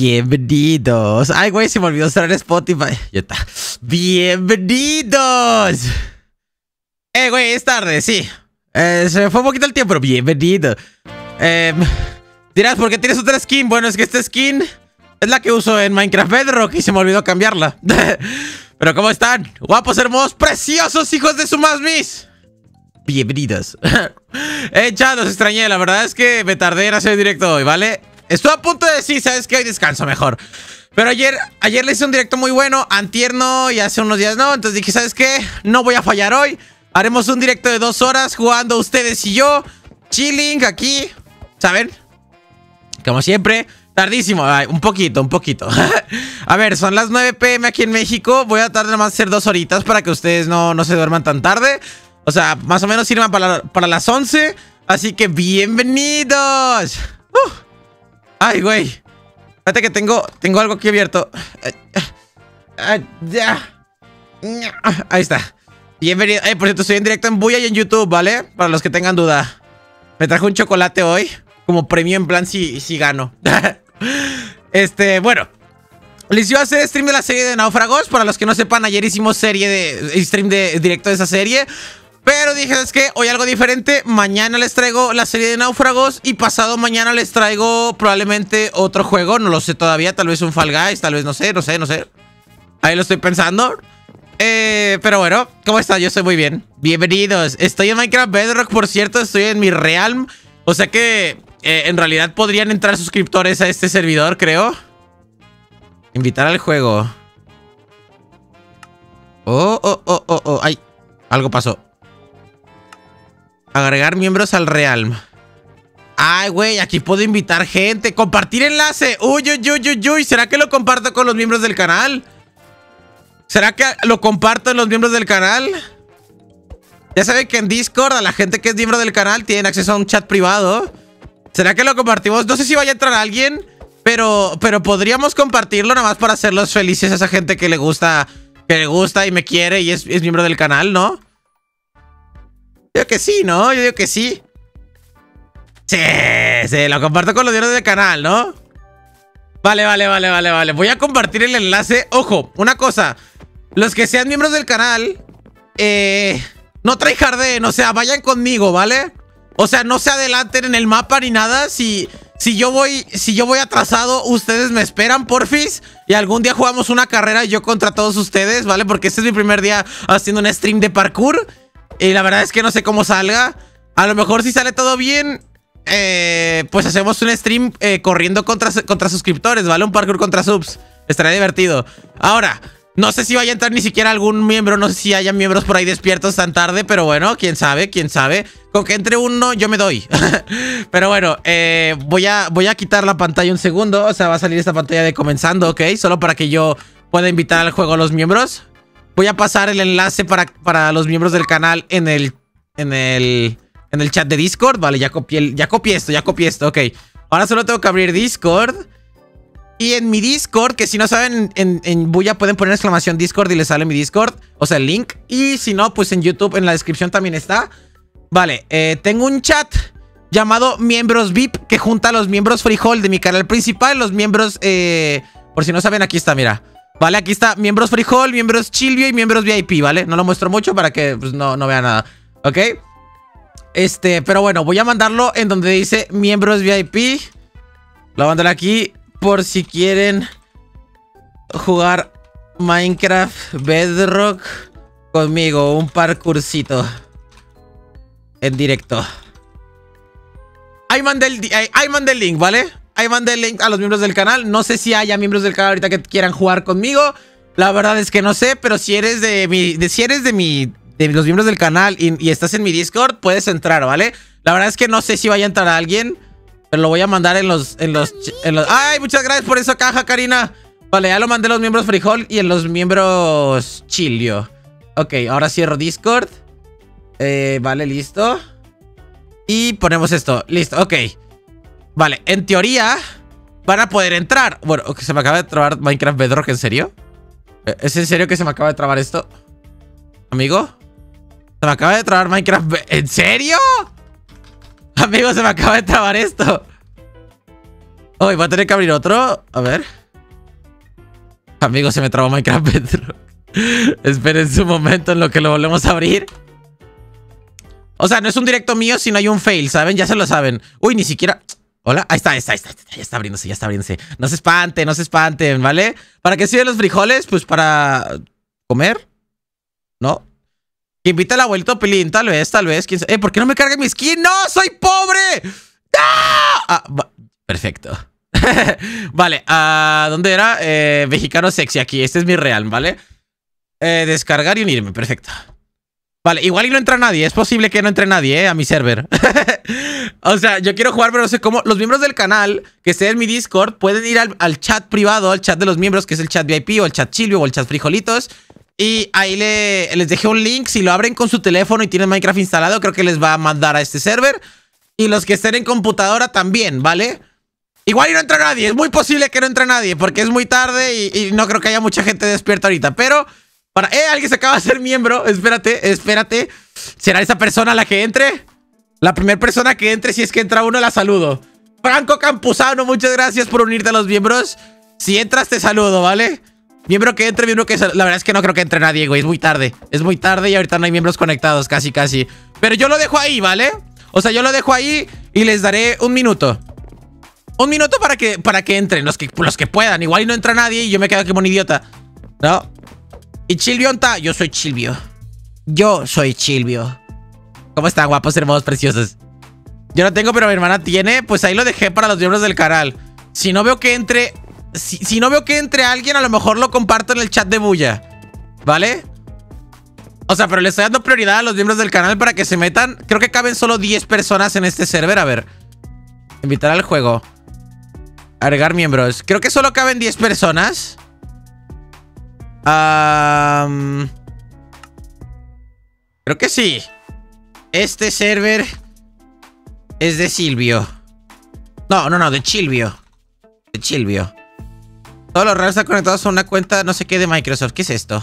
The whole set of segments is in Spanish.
Bienvenidos. Ay, güey, se me olvidó cerrar Spotify. Ya está. Bienvenidos. Güey, es tarde, sí. Se me fue un poquito el tiempo, pero bienvenido. Dirás, ¿por qué tienes otra skin? Bueno, es que esta skin es la que uso en Minecraft Bedrock y se me olvidó cambiarla. Pero ¿cómo están? Guapos, hermosos, preciosos, hijos de su más mis. Bienvenidos. Ya los extrañé, la verdad es que me tardé en hacer el directo hoy, ¿vale? Estoy a punto de decir, ¿sabes qué? Hoy descanso mejor. Pero ayer le hice un directo muy bueno, antierno y hace unos días no. Entonces dije, ¿sabes qué? No voy a fallar hoy. Haremos un directo de 2 horas jugando ustedes y yo. Chilling aquí, ¿saben? Como siempre, tardísimo. Ay, un poquito. A ver, son las 9 p.m. aquí en México. Voy a tardar más de hacer 2 horitas para que ustedes no se duerman tan tarde. O sea, más o menos sirvan para las 11. Así que bienvenidos. Ay, güey. Espérate que tengo algo aquí abierto. Ahí está. Bienvenido. Por cierto, estoy en directo en Booyah y en YouTube, ¿vale? Para los que tengan duda. Me traje un chocolate hoy como premio en plan si gano. Bueno. Les iba a hacer stream de la serie de Náufragos. Para los que no sepan, ayer hicimos stream de directo de esa serie. Pero dije, ¿sabes qué? Hoy algo diferente. Mañana les traigo la serie de Náufragos. Y pasado mañana les traigo probablemente otro juego. No lo sé todavía. Tal vez un Fall Guys. Tal vez no sé. Ahí lo estoy pensando. Pero bueno, ¿cómo están? Yo estoy muy bien. Bienvenidos. Estoy en Minecraft Bedrock, por cierto. Estoy en mi realm. O sea que en realidad podrían entrar suscriptores a este servidor, creo. Invitar al juego. Oh. Ay, algo pasó. Agregar miembros al realm. Ay, güey, aquí puedo invitar gente. Compartir enlace. Uy. ¿Será que lo comparto con los miembros del canal? ¿Será que lo comparto en los miembros del canal? Ya saben que en Discord a la gente que es miembro del canal tienen acceso a un chat privado. ¿Será que lo compartimos? No sé si vaya a entrar alguien, pero podríamos compartirlo nada más para hacerlos felices a esa gente que le gusta y me quiere y es miembro del canal, ¿no? Yo digo que sí, ¿no? Yo digo que sí. Sí, lo comparto con los miembros del canal, ¿no? Vale. Voy a compartir el enlace. Ojo, una cosa. Los que sean miembros del canal, no tryharden, o sea, vayan conmigo, ¿vale? O sea, no se adelanten en el mapa ni nada. Si yo voy atrasado, ustedes me esperan, porfis. Y algún día jugamos una carrera yo contra todos ustedes, ¿vale? Porque este es mi primer día haciendo un stream de parkour. Y la verdad es que no sé cómo salga. A lo mejor si sale todo bien, pues hacemos un stream corriendo contra suscriptores, ¿vale? Un parkour contra subs. Estará divertido. Ahora, no sé si vaya a entrar ni siquiera algún miembro. No sé si haya miembros por ahí despiertos tan tarde. Pero bueno, quién sabe. Con que entre uno, yo me doy. Pero bueno, voy a quitar la pantalla un segundo. O sea, va a salir esta pantalla de comenzando, ¿ok? Solo para que yo pueda invitar al juego a los miembros. Voy a pasar el enlace para los miembros del canal en el chat de Discord. Vale, ya copié esto, ok. Ahora solo tengo que abrir Discord. Y en mi Discord, que si no saben, en Booyah pueden poner exclamación Discord y les sale mi Discord. O sea, el link. Y si no, pues en YouTube, en la descripción también está. Vale, tengo un chat llamado Miembros VIP, que junta a los miembros Frijol de mi canal principal. Los miembros, por si no saben, aquí está, mira. Vale, aquí está miembros Frijol, miembros Chilvio y miembros VIP, ¿vale? No lo muestro mucho para que pues, no vean nada, ¿ok? Pero bueno, voy a mandarlo en donde dice miembros VIP. Lo mandaré aquí por si quieren jugar Minecraft Bedrock conmigo. Un parkourcito en directo. Ahí mandé el link, ¿vale? Ahí mandé el link a los miembros del canal. No sé si haya miembros del canal ahorita que quieran jugar conmigo. La verdad es que no sé. Pero si eres de los miembros del canal y estás en mi Discord, puedes entrar, ¿vale? La verdad es que no sé si vaya a entrar alguien, pero lo voy a mandar en los... ¡Ay! Muchas gracias por esa caja, Karina. Vale, ya lo mandé a los miembros Frijol y en los miembros Chilio. Ok, ahora cierro Discord. Vale, listo. Y ponemos esto. Listo, ok. Vale, en teoría van a poder entrar. Bueno, que se me acaba de trabar Minecraft Bedrock, ¿en serio? ¿Es en serio que se me acaba de trabar esto? Amigo, se me acaba de trabar Minecraft Bedrock. ¿En serio? Amigo, se me acaba de trabar esto. Voy a tener que abrir otro. A ver. Amigos, se me trabó Minecraft Bedrock. Esperen su momento en lo que lo volvemos a abrir. O sea, no es un directo mío, sino hay un fail, ¿saben? Ya se lo saben. Uy, ni siquiera... Hola, ahí está. Ya está abriéndose, No se espanten, ¿vale? ¿Para qué sirven los frijoles? Pues para... ¿comer? ¿No? Que invita al abuelito Pilín, tal vez. ¿Quién sabe? ¿Por qué no me carga mi skin? ¡No, soy pobre! ¡No! Ah, perfecto. Vale, ¿dónde era? Mexicano sexy aquí. Este es mi real, ¿vale? Descargar y unirme, perfecto. Vale, igual y no entra nadie. Es posible que no entre nadie, a mi server. O sea, yo quiero jugar, pero no sé cómo. Los miembros del canal, que estén en mi Discord, pueden ir al chat privado, al chat de los miembros, que es el chat VIP, o el chat Chilvio, o el chat Frijolitos. Y ahí les dejé un link. Si lo abren con su teléfono y tienen Minecraft instalado, creo que les va a mandar a este server. Y los que estén en computadora también, ¿vale? Igual y no entra nadie. Es muy posible que no entre nadie, porque es muy tarde y no creo que haya mucha gente despierta ahorita. Pero... para... alguien se acaba de ser miembro. Espérate. ¿Será esa persona la que entre? La primera persona que entre, si es que entra uno, la saludo. Franco Campuzano, muchas gracias por unirte a los miembros. Si entras, te saludo, ¿vale? Miembro que entre, miembro que... La verdad es que no creo que entre nadie, güey. Es muy tarde y ahorita no hay miembros conectados, casi. Pero yo lo dejo ahí, ¿vale? O sea, yo lo dejo ahí y les daré un minuto. Un minuto para que entren los que puedan. Igual no entra nadie y yo me quedo como un idiota, ¿no? Y Chilvio, yo soy Chilvio. ¿Cómo están, guapos, hermosos, preciosos? Yo no tengo, pero mi hermana tiene. Pues ahí lo dejé para los miembros del canal. Si no veo que entre... Si no veo que entre alguien, a lo mejor lo comparto en el chat de Booyah, ¿vale? O sea, pero le estoy dando prioridad a los miembros del canal para que se metan. Creo que caben solo 10 personas en este server. A ver. Invitar al juego. Agregar miembros. Creo que solo caben 10 personas. Creo que sí. Este server es de Silvio. No, de Chilvio. Todos los raros están conectados a una cuenta no sé qué de Microsoft. ¿Qué es esto?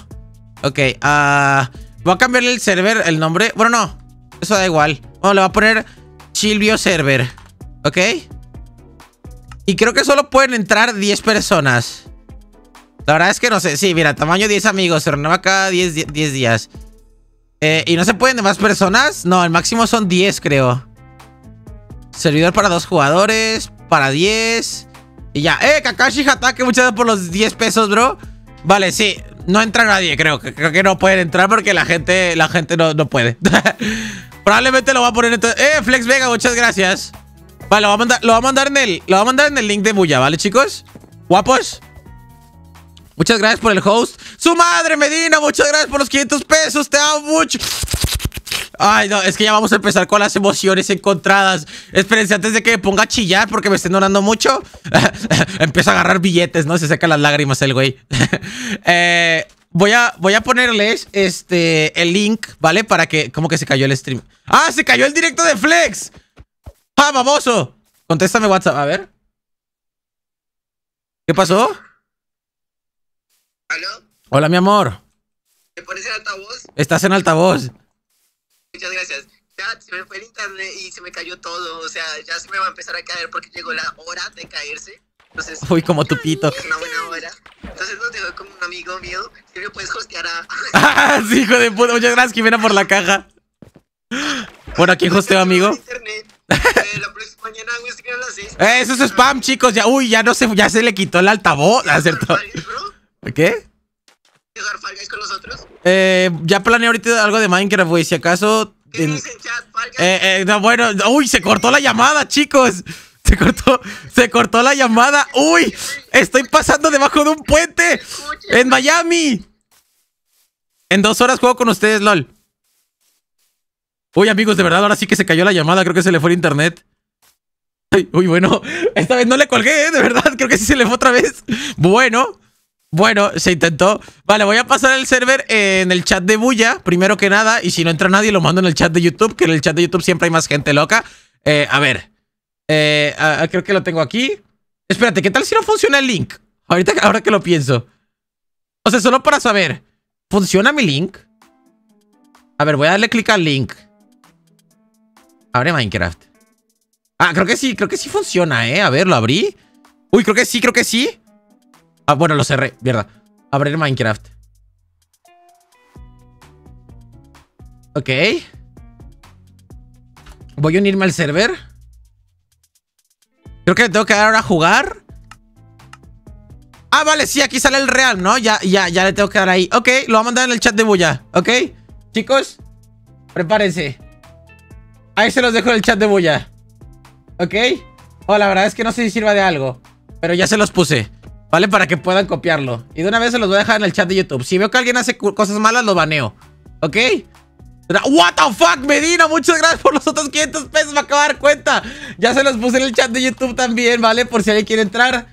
Ok, voy a cambiarle el server, el nombre. Bueno, no, eso da igual. Bueno, le voy a poner Chilvio Server. Ok. Y creo que solo pueden entrar 10 personas. La verdad es que no sé. Sí, mira, tamaño 10 amigos. Se renueva cada 10 días. ¿Y no se pueden de más personas? No, el máximo son 10, creo. Servidor para 2 jugadores. Para 10. Y ya. Kakashi Hatake, muchas gracias por los 10 pesos, bro. Vale, sí. No entra nadie, creo. Creo que no pueden entrar porque la gente no puede. Probablemente lo va a poner entonces. Flex Vega, muchas gracias. Vale, lo va a mandar en el link de Booyah, ¿vale, chicos? Guapos. Muchas gracias por el host. ¡Su madre, Medina! Muchas gracias por los 500 pesos. Te amo mucho. Ay, no. Es que ya vamos a empezar con las emociones encontradas. Espérense, antes de que me ponga a chillar porque me estén donando mucho. Empiezo a agarrar billetes, ¿no? Se secan las lágrimas el güey. Voy a ponerles el link, ¿vale? Para que... ¿Cómo que se cayó el stream? ¡Ah, se cayó el directo de Flex! ¡Ah, baboso! Contéstame WhatsApp. A ver. ¿Qué pasó? ¿Aló? Hola, mi amor. ¿Me pones en altavoz? Estás en altavoz. Muchas gracias. Ya se me fue el internet y se me cayó todo. O sea, ya se me va a empezar a caer porque llegó la hora de caerse. Entonces, uy, como tu pito. Es una buena hora. Entonces nos dejó como un amigo mío. Si me puedes hostear a... ¡Ah, sí, hijo de puta! Muchas gracias, Jimena, por la caja. Bueno, ¿a quién hosteo, amigo? La próxima mañana voy a escribir a las 6. Eso es spam, chicos. Ya, uy, ya se le quitó el altavoz. ¿Acertó? ¿Qué? ¿Jugar Fall Guys con nosotros? Ya planeé ahorita algo de Minecraft, güey. Si acaso... ¿Qué dicen, chat? ¿Fall Guys? No, bueno... ¡Uy! Se cortó la llamada, chicos. Se cortó la llamada. ¡Uy! Estoy pasando debajo de un puente. ¡En Miami! En 2 horas juego con ustedes, LOL. Uy, amigos, de verdad, ahora sí que se cayó la llamada. Creo que se le fue el internet. Uy, bueno. Esta vez no le colgué, de verdad. Creo que sí se le fue otra vez. Bueno, se intentó. Vale, voy a pasar el server en el chat de Booyah, primero que nada. Y si no entra nadie, lo mando en el chat de YouTube, que en el chat de YouTube siempre hay más gente loca. A ver. Creo que lo tengo aquí. Espérate, ¿qué tal si no funciona el link? Ahora que lo pienso. O sea, solo para saber. ¿Funciona mi link? A ver, voy a darle clic al link. Abre Minecraft. Ah, creo que sí funciona, A ver, lo abrí. Uy, creo que sí. Ah, bueno, lo cerré, mierda. Abrir Minecraft. Ok. Voy a unirme al server. Creo que le tengo que dar ahora a jugar. Ah, vale, sí, aquí sale el real, ¿no? Ya le tengo que dar ahí. Ok, lo voy a mandar en el chat de Booyah. Ok, chicos, prepárense. Ahí se los dejo en el chat de Booyah. Ok. Oh, la verdad es que no sé si sirva de algo, pero ya se los puse, ¿vale? Para que puedan copiarlo. Y de una vez se los voy a dejar en el chat de YouTube. Si veo que alguien hace cosas malas, lo baneo. ¿Ok? What the fuck, Medina, muchas gracias por los otros 500 pesos, me acabo de dar cuenta. Ya se los puse en el chat de YouTube también, ¿vale? Por si alguien quiere entrar.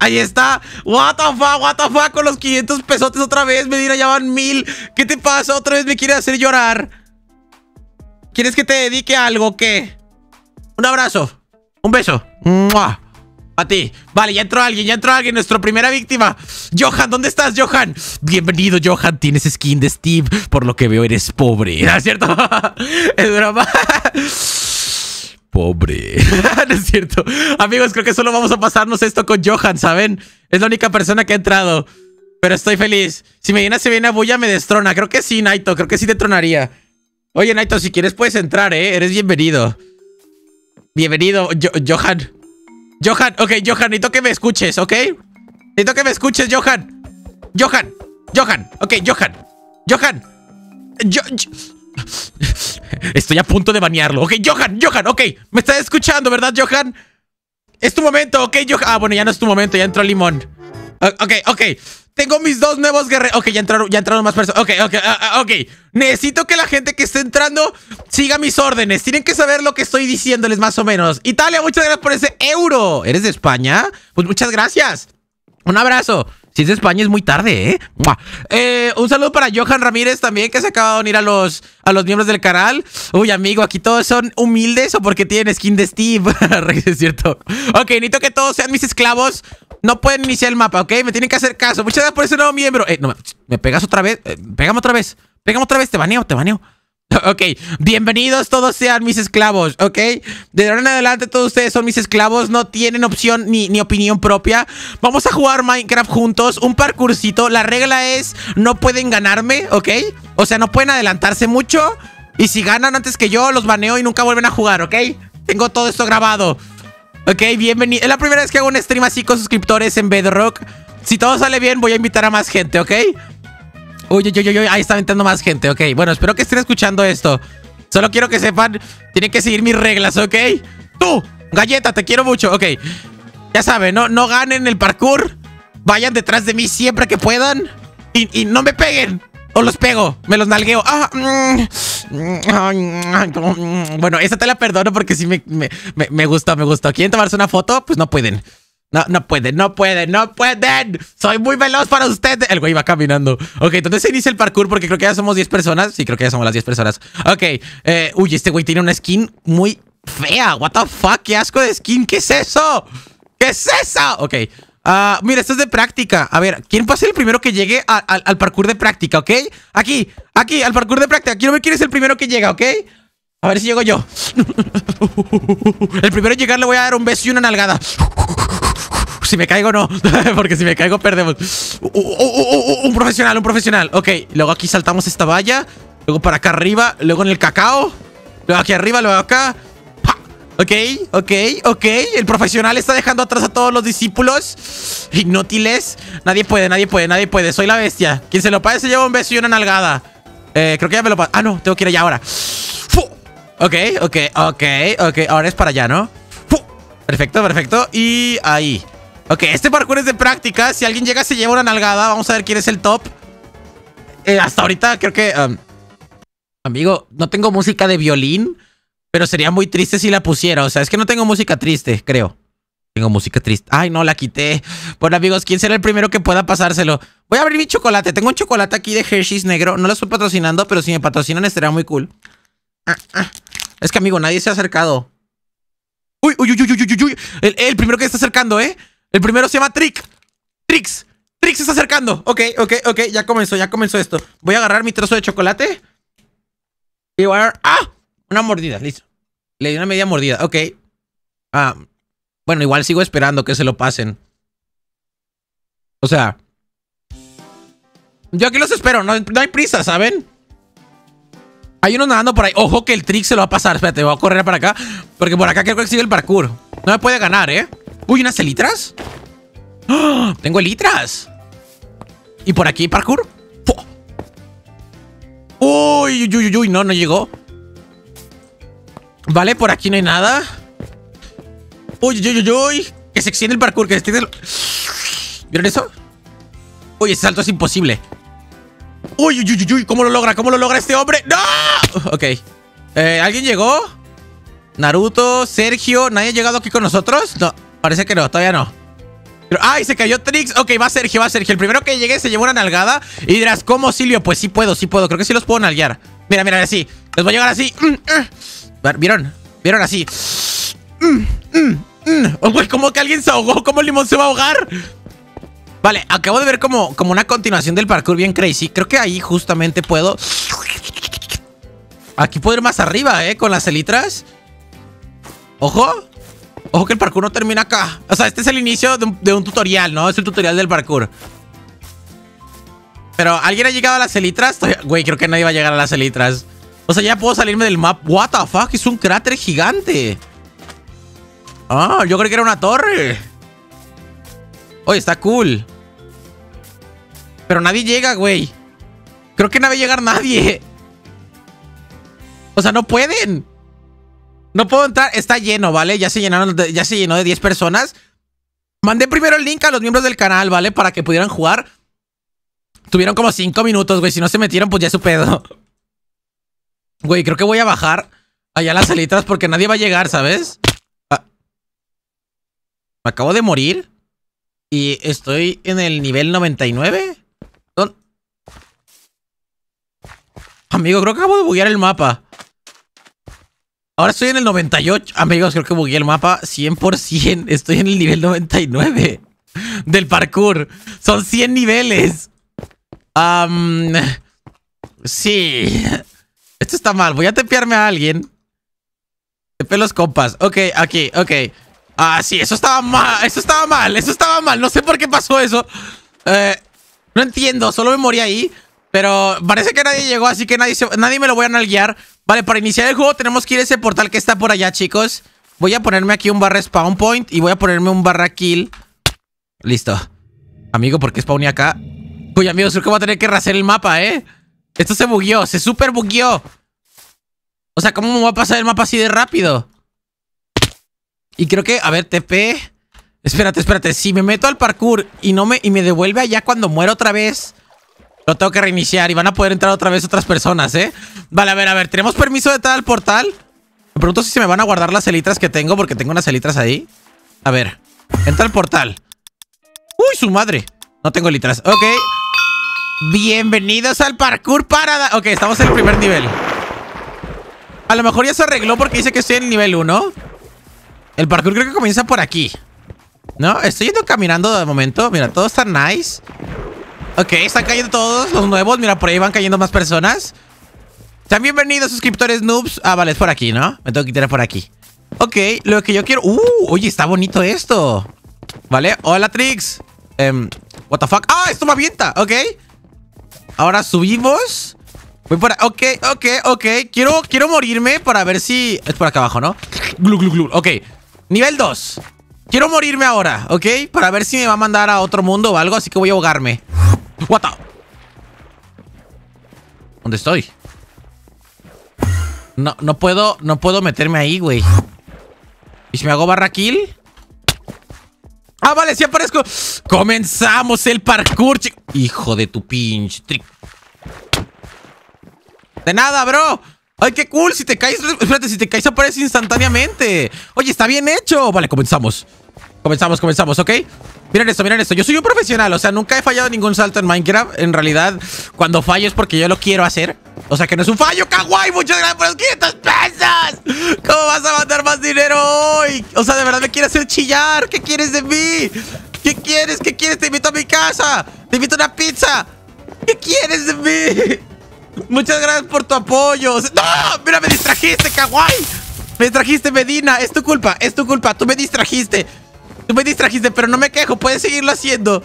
Ahí está. What the fuck, con los 500 pesotes otra vez, Medina, ya van 1000. ¿Qué te pasa? Otra vez me quieres hacer llorar. ¿Quieres que te dedique a algo o qué? Un abrazo. Un beso. ¡Mua! A ti. Vale, ya entró alguien, nuestra primera víctima. Johan, ¿dónde estás, Johan? Bienvenido, Johan, tienes skin de Steve. Por lo que veo eres pobre, ¿no es cierto? Es broma. Pobre. No es cierto. Amigos, creo que solo vamos a pasarnos esto con Johan, ¿saben? Es la única persona que ha entrado, pero estoy feliz. Si Medina se viene a Booyah, me destrona. Creo que sí, Naito, creo que sí te tronaría. Oye, Naito, si quieres puedes entrar, ¿eh? Eres bienvenido. Bienvenido, Johan. Johan, ok, Johan, necesito que me escuches, ¿ok? Necesito que me escuches, Johan. Johan, Johan, ok, Johan. Johan. Estoy a punto de banearlo. Ok, Johan, Johan, ok. Me estás escuchando, ¿verdad, Johan? Es tu momento, ok, Johan. Ah, bueno, ya no es tu momento, ya entró Limón. Ok, ok. Tengo mis dos nuevos guerreros. Ok, ya entraron más personas. Ok, ok, ok. Necesito que la gente que esté entrando siga mis órdenes. Tienen que saber lo que estoy diciéndoles más o menos. Italia, muchas gracias por ese euro. ¿Eres de España? Pues muchas gracias. Un abrazo. Si es de España es muy tarde, ¿eh? Un saludo para Johan Ramírez también, que se acaba de unir a los miembros del canal. Uy, amigo, aquí todos son humildes o porque tienen skin de Steve. Es cierto. Ok, necesito que todos sean mis esclavos. No pueden iniciar el mapa, ¿ok? Me tienen que hacer caso. Muchas gracias por ese nuevo miembro. No, ¿me pegas otra vez? Pégame otra vez. Pégame otra vez. Te baneo, te baneo. Ok. Bienvenidos todos sean mis esclavos, ¿ok? De ahora en adelante todos ustedes son mis esclavos. No tienen opción ni opinión propia. Vamos a jugar Minecraft juntos. Un parkourcito. La regla es no pueden ganarme, ¿ok? O sea, no pueden adelantarse mucho. Y si ganan antes que yo, los baneo y nunca vuelven a jugar, ¿ok? Tengo todo esto grabado. Ok, bienvenido. Es la primera vez que hago un stream así con suscriptores en Bedrock. Si todo sale bien, voy a invitar a más gente, ¿ok? Uy, uy, uy, uy, ahí está entrando más gente, ok. Bueno, espero que estén escuchando esto. Solo quiero que sepan, tienen que seguir mis reglas, ¿ok? ¡Tú! Galleta, te quiero mucho, ok. Ya saben, no ganen el parkour. Vayan detrás de mí siempre que puedan. Y no me peguen. O los pego, me los nalgueo. Bueno, esa te la perdono porque sí me gustó, me gustó. ¿Quieren tomarse una foto? Pues no pueden. No pueden. Soy muy veloz para ustedes. El güey va caminando. Ok, entonces se inicia el parkour porque creo que ya somos 10 personas. Sí, creo que ya somos las 10 personas. Ok, uy, este güey tiene una skin muy fea. What the fuck, qué asco de skin. ¿Qué es eso? ¿Qué es eso? Ok. Mira, esto es de práctica. A ver, ¿quién va a ser el primero que llegue al parkour de práctica, ok? Aquí, al parkour de práctica. Quiero ver quién es el primero que llega, ok. A ver si llego yo. El primero en llegar le voy a dar un beso y una nalgada. Si me caigo, no. Porque si me caigo, perdemos. Un profesional. Ok, luego aquí saltamos esta valla. Luego para acá arriba. Luego en el cacao. Luego aquí arriba, luego acá. Ok. El profesional está dejando atrás a todos los discípulos inútiles. Nadie puede. Soy la bestia. Quien se lo pague se lleva un beso y una nalgada. Creo que ya me lo pago. Ah, no. Tengo que ir allá ahora. ¡Fu! Ok. Ahora es para allá, ¿no? ¡Fu! Perfecto. Y ahí. Ok, este parkour es de práctica. Si alguien llega se lleva una nalgada. Vamos a ver quién es el top. Hasta ahorita creo que... Amigo, no tengo música de violín. Pero sería muy triste si la pusiera. O sea, es que no tengo música triste, creo. Tengo música triste. Ay, no, la quité. Bueno, amigos, ¿quién será el primero que pueda pasárselo? Voy a abrir mi chocolate. Tengo un chocolate aquí de Hershey's negro. No lo estoy patrocinando, pero si me patrocinan estaría muy cool. Es que, amigo, nadie se ha acercado. Uy. El primero que se está acercando, ¿eh? El primero se llama Trix. Trix se está acercando. Ok. Ya comenzó esto. Voy a agarrar mi trozo de chocolate. Y voy a agarrar... ¡Ah! Una mordida, listo. Le di una media mordida, ok. Bueno, igual sigo esperando que se lo pasen. O sea, Yo aquí los espero, no hay prisa, ¿saben? Hay uno nadando por ahí. Ojo que el trick se lo va a pasar. Espérate, voy a correr para acá, porque por acá creo que sigue el parkour. No me puede ganar, ¿eh? Uy, ¿unas elitras? ¡Oh! Tengo elitras. ¿Y por aquí parkour? ¡Oh! Uy, uy, uy, uy, no, no llegó. Vale, por aquí no hay nada. Uy, uy, uy, uy. Que se extiende el parkour, que se extiende el... ¿Vieron eso? Uy, ese salto es imposible. Uy, uy, uy, uy, ¿cómo lo logra? ¿Cómo lo logra este hombre? ¡No! Ok. ¿Alguien llegó? Naruto, Sergio, ¿nadie ha llegado aquí con nosotros? No, parece que no, todavía no. Pero, ¡ay, se cayó Trix! Ok, va Sergio, va Sergio. El primero que llegue se llevó una nalgada. Y dirás, ¿cómo, Silvio? Pues sí puedo. Creo que sí los puedo nalguear. Mira, mira, así. Les voy a llegar así. ¿Vieron? ¿Vieron así? Oh, güey, ¿cómo que alguien se ahogó? ¿Cómo el limón se va a ahogar? Vale, acabo de ver como una continuación del parkour bien crazy. Creo que ahí justamente puedo... Aquí puedo ir más arriba, ¿eh? Con las elitras. ¡Ojo! Ojo que el parkour no termina acá. O sea, este es el inicio de un tutorial, ¿no? Es el tutorial del parkour. Pero, ¿alguien ha llegado a las elitras? Güey, creo que nadie va a llegar a las elitras. O sea, ya puedo salirme del map. What the fuck, es un cráter gigante. Ah, yo creo que era una torre. Oye, está cool. Pero nadie llega, güey. Creo que no va a llegar nadie. O sea, no pueden. No puedo entrar. Está lleno, ¿vale? Ya se llenó de 10 personas. Mandé primero el link a los miembros del canal, ¿vale? Para que pudieran jugar. Tuvieron como 5 minutos, güey. Si no se metieron, pues ya es su pedo. Güey, creo que voy a bajar allá las salitas porque nadie va a llegar, ¿sabes? Ah. Me acabo de morir. Y estoy en el nivel 99. ¿Dónde? Amigo, creo que acabo de buguear el mapa. Ahora estoy en el 98. Amigos, creo que bugueé el mapa 100%. Estoy en el nivel 99 del parkour. Son 100 niveles. Sí. Esto está mal. Voy a tepearme a alguien. Tepe los compas. Ok, aquí, ok. Ah, sí, eso estaba mal, eso estaba mal, eso estaba mal. No sé por qué pasó eso. No entiendo, solo me morí ahí. Pero parece que nadie llegó, así que nadie me lo voy a nalguear. Vale, para iniciar el juego tenemos que ir a ese portal que está por allá, chicos. Voy a ponerme aquí un barra spawn point y voy a ponerme un barra kill. Listo. Amigo, ¿por qué spawné acá? Uy, amigos, creo que voy a tener que rasear el mapa, ¿eh? Esto se bugueó, se super bugueó. O sea, ¿cómo me va a pasar el mapa así de rápido? Y creo que, a ver, TP. Espérate, espérate. Si me meto al parkour y me devuelve allá cuando muero otra vez, lo tengo que reiniciar y van a poder entrar otra vez otras personas, ¿eh? Vale, a ver, ¿tenemos permiso de entrar al portal? Me pregunto si se me van a guardar las elitras que tengo, porque tengo unas elitras ahí. A ver, entra al portal. ¡Uy, su madre! No tengo elitras. Ok. Bienvenidos al parkour parada. Ok, estamos en el primer nivel. A lo mejor ya se arregló porque dice que estoy en el nivel 1. El parkour creo que comienza por aquí, ¿no? Estoy yendo caminando de momento. Mira, todo está nice. Ok, están cayendo todos los nuevos. Mira, por ahí van cayendo más personas. Sean bienvenidos, suscriptores noobs. Ah, vale, es por aquí, ¿no? Me tengo que tirar por aquí. Ok, lo que yo quiero... oye, está bonito esto. Vale, hola, Trix. What the fuck. ¡Ah, esto me avienta! Ok. Ahora subimos. Voy por... Ok, ok, ok. Quiero morirme para ver si... Es por acá abajo, ¿no? Glu, glu, glu. Ok. Nivel 2. Quiero morirme ahora, ¿ok? Para ver si me va a mandar a otro mundo o algo. Así que voy a ahogarme. What the... ¿Dónde estoy? No, no puedo meterme ahí, güey. ¿Y si me hago barra kill? Ah, vale, sí aparezco. Comenzamos el parkour, chico. Hijo de tu pinche trick. De nada, bro. ¡Ay, qué cool! Si te caes... Espérate, si te caes aparece instantáneamente. Oye, está bien hecho. Vale, comenzamos. Comenzamos, ¿ok? Miren esto, miren esto. Yo soy un profesional. O sea, nunca he fallado ningún salto en Minecraft. En realidad, cuando fallo es porque yo lo quiero hacer. O sea, que no es un fallo. ¡Kawaii! ¡Muchas gracias por los 500 pesos! ¿Cómo vas a mandar más dinero hoy? O sea, de verdad me quieres hacer chillar. ¿Qué quieres de mí? ¿Qué quieres? ¿Qué quieres? Te invito a mi casa. Te invito a una pizza. ¿Qué quieres de mí? Muchas gracias por tu apoyo. ¡No! ¡Mira, me distrajiste, kawaii! Me distrajiste, Medina. Es tu culpa, es tu culpa. Tú me distrajiste. Pero no me quejo. Puedes seguirlo haciendo.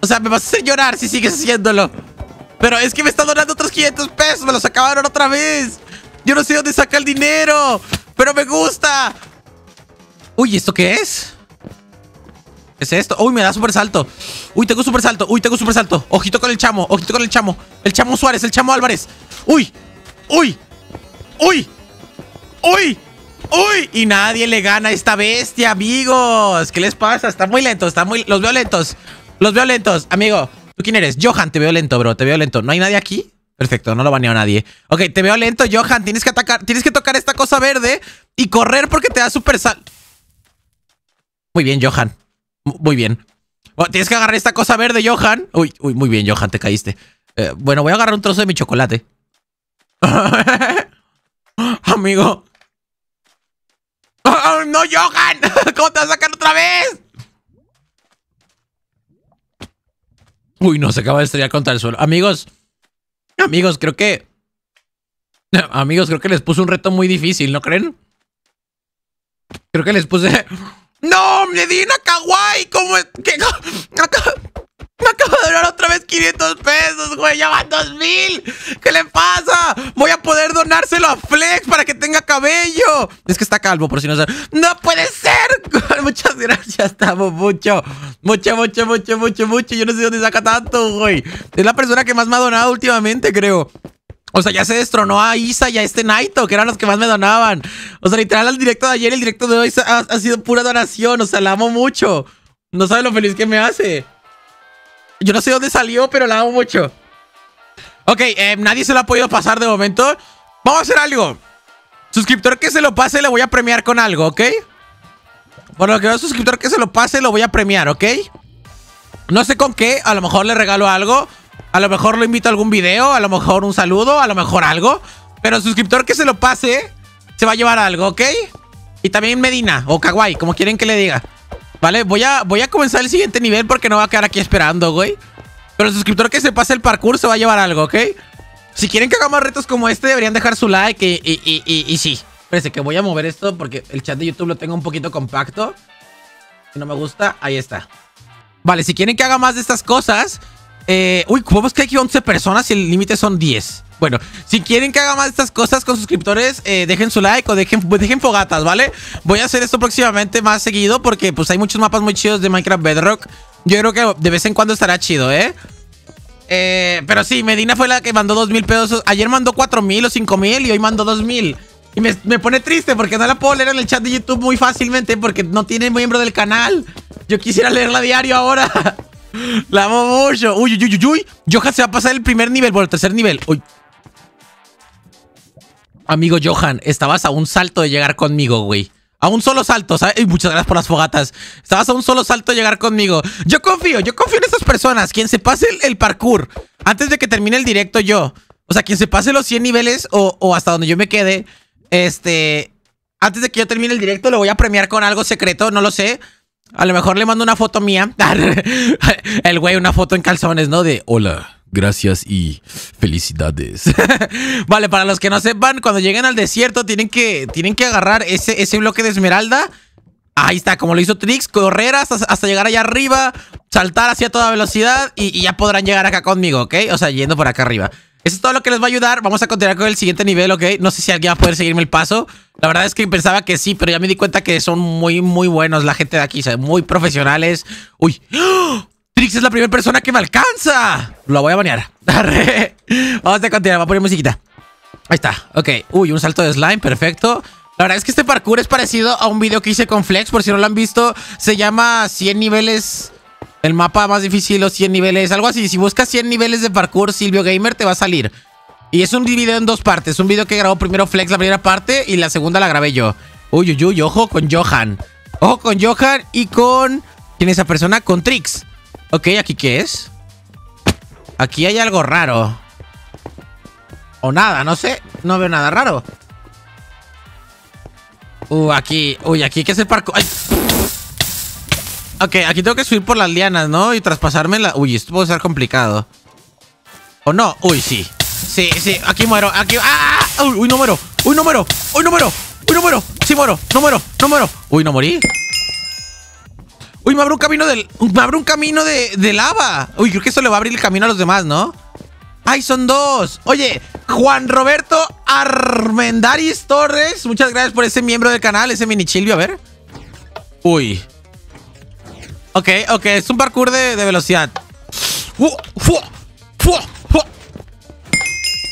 O sea, me vas a hacer llorar si sigues haciéndolo. Pero es que me están donando otros 500 pesos. Me los acabaron otra vez. Yo no sé dónde saca el dinero, pero me gusta. Uy, ¿esto qué es? ¿Qué es esto? Uy, me da super salto. Uy, tengo super salto. Uy, tengo super salto. Ojito con el chamo. Ojito con el chamo. El chamo Suárez. El chamo Álvarez. Uy. Uy. Uy. Uy. ¡Uy! Y nadie le gana a esta bestia, amigos. ¿Qué les pasa? Está muy lento, está muy... Los veo lentos. Los veo lentos. Amigo, ¿tú quién eres? Johan, te veo lento, bro. Te veo lento. ¿No hay nadie aquí? Perfecto, no lo baneo a nadie. Ok, te veo lento, Johan. Tienes que atacar... Tienes que tocar esta cosa verde y correr porque te da super sal... Muy bien, Johan. Muy bien. Bueno, tienes que agarrar esta cosa verde, Johan. Uy, uy, muy bien, Johan, te caíste. Bueno, voy a agarrar un trozo de mi chocolate. Amigo... ¡Oh, no, Johan! ¿Cómo te vas a sacar otra vez? Uy, no, se acaba de estrellar contra el suelo. Amigos, creo que... Amigos, creo que les puse un reto muy difícil, ¿no creen? Creo que les puse... ¡No! ¡Me di una kawaii! ¿Cómo es? ¿Qué? Me acabo de donar otra vez 500 pesos, güey. Ya van 2000. ¿Qué le pasa? Voy a poder donárselo a Flex para que tenga cabello. Es que está calvo, por si no sabe. ¡No puede ser! Muchas gracias, estamos mucho. Mucho. Yo no sé dónde saca tanto, güey. Es la persona que más me ha donado últimamente, creo. O sea, ya se destronó a Isa y a este Naito, que eran los que más me donaban. O sea, literal, el directo de ayer y el directo de hoy ha sido pura donación. O sea, la amo mucho. No sabe lo feliz que me hace. Yo no sé dónde salió, pero la amo mucho. Ok, nadie se lo ha podido pasar de momento. Vamos a hacer algo. Suscriptor que se lo pase, le voy a premiar con algo, ¿ok? Por lo que veo, suscriptor que se lo pase, lo voy a premiar, ¿ok? No sé con qué, a lo mejor le regalo algo. A lo mejor lo invito a algún video. A lo mejor un saludo, a lo mejor algo. Pero suscriptor que se lo pase se va a llevar algo, ¿ok? Y también Medina o Kawaii, como quieren que le diga. Vale, voy a comenzar el siguiente nivel porque no va a quedar aquí esperando, güey. Pero el suscriptor que se pase el parkour se va a llevar algo, ¿ok? Si quieren que haga más retos como este, deberían dejar su like y sí. Espérense que voy a mover esto porque el chat de YouTube lo tengo un poquito compacto. Si no me gusta, ahí está. Vale, si quieren que haga más de estas cosas... uy, ¿cómo es que hay 11 personas y el límite son 10? Bueno, si quieren que haga más de estas cosas con suscriptores, dejen su like o dejen fogatas, ¿vale? Voy a hacer esto próximamente más seguido porque pues hay muchos mapas muy chidos de Minecraft Bedrock. Yo creo que de vez en cuando estará chido, ¿eh? Pero sí, Medina fue la que mandó 2000 pesos. Ayer mandó 4000 o 5000 y hoy mandó 2000. Y me pone triste porque no la puedo leer en el chat de YouTube muy fácilmente porque no tiene miembro del canal. Yo quisiera leerla diario ahora. La amo mucho. Uy, uy, uy, uy. Johan se va a pasar el primer nivel, bueno, el tercer nivel. Uy. Amigo Johan, estabas a un salto de llegar conmigo, güey. A un solo salto, ¿sabes? Uy, muchas gracias por las fogatas. Estabas a un solo salto de llegar conmigo. Yo confío en estas personas. Quien se pase el parkour antes de que termine el directo yo. O sea, quien se pase los 100 niveles o hasta donde yo me quede. Antes de que yo termine el directo lo voy a premiar con algo secreto, no lo sé. A lo mejor le mando una foto mía. El güey, una foto en calzones, ¿no? De hola, gracias y felicidades. Vale, para los que no sepan, cuando lleguen al desierto tienen que agarrar ese bloque de esmeralda. Ahí está, como lo hizo Trix. Correr hasta llegar allá arriba. Saltar hacia toda velocidad y ya podrán llegar acá conmigo, ¿ok? O sea, yendo por acá arriba. Eso es todo lo que les va a ayudar. Vamos a continuar con el siguiente nivel, ¿ok? No sé si alguien va a poder seguirme el paso. La verdad es que pensaba que sí, pero ya me di cuenta que son muy, muy buenos la gente de aquí. Son muy profesionales. ¡Uy! ¡Oh! Trix es la primera persona que me alcanza. Lo voy a banear. Vamos a continuar. Voy a poner musiquita. Ahí está. Ok. Uy, un salto de slime. Perfecto. La verdad es que este parkour es parecido a un video que hice con Flex. Por si no lo han visto, se llama 100 niveles... El mapa más difícil, los 100 niveles, algo así. Si buscas 100 niveles de parkour, Silvio Gamer te va a salir. Y es un video en dos partes. Un video que grabó primero Flex, la primera parte, y la segunda la grabé yo. Uy, uy, uy, ojo con Johan. Ojo con Johan y con... ¿Quién es esa persona? Con Trix. Ok, ¿aquí qué es? Aquí hay algo raro. O nada, no sé. No veo nada raro. Aquí... Uy, aquí hay que hacer parkour... ¡Ay! Ok, aquí tengo que subir por las lianas, ¿no? Y traspasarme la... Uy, esto puede ser complicado. ¿O no? Uy, sí. Sí, sí, aquí muero, aquí... ¡Ah! Uy, no muero, uy, no muero, uy, no muero, uy, no muero. Sí muero, no muero, no muero. Uy, no morí. Uy, me abre un camino de lava. Uy, creo que eso le va a abrir el camino a los demás, ¿no? ¡Ay, son dos! Oye, Juan Roberto Armendaris Torres, muchas gracias por ese miembro del canal, ese mini Chilvio, a ver. Uy. Ok, ok, es un parkour de velocidad.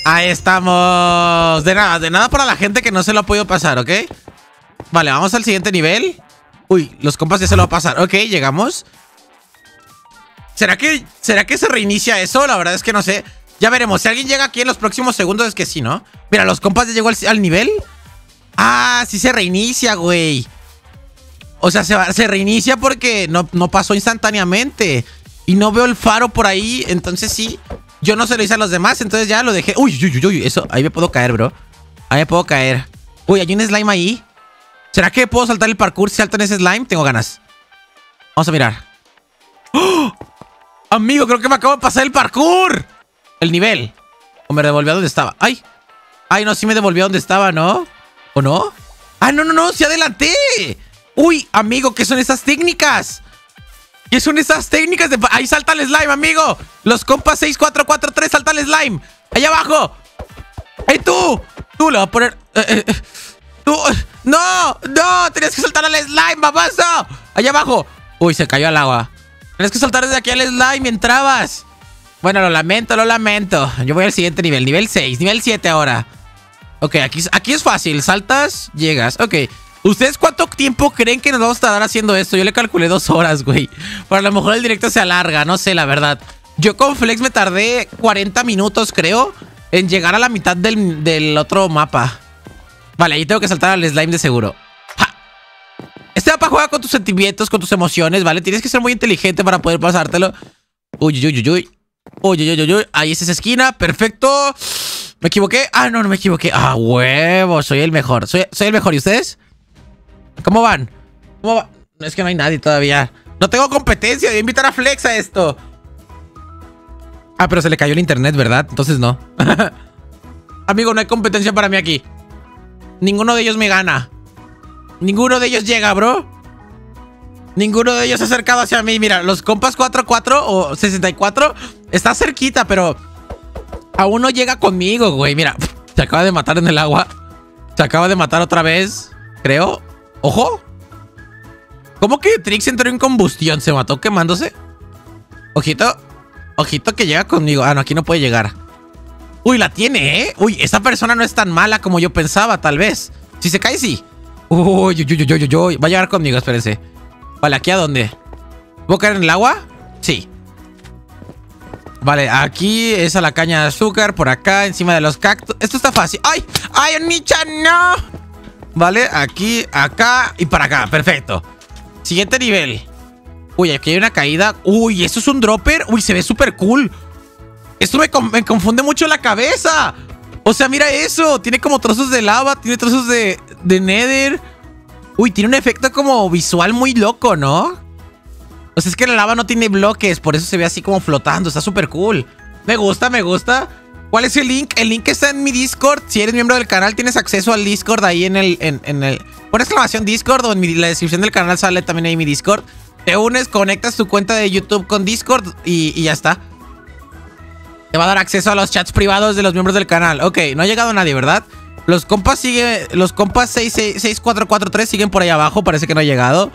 Ahí estamos. De nada para la gente que no se lo ha podido pasar, ¿ok? Vale, vamos al siguiente nivel. Uy, los compas ya se lo va a pasar. Ok, llegamos. ¿Será que se reinicia eso? La verdad es que no sé. Ya veremos. Si alguien llega aquí en los próximos segundos es que sí, ¿no? Mira, los compas ya llegó al nivel. Ah, sí se reinicia, güey. O sea, se reinicia porque no pasó instantáneamente. Y no veo el faro por ahí. Entonces sí, yo no se lo hice a los demás. Entonces ya lo dejé. Uy, uy, uy, uy. Eso, ahí me puedo caer, bro. Ahí me puedo caer. Uy, hay un slime ahí. ¿Será que puedo saltar el parkour si salto en ese slime? Tengo ganas. Vamos a mirar. ¡Oh! Amigo, creo que me acabo de pasar el parkour. El nivel. O me devolvió a donde estaba. Ay. Ay, no, sí me devolvió a donde estaba, ¿no? ¿O no? Ah, no, no, no. Sí adelanté. Uy, amigo, ¿qué son esas técnicas? ¿Qué son esas técnicas de... Ahí salta el slime, amigo. Los compas 6443, salta el slime. Allá abajo. ¡Ey, tú! Tú lo vas a poner... ¡Tú! ¡No! ¡No! ¡Tenías que saltar al slime, babazo! ¡Allá abajo! Uy, se cayó al agua. Tenías que saltar desde aquí al slime, entrabas. Bueno, lo lamento, lo lamento. Yo voy al siguiente nivel, nivel 6, nivel 7 ahora. Ok, aquí es fácil. Saltas, llegas, ok. ¿Ustedes cuánto tiempo creen que nos vamos a tardar haciendo esto? Yo le calculé 2 horas, güey. Pero a lo mejor el directo se alarga, no sé, la verdad. Yo con Flex me tardé 40 minutos, creo, en llegar a la mitad del otro mapa. Vale, ahí tengo que saltar al slime de seguro. ¡Ja! Este mapa juega con tus sentimientos, con tus emociones, ¿vale? Tienes que ser muy inteligente para poder pasártelo. Uy, uy, uy, uy. Uy, uy, uy, uy. Ahí es esa esquina, perfecto. ¿Me equivoqué? Ah, no, no me equivoqué. Ah, huevo, soy el mejor. Soy el mejor, ¿y ustedes? ¿Cómo van? ¿Cómo va? Es que no hay nadie todavía. No tengo competencia, voy a invitar a Flex a esto. Ah, pero se le cayó el internet, ¿verdad? Entonces no. Amigo, no hay competencia para mí aquí. Ninguno de ellos me gana. Ninguno de ellos llega, bro. Ninguno de ellos se ha acercado hacia mí. Mira, los compas 4-4 o 64 está cerquita, pero aún no llega conmigo, güey. Mira, se acaba de matar en el agua. Se acaba de matar otra vez, creo. ¡Ojo! ¿Cómo que Trix entró en combustión? ¿Se mató quemándose? Ojito. Ojito que llega conmigo. Ah, no, aquí no puede llegar. Uy, la tiene, ¿eh? Uy, esa persona no es tan mala como yo pensaba, tal vez. Si se cae, sí. Uy, uy, uy, uy, uy, uy. Va a llegar conmigo, espérense. Vale, ¿aquí a dónde? ¿Voy a caer en el agua? Sí. Vale, aquí es a la caña de azúcar. Por acá, encima de los cactus. Esto está fácil. ¡Ay! ¡Ay, Onicha, no! Vale, aquí, acá y para acá. Perfecto. Siguiente nivel. Uy, aquí hay una caída. Uy, ¿esto es un dropper? Uy, se ve súper cool. Esto me confunde mucho la cabeza. O sea, mira eso. Tiene como trozos de lava, tiene trozos de nether. Uy, tiene un efecto como visual muy loco, ¿no? O sea, es que la lava no tiene bloques, por eso se ve así como flotando. Está súper cool. Me gusta, me gusta. ¿Cuál es el link? El link está en mi Discord. Si eres miembro del canal, tienes acceso al Discord ahí en el... Por exclamación Discord o en la descripción del canal sale también ahí mi Discord. Te unes, conectas tu cuenta de YouTube con Discord y ya está. Te va a dar acceso a los chats privados de los miembros del canal. Ok, no ha llegado nadie, ¿verdad? Los compas siguen... Los compas 6443 siguen por ahí abajo. Parece que no ha llegado.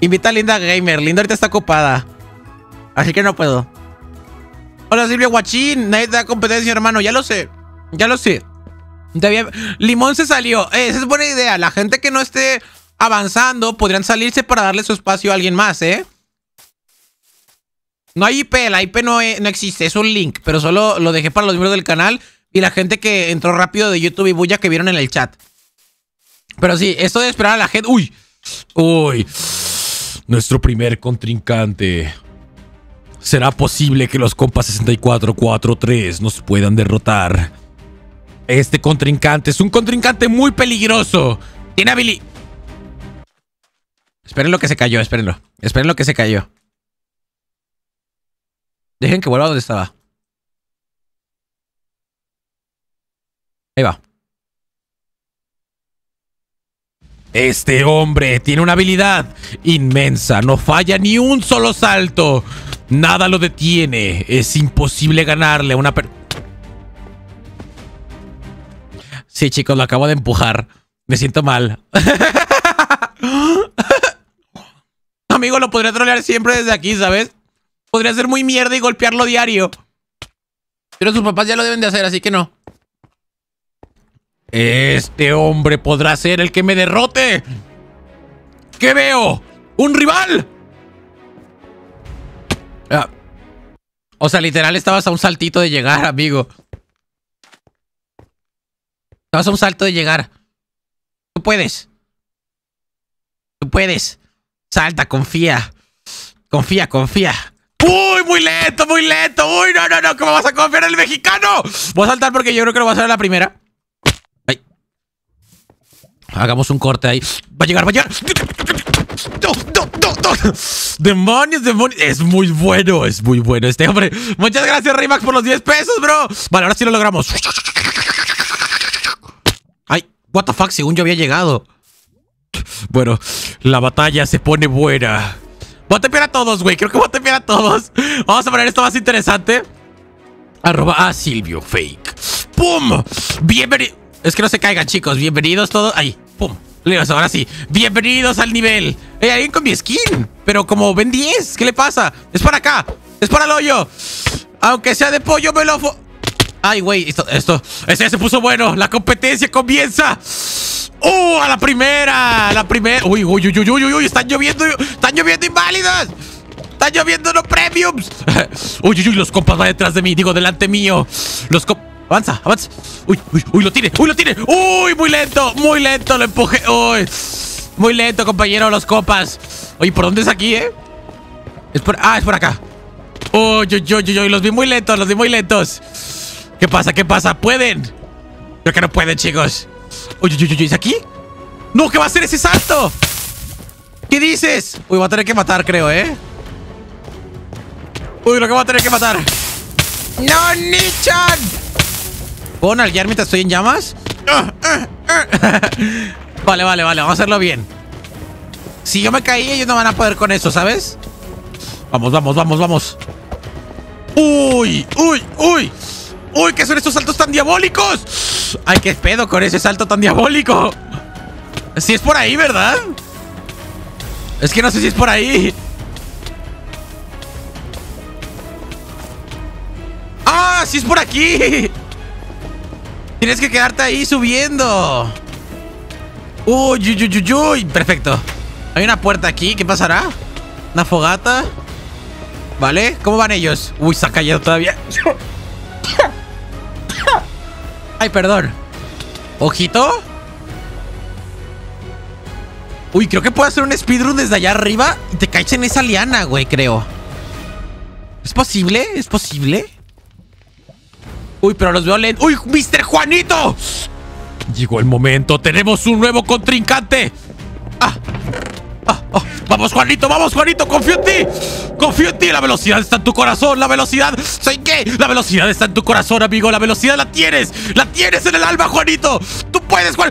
Invita a Linda Gamer. Linda ahorita está ocupada. Así que no puedo. Hola, Silvio Guachín. Nadie te da competencia, hermano. Ya lo sé. Ya lo sé. Limón se salió. Esa es buena idea. La gente que no esté avanzando podrían salirse para darle su espacio a alguien más, ¿eh? No hay IP. La IP no existe. Es un link. Pero solo lo dejé para los miembros del canal y la gente que entró rápido de YouTube y Booyah que vieron en el chat. Pero sí, esto de esperar a la gente... ¡Uy! ¡Uy! Nuestro primer contrincante... ¿Será posible que los compas 6443 nos puedan derrotar? Este contrincante es un contrincante muy peligroso. Tiene habilidad. Esperen lo que se cayó, espérenlo. Esperen lo que se cayó. Dejen que vuelva a donde estaba. Ahí va. Este hombre tiene una habilidad inmensa. No falla ni un solo salto. Nada lo detiene. Es imposible ganarle a una persona. Sí, chicos, lo acabo de empujar. Me siento mal. Amigo, lo podría trolear siempre desde aquí, ¿sabes? Podría ser muy mierda y golpearlo diario. Pero sus papás ya lo deben de hacer, así que no. Este hombre podrá ser el que me derrote. ¿Qué veo? ¡Un rival! Ah. O sea, literal, estabas a un saltito de llegar, amigo. Estabas a un salto de llegar. Tú puedes. Tú puedes. Salta, confía. Confía, confía. ¡Uy, muy lento, muy lento! ¡Uy, no, no, no! ¿Cómo vas a confiar en el mexicano? Voy a saltar porque yo creo que lo voy a hacer a la primera. Ay. Hagamos un corte ahí. ¡Va a llegar, va a llegar! ¡No, no, no, no! ¡Demonios, demonios! Es muy bueno, es muy bueno este hombre. Muchas gracias, Rimax, por los 10 pesos, bro. Vale, ahora sí lo logramos. Ay, what the fuck, según yo había llegado. Bueno, la batalla se pone buena. Voy a tepear a todos, güey. Creo que voy a tepear a todos. Vamos a poner esto más interesante. Arroba a Silvio Fake. ¡Pum! Bienvenido. Es que no se caigan, chicos. Bienvenidos todos. Ahí. ¡Pum! Listo, ahora sí. Bienvenidos al nivel. Hay alguien con mi skin. Pero como ven 10. ¿Qué le pasa? Es para acá. Es para el hoyo. Aunque sea de pollo, me lo... Ay, güey. Esto. Este se puso bueno. La competencia comienza. ¡A la primera! ¡La primera! ¡Uy, uy, uy, uy, uy, uy! ¡Están lloviendo! ¡Están lloviendo inválidos! ¡Están lloviendo los premiums! ¡Uy, uy, uy! Los compas van detrás de mí. Digo, delante mío. Los compas... ¡Avanza, avanza! ¡Uy, uy, uy! ¡Lo tiré! ¡Uy, lo tiré! ¡Uy, muy lento! ¡Muy lento! ¡Lo empujé! ¡Uy! Muy lento, compañero, los compas. Oye, ¿por dónde es aquí, eh? Es por... ¡Ah, es por acá! ¡Uy, uy, uy, uy! ¡Los vi muy lentos! ¡Los vi muy lentos! ¿Qué pasa? ¿Qué pasa? ¿Pueden? Creo que no pueden, chicos. Oye, oye, oye, ¿es aquí? ¡No! ¿Qué va a hacer ese salto? ¿Qué dices? Uy, va a tener que matar, creo, ¿eh? Uy, lo que va a tener que matar. ¡No, Nichan! ¿Puedo nalguear mientras estoy en llamas? Vale, vale, vale. Vamos a hacerlo bien. Si yo me caí, ellos no van a poder con eso, ¿sabes? Vamos, vamos, vamos, vamos. ¡Uy! ¡Uy! ¡Uy! ¡Uy! ¿Qué son estos saltos tan diabólicos? ¡Ay, qué pedo con ese salto tan diabólico! Si es por ahí, ¿verdad? Es que no sé si es por ahí. ¡Ah! ¡Sí es por aquí! Tienes que quedarte ahí subiendo. ¡Uy, uy, uy, uy, uy! Perfecto. Hay una puerta aquí. ¿Qué pasará? Una fogata. ¿Vale? ¿Cómo van ellos? Uy, se ha callado todavía. Ay, perdón. Ojito. Uy, creo que puedo hacer un speedrun desde allá arriba y te caes en esa liana, güey, creo. ¿Es posible? ¿Es posible? Uy, pero los veo lentos. ¡Uy, Mr. Juanito! Llegó el momento. Tenemos un nuevo contrincante. ¡Ah! ¡Ah! ¡Oh! ¡Vamos, Juanito! ¡Vamos, Juanito! ¡Confío en ti! ¡Confío en ti! ¡La velocidad está en tu corazón! ¡La velocidad! ¿Soy qué? ¡La velocidad está en tu corazón, amigo! ¡La velocidad la tienes! ¡La tienes en el alma, Juanito! ¡Tú puedes, Juan!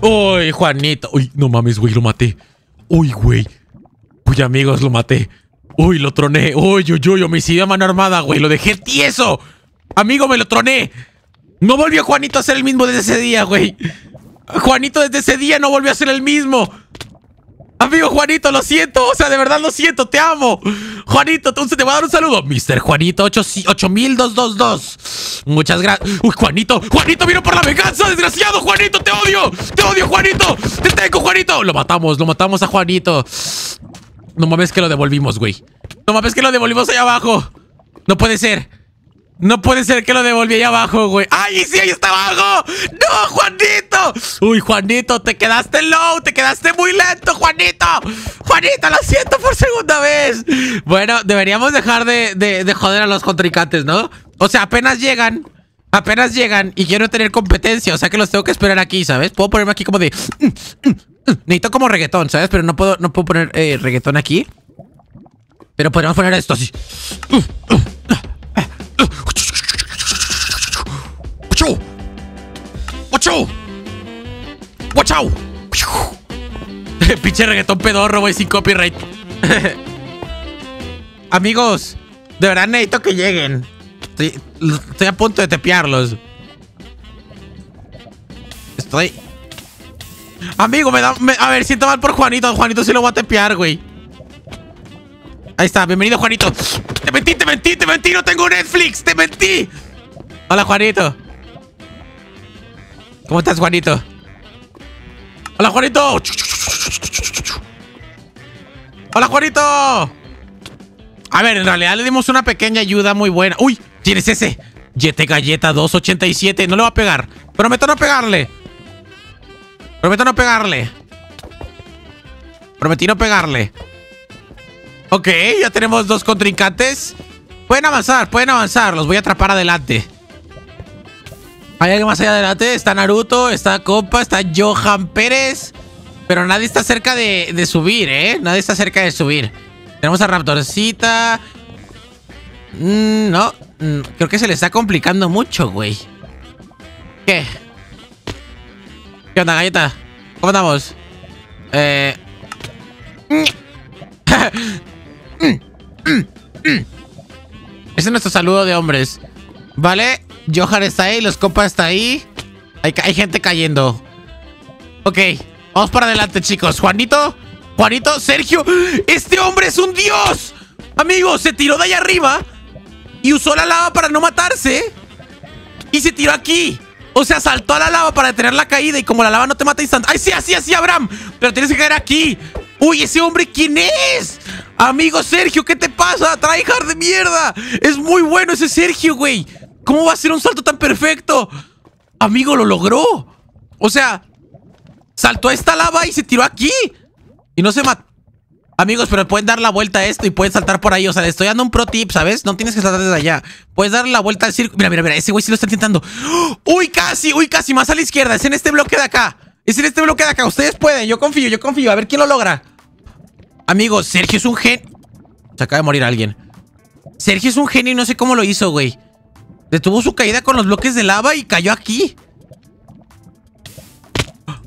¡Uy, Juanito! ¡Uy, no mames, güey! ¡Lo maté! ¡Uy, güey! ¡Uy, amigos! ¡Lo maté! ¡Uy, lo troné! ¡Uy, uy, uy! ¡Homicidio a mano armada, güey! ¡Lo dejé tieso! ¡Amigo, me lo troné! No volvió Juanito a ser el mismo desde ese día, güey. Juanito desde ese día no volvió a ser el mismo. Amigo Juanito, lo siento. O sea, de verdad lo siento. Te amo. Juanito, te voy a dar un saludo. Mr. Juanito, 8222. Muchas gracias. Uy, Juanito. Juanito vino por la venganza, desgraciado. Juanito, te odio. Te odio, Juanito. Te tengo, Juanito. Lo matamos a Juanito. No mames que lo devolvimos, güey. No mames que lo devolvimos allá abajo. No puede ser. No puede ser que lo devolví allá abajo, güey. ¡Ay, sí, ahí está abajo! ¡No, Juanito! Uy, Juanito, te quedaste low. Te quedaste muy lento, Juanito. Juanito, lo siento por segunda vez. Bueno, deberíamos dejar de joder a los contrincantes, ¿no? O sea, apenas llegan. Apenas llegan y quiero tener competencia. O sea, que los tengo que esperar aquí, ¿sabes? Puedo ponerme aquí como de... Necesito como reggaetón, ¿sabes? Pero no puedo poner reggaetón aquí. Pero podríamos poner esto así. ¡Wachow! ¡Wachow! ¡Wachow! Pinche reggaetón pedorro, güey, sin copyright. Amigos, de verdad necesito que lleguen. Estoy a punto de tepearlos. estoy... Amigo, me da... A ver, siento mal por Juanito. Juanito sí lo voy a tepear, güey. Ahí está, bienvenido, Juanito. Te mentí, te mentí, te mentí. No tengo Netflix, te mentí. Hola, Juanito. ¿Cómo estás, Juanito? Hola, Juanito. Hola, Juanito. A ver, en realidad le dimos una pequeña ayuda muy buena. Uy, ¿quién es ese? Yete Galleta 287. No le va a pegar. Prometo no pegarle. Prometo no pegarle. Prometí no pegarle. Ok, ya tenemos dos contrincantes. Pueden avanzar, pueden avanzar. Los voy a atrapar adelante. ¿Hay alguien más allá adelante? Está Naruto, está Compa, está Johan Pérez. Pero nadie está cerca de subir, ¿eh? Nadie está cerca de subir. Tenemos a Raptorcita. No, creo que se le está complicando mucho, güey. ¿Qué? ¿Qué onda, Galleta? ¿Cómo andamos? Ese es nuestro saludo de hombres. Vale, Johan está ahí, los Compas está ahí. Hay gente cayendo. Ok, vamos para adelante, chicos. Juanito, Juanito, Sergio. ¡Este hombre es un dios! Amigo, se tiró de allá arriba y usó la lava para no matarse. Y se tiró aquí. O sea, saltó a la lava para detener la caída. Y como la lava no te mata instantáneo. ¡Ay, sí, así, así, Abraham! Pero tienes que caer aquí. ¡Uy, ese hombre quién es! Amigo Sergio, ¿qué te pasa? ¡Tryhard de mierda! Es muy bueno ese Sergio, güey. ¿Cómo va a ser un salto tan perfecto? Amigo, lo logró. O sea, saltó a esta lava y se tiró aquí. Y no se mató. Amigos, pero pueden dar la vuelta a esto y pueden saltar por ahí. O sea, le estoy dando un pro tip, ¿sabes? No tienes que saltar desde allá. Puedes dar la vuelta al círculo. Mira, mira, mira. Ese güey sí lo está intentando. Uy, casi. Más a la izquierda. Es en este bloque de acá. Es en este bloque de acá. Ustedes pueden. Yo confío, yo confío. A ver quién lo logra. Amigos, Sergio es un genio. Se acaba de morir alguien. Sergio es un genio y no sé cómo lo hizo, güey. Detuvo su caída con los bloques de lava y cayó aquí.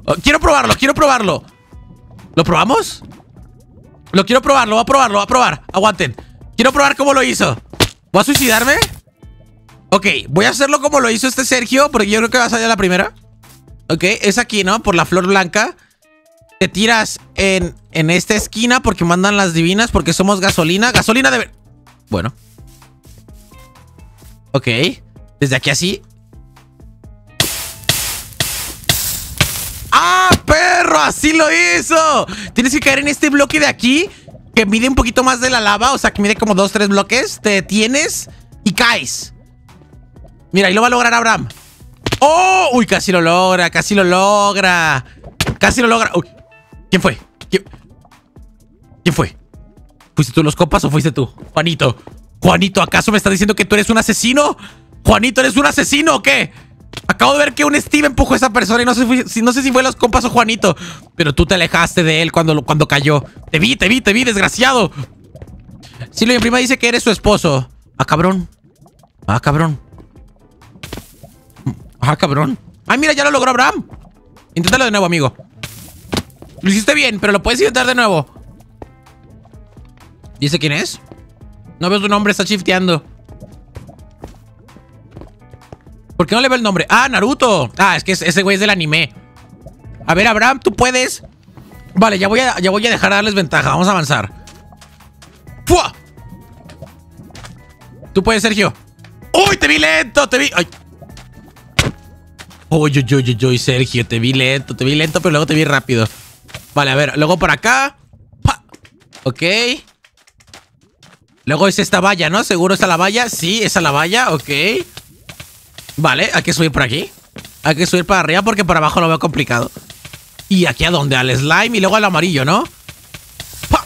Oh, quiero probarlo, quiero probarlo. ¿Lo probamos? Lo quiero probar, lo voy a probar, lo voy a probar. Aguanten. Quiero probar cómo lo hizo. ¿Voy a suicidarme? Ok, voy a hacerlo como lo hizo este Sergio, porque yo creo que va a salir a la primera. Ok, es aquí, ¿no? Por la flor blanca. Te tiras en esta esquina porque mandan las divinas, porque somos gasolina. Gasolina de... Bueno. Ok, desde aquí así. ¡Ah, perro! ¡Así lo hizo! Tienes que caer en este bloque de aquí, que mide un poquito más de la lava. O sea, que mide como 2 o 3 bloques. Te detienes y caes. Mira, ahí lo va a lograr Abraham. ¡Oh! ¡Uy, casi lo logra! ¡Casi lo logra! ¡Casi lo logra! ¡Uy! ¿Quién fue? ¿Quién fue? ¿Fuiste tú los Compas o fuiste tú? Juanito. Juanito, ¿acaso me estás diciendo que tú eres un asesino? ¿Juanito, eres un asesino o qué? Acabo de ver que un Steve empujó a esa persona y no sé si fue los Compas o Juanito. Pero tú te alejaste de él cuando cayó. Te vi, desgraciado. Silvio Prima dice que eres su esposo. Ah, cabrón. Ah, cabrón. Ah, cabrón. Ay, mira, ya lo logró Abraham. Inténtalo de nuevo, amigo. Lo hiciste bien, pero lo puedes intentar de nuevo. ¿Dice quién es? No veo su nombre, está shifteando. ¿Por qué no le veo el nombre? ¡Ah, Naruto! Ah, es que ese güey es del anime. A ver, Abraham, tú puedes. Vale, ya voy a dejar de darles ventaja. Vamos a avanzar. ¡Fua! Tú puedes, Sergio. ¡Uy, te vi lento! Te vi... ¡Ay! ¡Uy, Sergio! Te vi lento, pero luego te vi rápido. Vale, a ver, luego por acá. ¡Pah! Ok. Luego es esta valla, ¿no? ¿Seguro es a la valla? Sí, es a la valla, ok. Vale, hay que subir por aquí. Hay que subir para arriba porque para abajo lo veo complicado. ¿Y aquí a dónde? Al slime y luego al amarillo, ¿no? ¡Pah!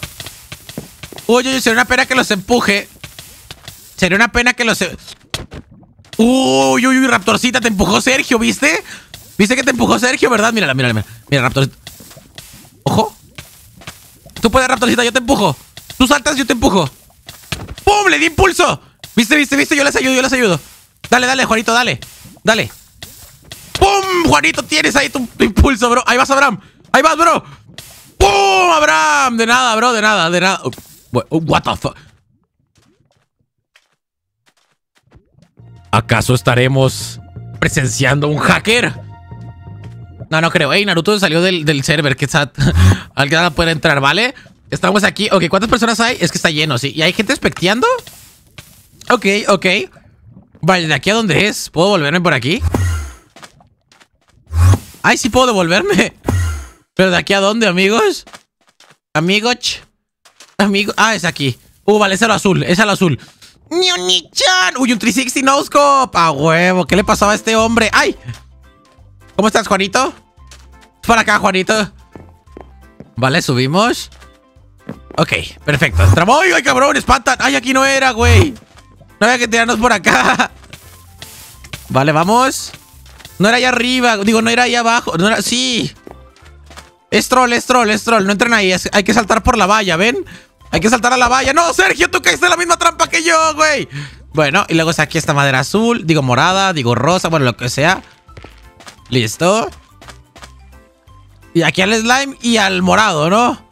Uy, sería una pena que los empuje. Sería una pena que los... Uy, Raptorcita, te empujó Sergio, ¿viste? ¿Viste que te empujó Sergio, verdad? Mírala, mírala. Mira, Raptorcita. ¡Ojo! Tú puedes, Raptorcita, yo te empujo. Tú saltas, yo te empujo. ¡Pum! ¡Le di impulso! ¿Viste? Yo les ayudo. Dale, Juanito, dale. ¡Pum! Juanito, tienes ahí tu impulso, bro. Ahí vas, Abraham. Ahí vas, bro. ¡Pum! Abraham. De nada, bro. De nada. What the fuck. ¿Acaso estaremos presenciando un hacker? No, no creo. Ey, Naruto salió del server que está... Al que nada puede entrar, ¿vale? Estamos aquí. Ok, ¿cuántas personas hay? Es que está lleno, sí. ¿Y hay gente especteando? Ok, ok. Vale, ¿de aquí a dónde es? ¿Puedo volverme por aquí? ¡Ay, sí puedo devolverme! ¿Pero de aquí a dónde, amigos? Amigos. Amigo. Ah, es aquí. Vale, es a lo azul. Es a lo azul. ¡Nioni-chan! ¡Uy, un 360 no-scope! ¡A huevo! ¿Qué le pasaba a este hombre? ¡Ay! ¿Cómo estás, Juanito? Para acá, Juanito. Vale, subimos. Ok, perfecto. ¡Entramos! ¡Ay, cabrón! ¡Espantan! ¡Ay, aquí no era, güey! No había que tirarnos por acá. Vale, vamos. No era allá arriba. Digo, no era allá abajo. No era... Sí. Es troll, es troll, es troll. No entren ahí. Hay que saltar por la valla, ¿ven? Hay que saltar a la valla. ¡No, Sergio! ¡Tú caíste en la misma trampa que yo, güey! Bueno, y luego es aquí esta madera azul. Digo, morada. Digo, rosa. Bueno, lo que sea. Listo. Y aquí al slime y al morado, ¿no?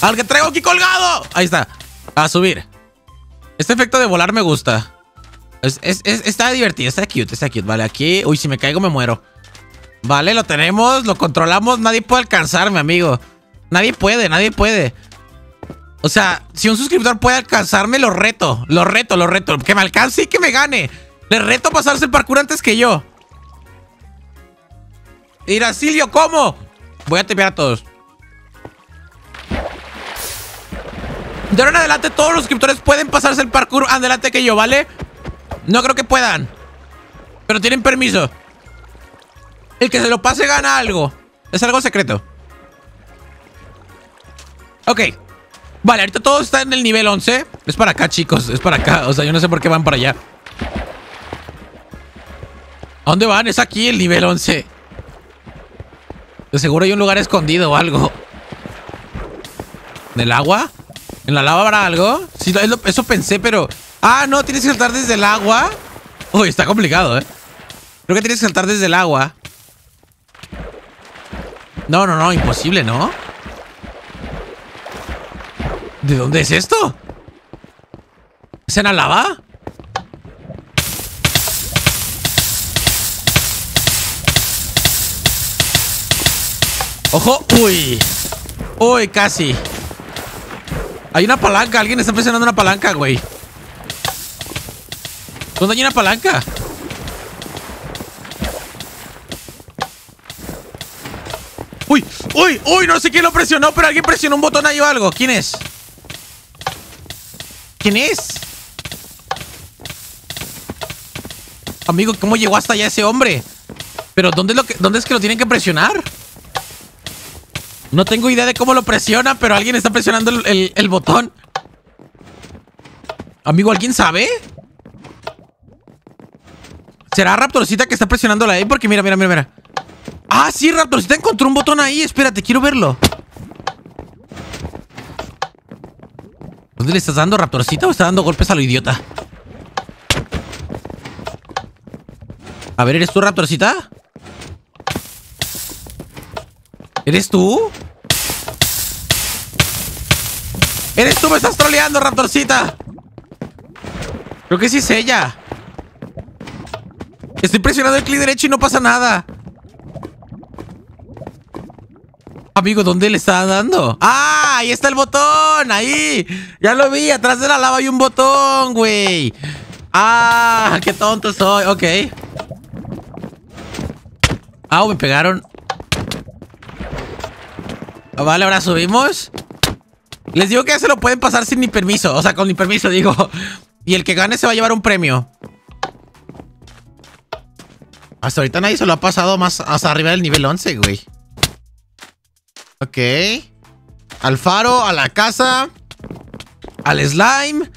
¡Al que traigo aquí colgado! Ahí está. A subir. Este efecto de volar me gusta. Está divertido, está cute, está cute. Vale, aquí... Uy, si me caigo me muero. Vale, lo tenemos, lo controlamos. Nadie puede alcanzarme, amigo. Nadie puede, nadie puede. O sea, si un suscriptor puede alcanzarme, lo reto. Lo reto, lo reto. Que me alcance y que me gane. Le reto a pasarse el parkour antes que yo. Mira, Silvio, ¿cómo? Voy a tepear a todos. De ahora en adelante todos los suscriptores pueden pasarse el parkour adelante que yo, ¿vale? No creo que puedan, pero tienen permiso. El que se lo pase gana algo. Es algo secreto. Ok. Vale, ahorita todos están en el nivel 11. Es para acá, chicos, es para acá. O sea, yo no sé por qué van para allá. ¿A dónde van? Es aquí el nivel 11. De seguro hay un lugar escondido o algo. ¿En el agua? ¿En la lava habrá algo? Sí, eso pensé, pero... Ah, no, tienes que saltar desde el agua. Uy, está complicado, ¿eh? Creo que tienes que saltar desde el agua. No, no, no, imposible, ¿no? ¿De dónde es esto? ¿Es en la lava? ¡Ojo! ¡Uy! ¡Uy, casi! Hay una palanca, alguien está presionando una palanca, güey. ¿Dónde hay una palanca? ¡Uy! ¡Uy! ¡Uy! No sé quién lo presionó, pero alguien presionó un botón ahí o algo. ¿Quién es? ¿Quién es? Amigo, ¿cómo llegó hasta allá ese hombre? ¿Pero dónde es que lo tienen que presionar? No tengo idea de cómo lo presiona, pero alguien está presionando el botón. Amigo, ¿alguien sabe? ¿Será Raptorcita que está presionándola ahí? Porque mira, mira, mira, mira. Ah, sí, Raptorcita encontró un botón ahí. Espérate, quiero verlo. ¿Dónde le estás dando, Raptorcita? ¿O está dando golpes a lo idiota? A ver, ¿eres tú, Raptorcita? ¿Eres tú? ¿Eres tú? Me estás troleando, Raptorcita. Creo que sí es ella. Estoy presionando el clic derecho y no pasa nada. Amigo, ¿dónde le está dando? ¡Ah! Ahí está el botón. Ahí. Ya lo vi. Atrás de la lava hay un botón, güey. ¡Ah! ¡Qué tonto soy! Ok. Ah, me pegaron. Vale, ahora subimos. Les digo que ya se lo pueden pasar sin mi permiso. O sea, con mi permiso, digo. Y el que gane se va a llevar un premio. Hasta ahorita nadie se lo ha pasado más hasta arriba del nivel 11, güey. Ok. Al faro, a la casa. Al slime.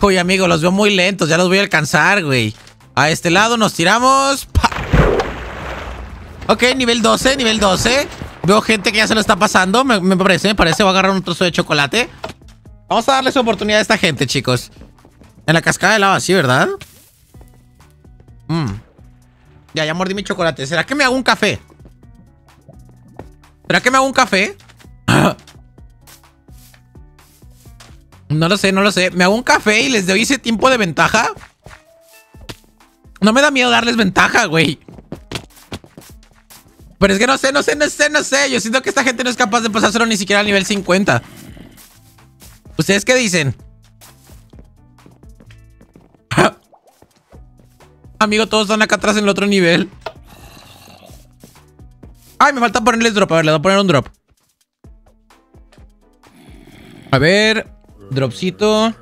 Uy, amigo, los veo muy lentos. Ya los voy a alcanzar, güey. A este lado nos tiramos. ¡Pah! Ok, nivel 12, nivel 12. Veo gente que ya se lo está pasando. Me parece. Voy a agarrar un trozo de chocolate. Vamos a darle su oportunidad a esta gente, chicos. En la cascada de lava, sí, ¿verdad? Ya mordí mi chocolate. ¿Será que me hago un café? ¿Será que me hago un café? No lo sé, no lo sé. ¿Me hago un café y les doy ese tiempo de ventaja? No me da miedo darles ventaja, güey. Pero es que no sé. Yo siento que esta gente no es capaz de pasárselo ni siquiera al nivel 50. ¿Ustedes qué dicen? Amigo, todos están acá atrás en el otro nivel. Ay, me falta ponerles drop. A ver, le voy a poner un drop. A ver, dropcito.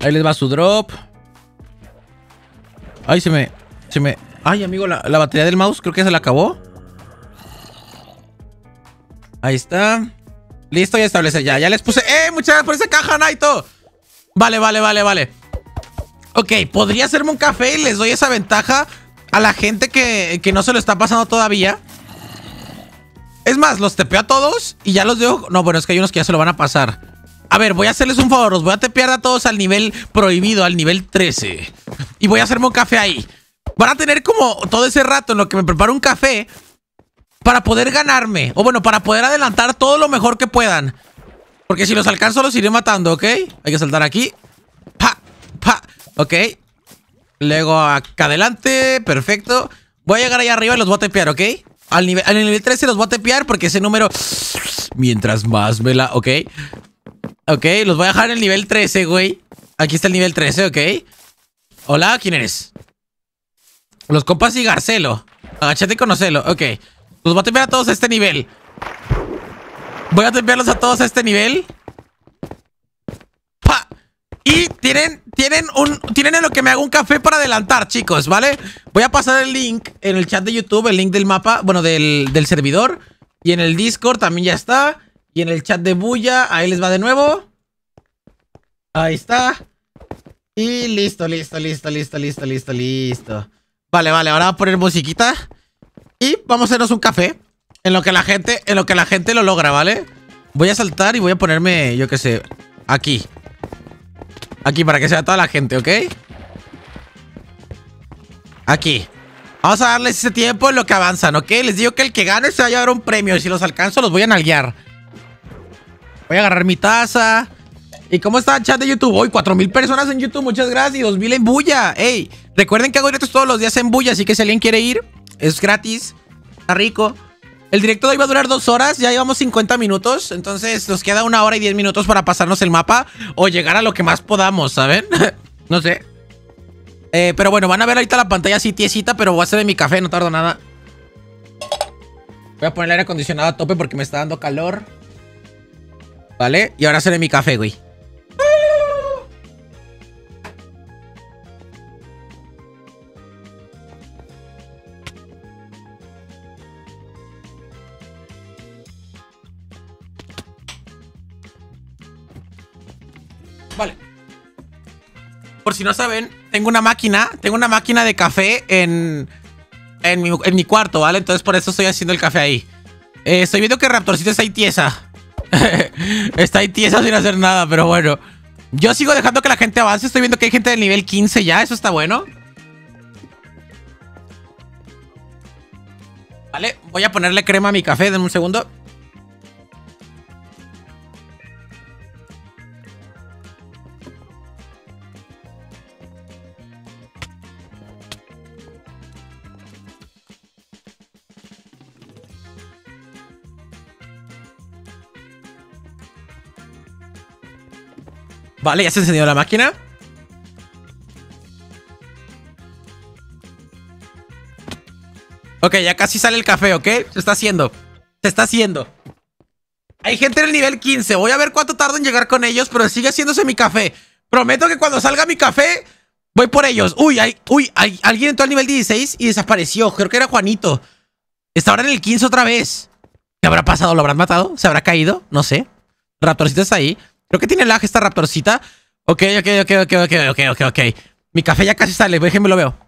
Ahí les va su drop. Ay, se me... Ay, amigo, la batería del mouse creo que se la acabó. Ahí está. Listo, ya establece. Ya les puse... ¡Eh! Muchas gracias por esa caja, Naito. Vale. Ok, podría hacerme un café y les doy esa ventaja a la gente que no se lo está pasando todavía. Es más, los tepeo a todos y ya los dejo... No, bueno, es que hay unos que ya se lo van a pasar. A ver, voy a hacerles un favor. Los voy a tepear a todos al nivel prohibido, al nivel 13. Y voy a hacerme un café ahí. Van a tener como todo ese rato en lo que me preparo un café para poder ganarme. O bueno, para poder adelantar todo lo mejor que puedan. Porque si los alcanzo los iré matando, ¿ok? Hay que saltar aquí. Pa. Ok. Luego acá adelante. Perfecto. Voy a llegar ahí arriba y los voy a tepear, ¿ok? Al nivel 13 los voy a tepear porque ese número... Mientras más vela... Ok. Ok, los voy a dejar en el nivel 13, güey. Aquí está el nivel 13, ok. Hola, ¿quién eres? Los compas y Garcelo. Agáchate y conocelo, ok. Los voy a tepear a todos a este nivel. Voy a tepearlos a todos a este nivel. ¡Pa! Y tienen en lo que me hago un café para adelantar, chicos, ¿vale? Voy a pasar el link en el chat de YouTube, el link del mapa, bueno, del servidor. Y en el Discord también ya está. Y en el chat de Booyah, ahí les va de nuevo. Ahí está. Y listo. Vale, ahora voy a poner musiquita. Y vamos a hacernos un café. En lo que la gente lo logra, ¿vale? Voy a saltar y voy a ponerme, yo qué sé, aquí. Aquí para que sea toda la gente, ¿ok? Aquí. Vamos a darles ese tiempo en lo que avanzan, ¿ok? Les digo que el que gane se va a llevar un premio. Y si los alcanzo, los voy a nalguear. Voy a agarrar mi taza. ¿Y cómo está el chat de YouTube? Hoy 4,000 personas en YouTube, muchas gracias. Y 2,000 en Booyah. Ey, recuerden que hago directos todos los días en Booyah. Así que si alguien quiere ir, es gratis. Está rico. El directo de hoy va a durar 2 horas, ya llevamos 50 minutos. Entonces nos queda 1 hora y 10 minutos para pasarnos el mapa o llegar a lo que más podamos, ¿saben? No sé. Pero bueno, van a ver ahorita la pantalla así tiesita, pero voy a hacer de mi café, no tardo nada. Voy a poner el aire acondicionado a tope porque me está dando calor. Vale, y ahora seré mi café, güey. Vale. Por si no saben, tengo una máquina de café en mi cuarto, ¿vale? Entonces por eso estoy haciendo el café ahí. Estoy viendo que Raptorcito está ahí tiesa. Está ahí tiesa sin hacer nada, pero bueno. Yo sigo dejando que la gente avance. Estoy viendo que hay gente del nivel 15 ya, eso está bueno. Vale, voy a ponerle crema a mi café, denme un segundo. Vale, ya se encendió la máquina. Ok, ya casi sale el café, ¿ok? Se está haciendo. Hay gente en el nivel 15. Voy a ver cuánto tardo en llegar con ellos, pero sigue haciéndose mi café. Prometo que cuando salga mi café, voy por ellos. Uy, alguien entró al nivel 16 y desapareció. Creo que era Juanito. Está ahora en el 15 otra vez. ¿Qué habrá pasado? ¿Lo habrán matado? ¿Se habrá caído? No sé. Raptorcito está ahí. Creo que tiene lag esta raptorcita. Ok. Mi café ya casi sale, déjenme lo veo.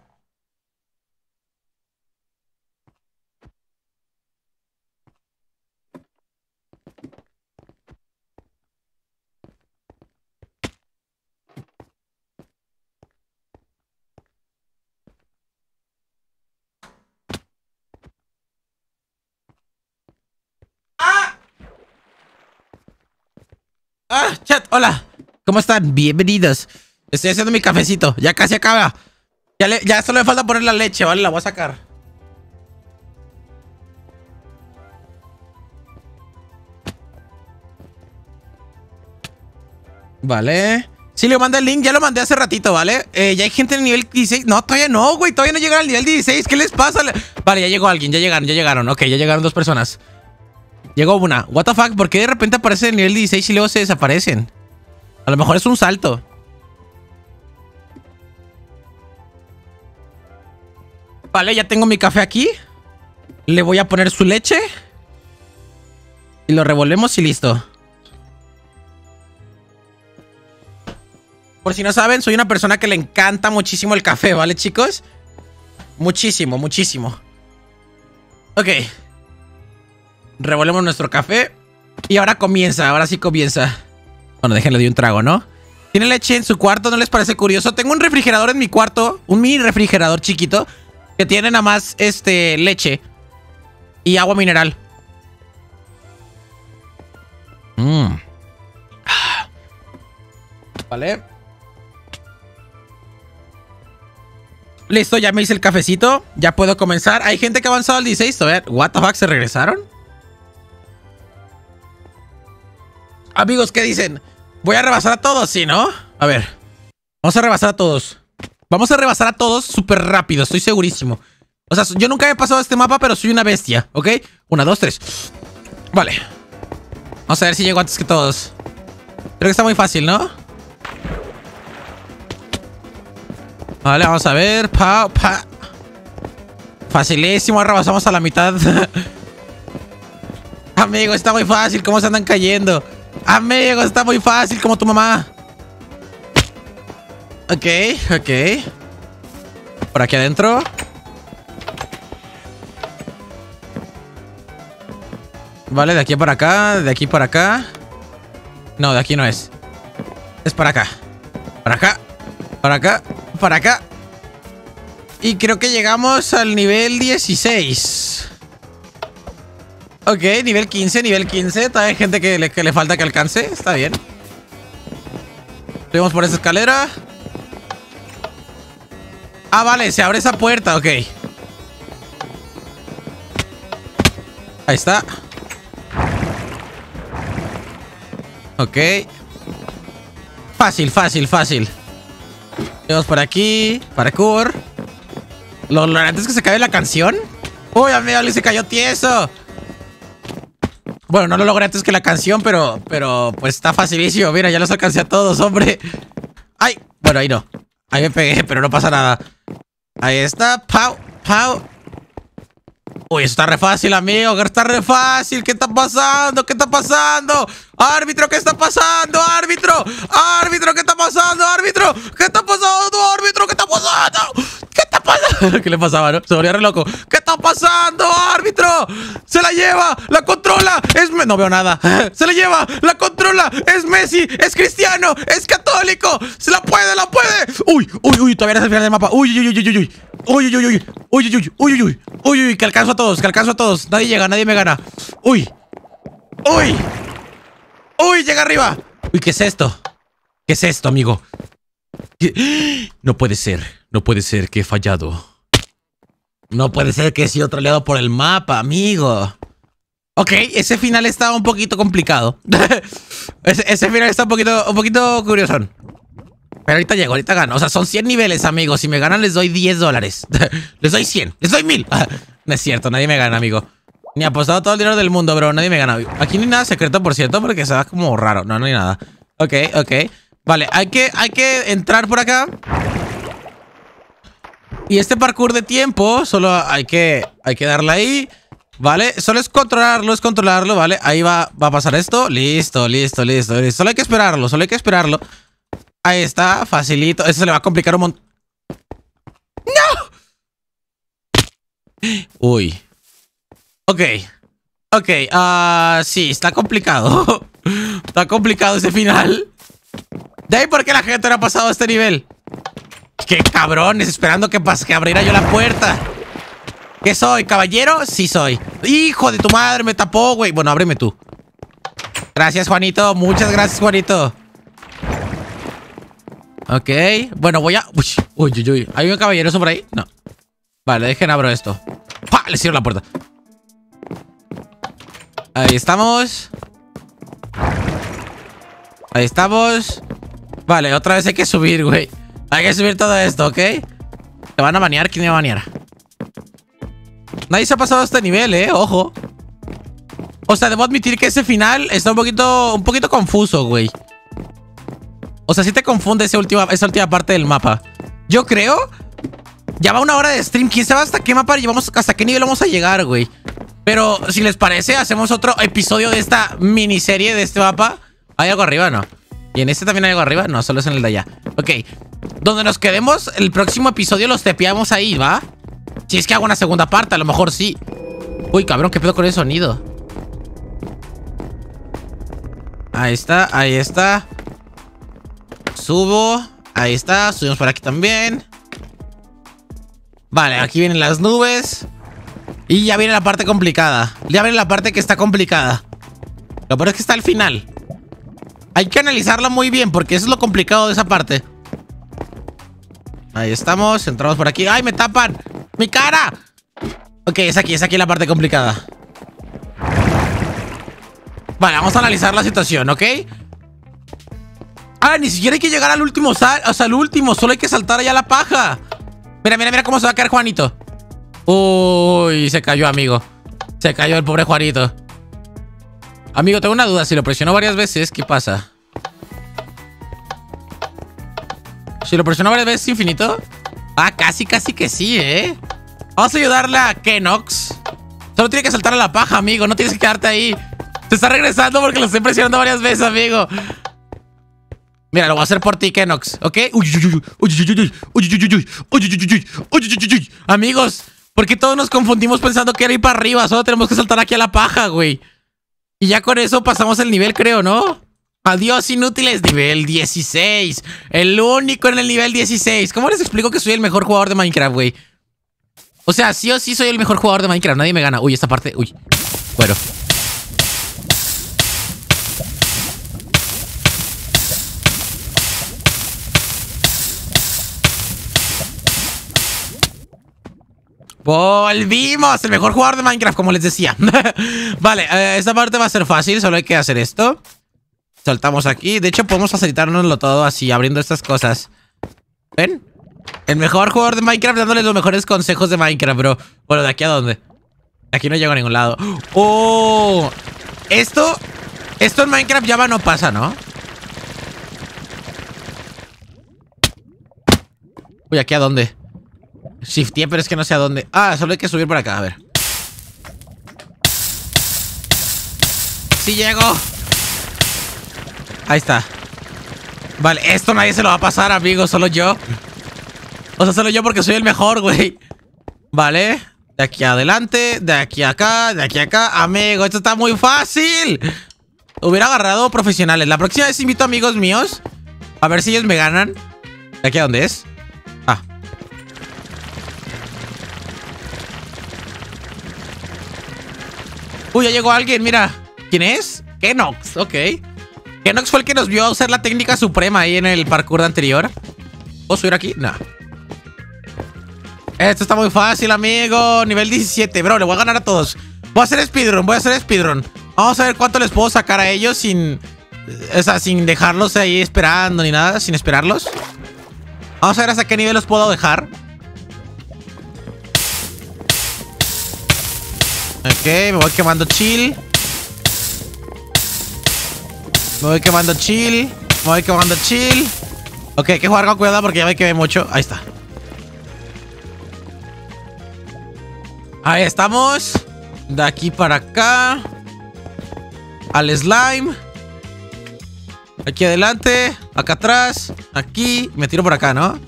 Ah, chat, hola, ¿cómo están? Bienvenidos. Estoy haciendo mi cafecito, ya casi acaba. Ya solo me falta poner la leche, ¿vale? La voy a sacar. Vale. Sí, le mandé el link, ya lo mandé hace ratito, ¿vale? Ya hay gente en el nivel 16. No, todavía no, güey. Todavía no llegaron al nivel 16. ¿Qué les pasa? Vale, ya llegó alguien, ya llegaron. Ok, ya llegaron dos personas. Llegó una. What the fuck, ¿por qué de repente aparece el nivel 16 y luego se desaparecen? A lo mejor es un salto. Vale, ya tengo mi café aquí. Le voy a poner su leche. Y lo revolvemos y listo. Por si no saben, soy una persona que le encanta muchísimo el café, ¿vale, chicos? Muchísimo, muchísimo. Ok. Revolvemos nuestro café. Y ahora comienza, ahora sí comienza. Bueno, déjenle de un trago, ¿no? Tiene leche en su cuarto, ¿no les parece curioso? Tengo un refrigerador en mi cuarto, un mini refrigerador chiquito, que tiene nada más, leche y agua mineral. Vale. Listo, ya me hice el cafecito. Ya puedo comenzar. Hay gente que ha avanzado al 16. A ver, what the fuck, ¿se regresaron? Amigos, ¿qué dicen? ¿Voy a rebasar a todos? Sí, ¿no? A ver. Vamos a rebasar a todos. Vamos a rebasar a todos súper rápido, estoy segurísimo. O sea, yo nunca he pasado este mapa, pero soy una bestia, ¿ok? 1, 2, 3. Vale. Vamos a ver si llego antes que todos. Creo que está muy fácil, ¿no? Vale, vamos a ver. Facilísimo, ahora pasamos a la mitad. Amigo, está muy fácil. ¿Cómo se andan cayendo? Amigo, está muy fácil, como tu mamá. Ok, ok. Por aquí adentro. Vale, de aquí para acá. De aquí para acá. No, de aquí no es. Es para acá. Para acá. Para acá. Para acá. Y creo que llegamos al nivel 16. Ok, nivel 15, nivel 15. Todavía hay gente que le falta que alcance. Está bien. Subimos por esa escalera. Ah, vale, se abre esa puerta, ok. Ahí está. Ok. Fácil, fácil, fácil. Vamos por aquí, parkour. Lo antes que se cae la canción. Uy, amigo, le se cayó tieso. Bueno, no lo logré antes que la canción, pero pues está facilísimo. Mira, ya los alcancé a todos, hombre. Ay, bueno, ahí no. Ahí me pegué, pero no pasa nada. Ahí está, pau, pau. Uy, eso está re fácil, amigo. Está re fácil. ¿Qué está pasando? ¿Qué está pasando? Árbitro, ¿qué está pasando? Árbitro. Árbitro, ¿qué está pasando? Árbitro. ¿Qué está pasando? Árbitro, ¿qué está pasando? ¿Qué está pasando? ¿Qué le pasaba, no? Se volvió re loco. ¿Qué está pasando? Árbitro. Se la lleva. La controla. Es... No veo nada. Se la lleva. La controla. Es Messi. Es cristiano. Es católico. Se la puede, la puede. Uy, uy, uy. Todavía es el final del mapa. Uy, uy, uy, uy, uy. Uy, uy, uy, uy, uy, uy, uy, uy, uy, uy, que alcanzo a todos, nadie llega, nadie me gana. Uy, uy, uy, llega arriba. Uy, ¿qué es esto? ¿Qué es esto, amigo? No puede ser, no puede ser que he fallado. No puede ser que he sido troleado por el mapa, amigo. Ok, ese final estaba un poquito complicado. Ese final está un poquito curiosón. Pero ahorita llego, ahorita gano. O sea, son 100 niveles, amigos. Si me ganan, les doy $10. Les doy 100. Les doy 1000. No es cierto, nadie me gana, amigo. Ni apostado todo el dinero del mundo, bro. Nadie me gana. Aquí no hay nada secreto, por cierto, porque se va como raro. No, no hay nada. Ok, ok. Vale, hay que entrar por acá. Y este parkour de tiempo, solo hay que darle ahí. Vale, solo es controlarlo, ¿vale? Ahí va a pasar esto. Listo, listo, listo, listo. Solo hay que esperarlo, solo hay que esperarlo. Ahí está, facilito. Eso se le va a complicar un montón. ¡No! Uy. Ok. Ok. Sí, está complicado. Está complicado ese final. De ahí porque la gente no ha pasado a este nivel. ¡Qué cabrones! Esperando que abriera yo la puerta. ¿Qué soy, caballero? Sí soy. ¡Hijo de tu madre! Me tapó, güey. Bueno, ábreme tú. Gracias, Juanito. Muchas gracias, Juanito. Ok, bueno, voy a... Uy, uy, uy. ¿Hay un caballeroso por ahí? No. Vale, dejen abro esto. ¡Pah! Les cierro la puerta. Ahí estamos. Ahí estamos. Vale, otra vez hay que subir, güey. Hay que subir todo esto, ¿ok? ¿Te van a banear? ¿Quién me va a banear? Nadie se ha pasado a este nivel, ojo. O sea, debo admitir que ese final está un poquito confuso, güey. O sea, sí te confunde esa última parte del mapa. Yo creo... Ya va una hora de stream. ¿Quién sabe hasta qué mapa llevamos? ¿Hasta qué nivel vamos a llegar, güey? Pero, si les parece, hacemos otro episodio de esta miniserie de este mapa. ¿Hay algo arriba, no? ¿Y en este también hay algo arriba? No, solo es en el de allá. Ok. Donde nos quedemos, el próximo episodio los tepeamos ahí, ¿va? Si es que hago una segunda parte, a lo mejor sí. Uy, cabrón, ¿qué pedo con el sonido? Ahí está, ahí está. Subo. Ahí está, subimos por aquí también. Vale, aquí vienen las nubes. Y ya viene la parte complicada. Ya viene la parte que está complicada. Lo peor es que está al final. Hay que analizarla muy bien, porque eso es lo complicado de esa parte. Ahí estamos, entramos por aquí. ¡Ay, me tapan! ¡Mi cara! Ok, es aquí la parte complicada. Vale, vamos a analizar la situación, ¿ok? Ah, ni siquiera hay que llegar al último. O sea, al último, solo hay que saltar allá a la paja. Mira, mira, mira cómo se va a caer Juanito. Uy, se cayó, amigo. Se cayó el pobre Juanito. Amigo, tengo una duda. Si lo presionó varias veces, ¿qué pasa? Si lo presionó varias veces, infinito. Ah, casi que sí, Vamos a ayudarle a Kenox. Solo tiene que saltar a la paja, amigo. No tienes que quedarte ahí. Se está regresando porque lo estoy presionando varias veces, amigo. Mira, lo voy a hacer por ti, Kenox, ¿ok? Amigos, porque todos nos confundimos pensando que era ir para arriba. Solo tenemos que saltar aquí a la paja, güey. Y ya con eso pasamos el nivel, creo, ¿no? Adiós, inútiles. Nivel 16. El único en el nivel 16. ¿Cómo les explico que soy el mejor jugador de Minecraft, güey? O sea, sí o sí soy el mejor jugador de Minecraft. Nadie me gana. Uy, esta parte... Uy. Bueno. ¡Volvimos! El mejor jugador de Minecraft, como les decía. Vale, esta parte va a ser fácil. Solo hay que hacer esto. Saltamos aquí. De hecho, podemos facilitárnoslo todo así, abriendo estas cosas. ¿Ven? El mejor jugador de Minecraft dándoles los mejores consejos de Minecraft, bro. Bueno, ¿de aquí a dónde? De aquí no llego a ningún lado. ¡Oh! Esto en Minecraft Java no pasa, ¿no? Uy, ¿aquí a dónde? Shifté, pero es que no sé a dónde. Ah, solo hay que subir por acá, a ver. ¡Sí llego! Ahí está. Vale, esto nadie se lo va a pasar, amigo. Solo yo. O sea, solo yo porque soy el mejor, güey. Vale. De aquí adelante, de aquí a acá, de aquí a acá. Amigo, esto está muy fácil. Hubiera agarrado profesionales. La próxima vez invito a amigos míos. A ver si ellos me ganan. ¿De aquí a dónde es? Uy, ya llegó alguien, mira. ¿Quién es? Kenox, ok. Kenox fue el que nos vio usar la técnica suprema ahí en el parkour anterior. ¿Puedo subir aquí? No. Esto está muy fácil, amigo. Nivel 17, bro, le voy a ganar a todos. Voy a hacer speedrun, Vamos a ver cuánto les puedo sacar a ellos sin... O sea, sin dejarlos ahí esperando ni nada, sin esperarlos. Vamos a ver hasta qué nivel los puedo dejar. Ok, me voy quemando chill. Ok, hay que jugar con cuidado porque ya me quemé mucho. Ahí está. Ahí estamos. De aquí para acá. Al slime. Aquí adelante. Acá atrás. Aquí. Me tiro por acá, ¿no?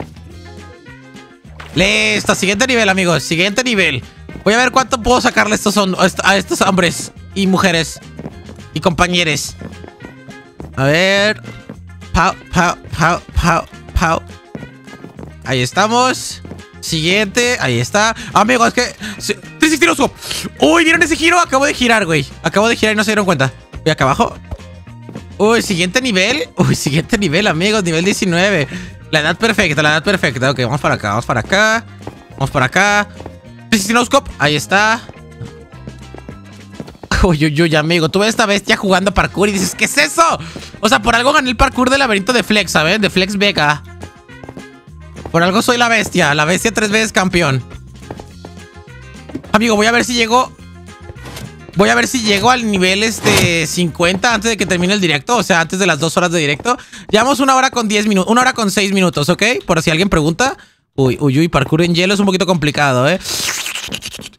Listo. Siguiente nivel, amigos. Siguiente nivel. Voy a ver cuánto puedo sacarle a estos hombres y mujeres y compañeros. A ver. Ahí estamos. Siguiente. Ahí está. Amigo, es que... ¡360! ¡Uy! ¿Vieron ese giro? Acabo de girar, güey. Acabo de girar y no se dieron cuenta. Voy acá abajo. Uy, siguiente nivel. Amigos. Nivel 19. La edad perfecta, la edad perfecta. Ok, vamos para acá, vamos para acá. Vamos para acá. Sinooscope, ahí está. Uy, uy, uy, amigo. Tú ves esta bestia jugando parkour y dices, ¿qué es eso? O sea, por algo gané el parkour del laberinto de Flex, ¿sabes? De Flex Vega. Por algo soy la bestia 3 veces campeón. Amigo, voy a ver si llego. Voy a ver si llego al nivel 50 antes de que termine el directo. O sea, antes de las 2 horas de directo. Llevamos 1 hora con 10 minutos. 1 hora con 6 minutos, ¿ok? Por si alguien pregunta. Uy, uy, uy, parkour en hielo es un poquito complicado, ¿eh?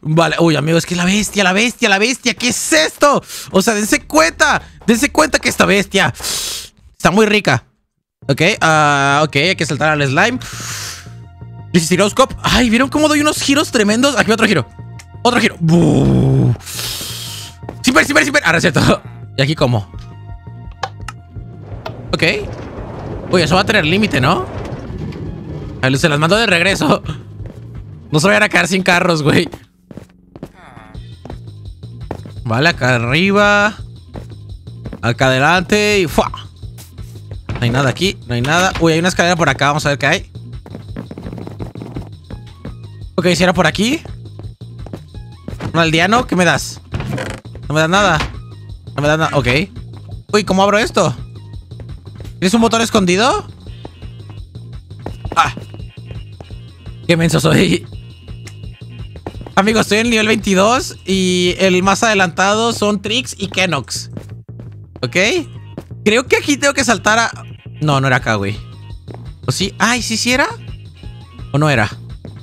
Vale, uy, amigo, es que la bestia, la bestia, la bestia. ¿Qué es esto? O sea, dense cuenta que esta bestia está muy rica. Ok, ok, hay que saltar al slime. Giroscope. Ay, ¿vieron cómo doy unos giros tremendos? Aquí otro giro. Otro giro. Super, super, super. Ahora es cierto. ¿Y aquí cómo? Ok. Uy, eso va a tener límite, ¿no? A ver, se las mando de regreso. No se vayan a quedar sin carros, güey. Vale, acá arriba. Acá adelante. Y ¡fua! No hay nada aquí, no hay nada. Uy, hay una escalera por acá, vamos a ver qué hay. Ok, si era por aquí. Un aldeano, ¿qué me das? No me das nada. No me das nada, ok. Uy, ¿cómo abro esto? ¿Tienes un botón escondido? Ah. Qué menso soy. Amigo, estoy en el nivel 22 y el más adelantado son Trix y Kenox. ¿Ok? Creo que aquí tengo que saltar a... No, no era acá, güey. ¿O sí? Ay, ¿sí, sí era? ¿O no era?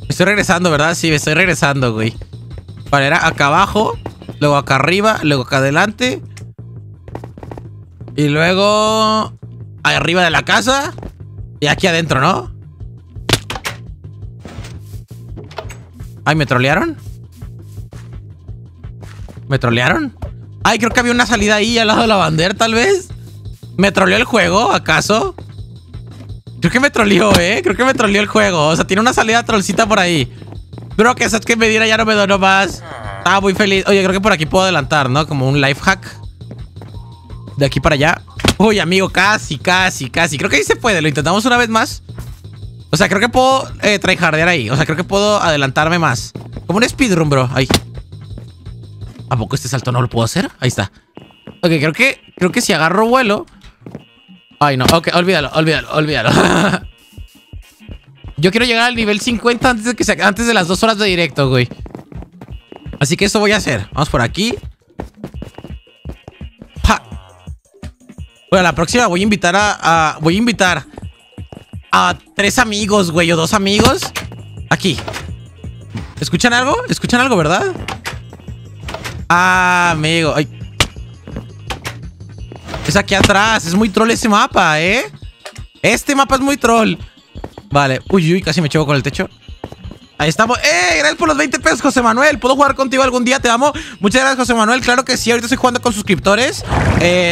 Me estoy regresando, ¿verdad? Sí, me estoy regresando, güey. Vale, era acá abajo, luego acá arriba, luego acá adelante. Y luego... arriba de la casa. Y aquí adentro, ¿no? Ay, ¿me trolearon? ¿Me trolearon? Ay, creo que había una salida ahí al lado de la bandera, tal vez. ¿Me troleó el juego, acaso? Creo que me troleó, ¿eh? Creo que me troleó el juego. O sea, tiene una salida trollcita por ahí. Creo que esas que me diera ya no me donó más. Estaba muy feliz. Oye, creo que por aquí puedo adelantar, ¿no? Como un life hack. De aquí para allá. Uy, amigo, casi, casi, casi. Creo que ahí se puede. Lo intentamos una vez más. O sea, creo que puedo tryhardear ahí. O sea, creo que puedo adelantarme más. Como un speedrun, bro. Ahí. ¿A poco este salto no lo puedo hacer? Ahí está. Ok, creo que si agarro vuelo... Ay, no. Ok, olvídalo, olvídalo, olvídalo. Yo quiero llegar al nivel 50 antes de las 2 horas de directo, güey. Así que eso voy a hacer. Vamos por aquí. ¡Ja! Bueno, la próxima voy a invitar a 3 amigos, güey, o 2 amigos. Aquí. ¿Escuchan algo? ¿Escuchan algo, verdad? Ah, amigo. Ay. Es aquí atrás. Es muy troll ese mapa, ¿eh? Este mapa es muy troll. Vale. Uy, uy, casi me choco con el techo. Ahí estamos. ¡Eh! Gracias por los 20 pesos, José Manuel. ¿Puedo jugar contigo algún día? Te amo. Muchas gracias, José Manuel. Claro que sí. Ahorita estoy jugando con suscriptores.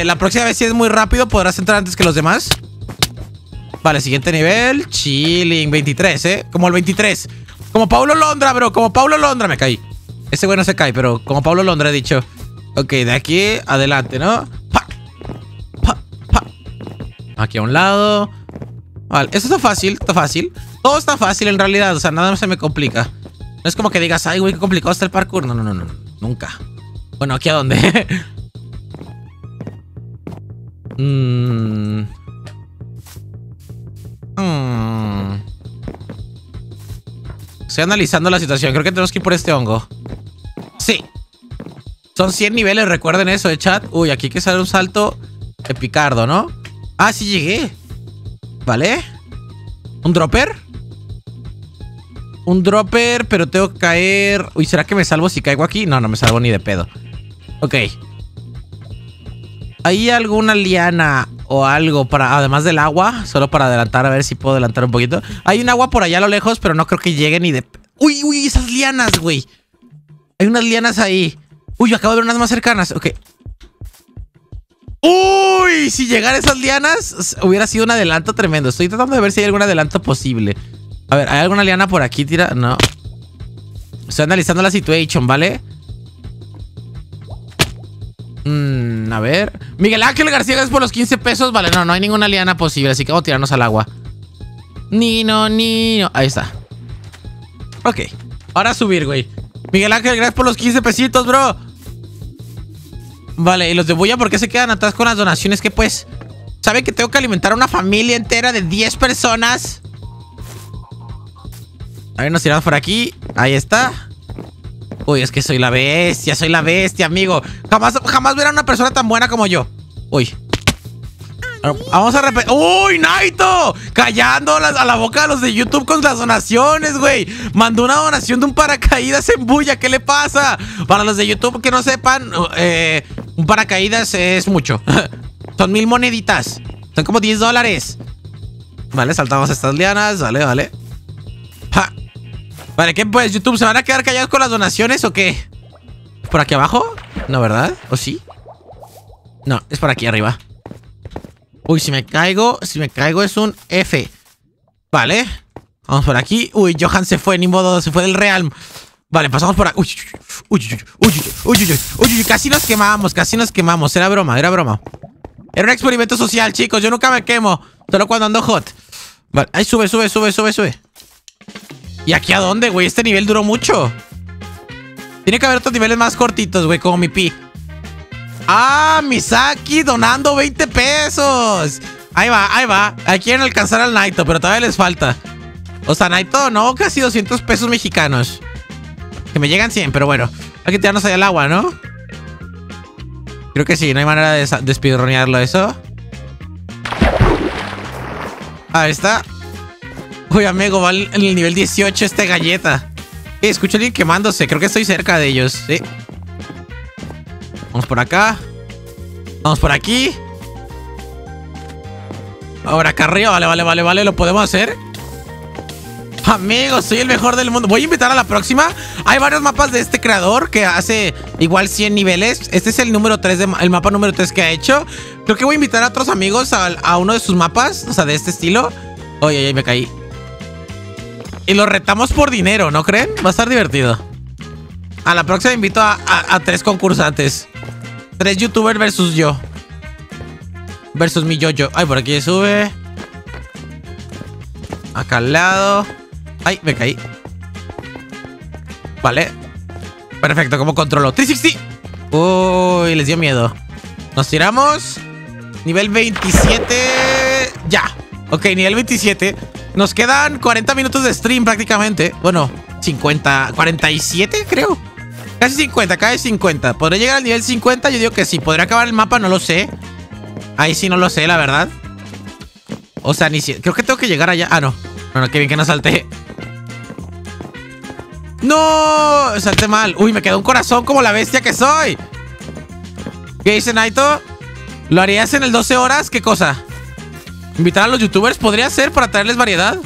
La próxima vez, si es muy rápido, podrás entrar antes que los demás. Vale, siguiente nivel. Chilling. 23, ¿eh? Como el 23. Como Paulo Londra, bro. Como Paulo Londra. Me caí. Ese güey no se cae, pero como Paulo Londra he dicho. Ok, de aquí adelante, ¿no? Pa, pa, pa. Aquí a un lado. Vale, eso está fácil, está fácil. Todo está fácil en realidad, o sea, nada se me complica. No es como que digas, ay, güey, qué complicado está el parkour. No, no, no, no, nunca. Bueno, ¿aquí a dónde? Estoy analizando la situación. Creo que tenemos que ir por este hongo. Sí. Son 100 niveles, recuerden eso, chat. Uy, aquí hay que hacer un salto de picardo, ¿no? Ah, sí llegué. Vale. ¿Un dropper? Un dropper, pero tengo que caer... Uy, ¿será que me salvo si caigo aquí? No, no me salvo ni de pedo. Ok. ¿Hay alguna liana o algo para, además del agua? Solo para adelantar, a ver si puedo adelantar un poquito. Hay un agua por allá a lo lejos, pero no creo que llegue ni de... Uy, uy, esas lianas, güey. Hay unas lianas ahí. Uy, yo acabo de ver unas más cercanas. Ok. Uy, si llegar a esas lianas hubiera sido un adelanto tremendo. Estoy tratando de ver si hay algún adelanto posible. A ver, ¿hay alguna liana por aquí? Tira, no. Estoy analizando la situación, ¿vale? A ver. Miguel Ángel García, gracias por los 15 pesos. Vale, no, no hay ninguna liana posible. Así que vamos a tirarnos al agua. Nino, Nino. Ahí está. Ok. Ahora a subir, güey. Miguel Ángel, gracias por los 15 pesitos, bro. Vale, y los de Booyah, ¿por qué se quedan atrás con las donaciones? Que pues, ¿saben que tengo que alimentar a una familia entera de 10 personas? A ver, nos tiramos por aquí. Ahí está. Uy, es que soy la bestia, amigo. Jamás verá una persona tan buena como yo. Uy. Vamos a repetir. ¡Uy, Naito! Callando a la boca de los de YouTube con las donaciones, güey. Mandó una donación de un paracaídas en Booyah. ¿Qué le pasa? Para los de YouTube que no sepan, un paracaídas es mucho. Son 1000 moneditas. Son como $10. Vale, saltamos estas lianas. Vale, vale. Ja. Vale, ¿qué pues? ¿YouTube se van a quedar callados con las donaciones o qué? ¿Por aquí abajo? No, ¿verdad? ¿O sí? No, es por aquí arriba. Uy, si me caigo es un F. Vale. Vamos por aquí. Uy, Johan se fue, ni modo, se fue del Realm. Vale, pasamos por aquí. Uy, casi nos quemamos. Era broma, era broma. Era un experimento social, chicos. Yo nunca me quemo, solo cuando ando hot. Vale, ahí sube. ¿Y aquí a dónde, güey? Este nivel duró mucho. Tiene que haber otros niveles más cortitos, güey, como mi pi. ¡Ah, Misaki donando 20 pesos! Ahí va, ahí va. Ahí quieren alcanzar al Naito, pero todavía les falta. O sea, Naito, no, casi 200 pesos mexicanos. Que me llegan 100, pero bueno. Hay que tirarnos allá al agua, ¿no? Creo que sí, no hay manera de speedronearlo eso. Ahí está. Uy, amigo, va en el nivel 18 este galleta. Escucho a alguien quemándose. Creo que estoy cerca de ellos, sí. Vamos por acá. Vamos por aquí. Ahora acá arriba. Vale. ¿Lo podemos hacer? Amigos, soy el mejor del mundo. Voy a invitar a la próxima. Hay varios mapas de este creador que hace igual 100 niveles. Este es el número 3, el mapa número 3 que ha hecho. Creo que voy a invitar a otros amigos a uno de sus mapas. O sea, de este estilo. Oye, me caí. Y lo retamos por dinero, ¿no creen? Va a estar divertido. A la próxima invito a 3 concursantes. 3 youtubers versus yo. Versus mi yo. Ay, por aquí sube. Acá al lado. Ay, me caí. Vale. Perfecto, ¿cómo controlo? 360. Uy, les dio miedo. Nos tiramos. Nivel 27. Ya. Ok, nivel 27. Nos quedan 40 minutos de stream prácticamente. Bueno, 50, 47 creo. Casi 50, casi 50. ¿Podré llegar al nivel 50? Yo digo que sí. ¿Podré acabar el mapa? No lo sé. Ahí sí no lo sé, la verdad. O sea, ni si... Creo que tengo que llegar allá. Ah, no. No, qué bien que no salté. ¡No! Salté mal. Uy, me quedó un corazón como la bestia que soy. ¿Qué dice Naito? ¿Lo harías en el 12 horas? ¿Qué cosa? ¿Invitar a los youtubers? ¿Podría ser para traerles variedad?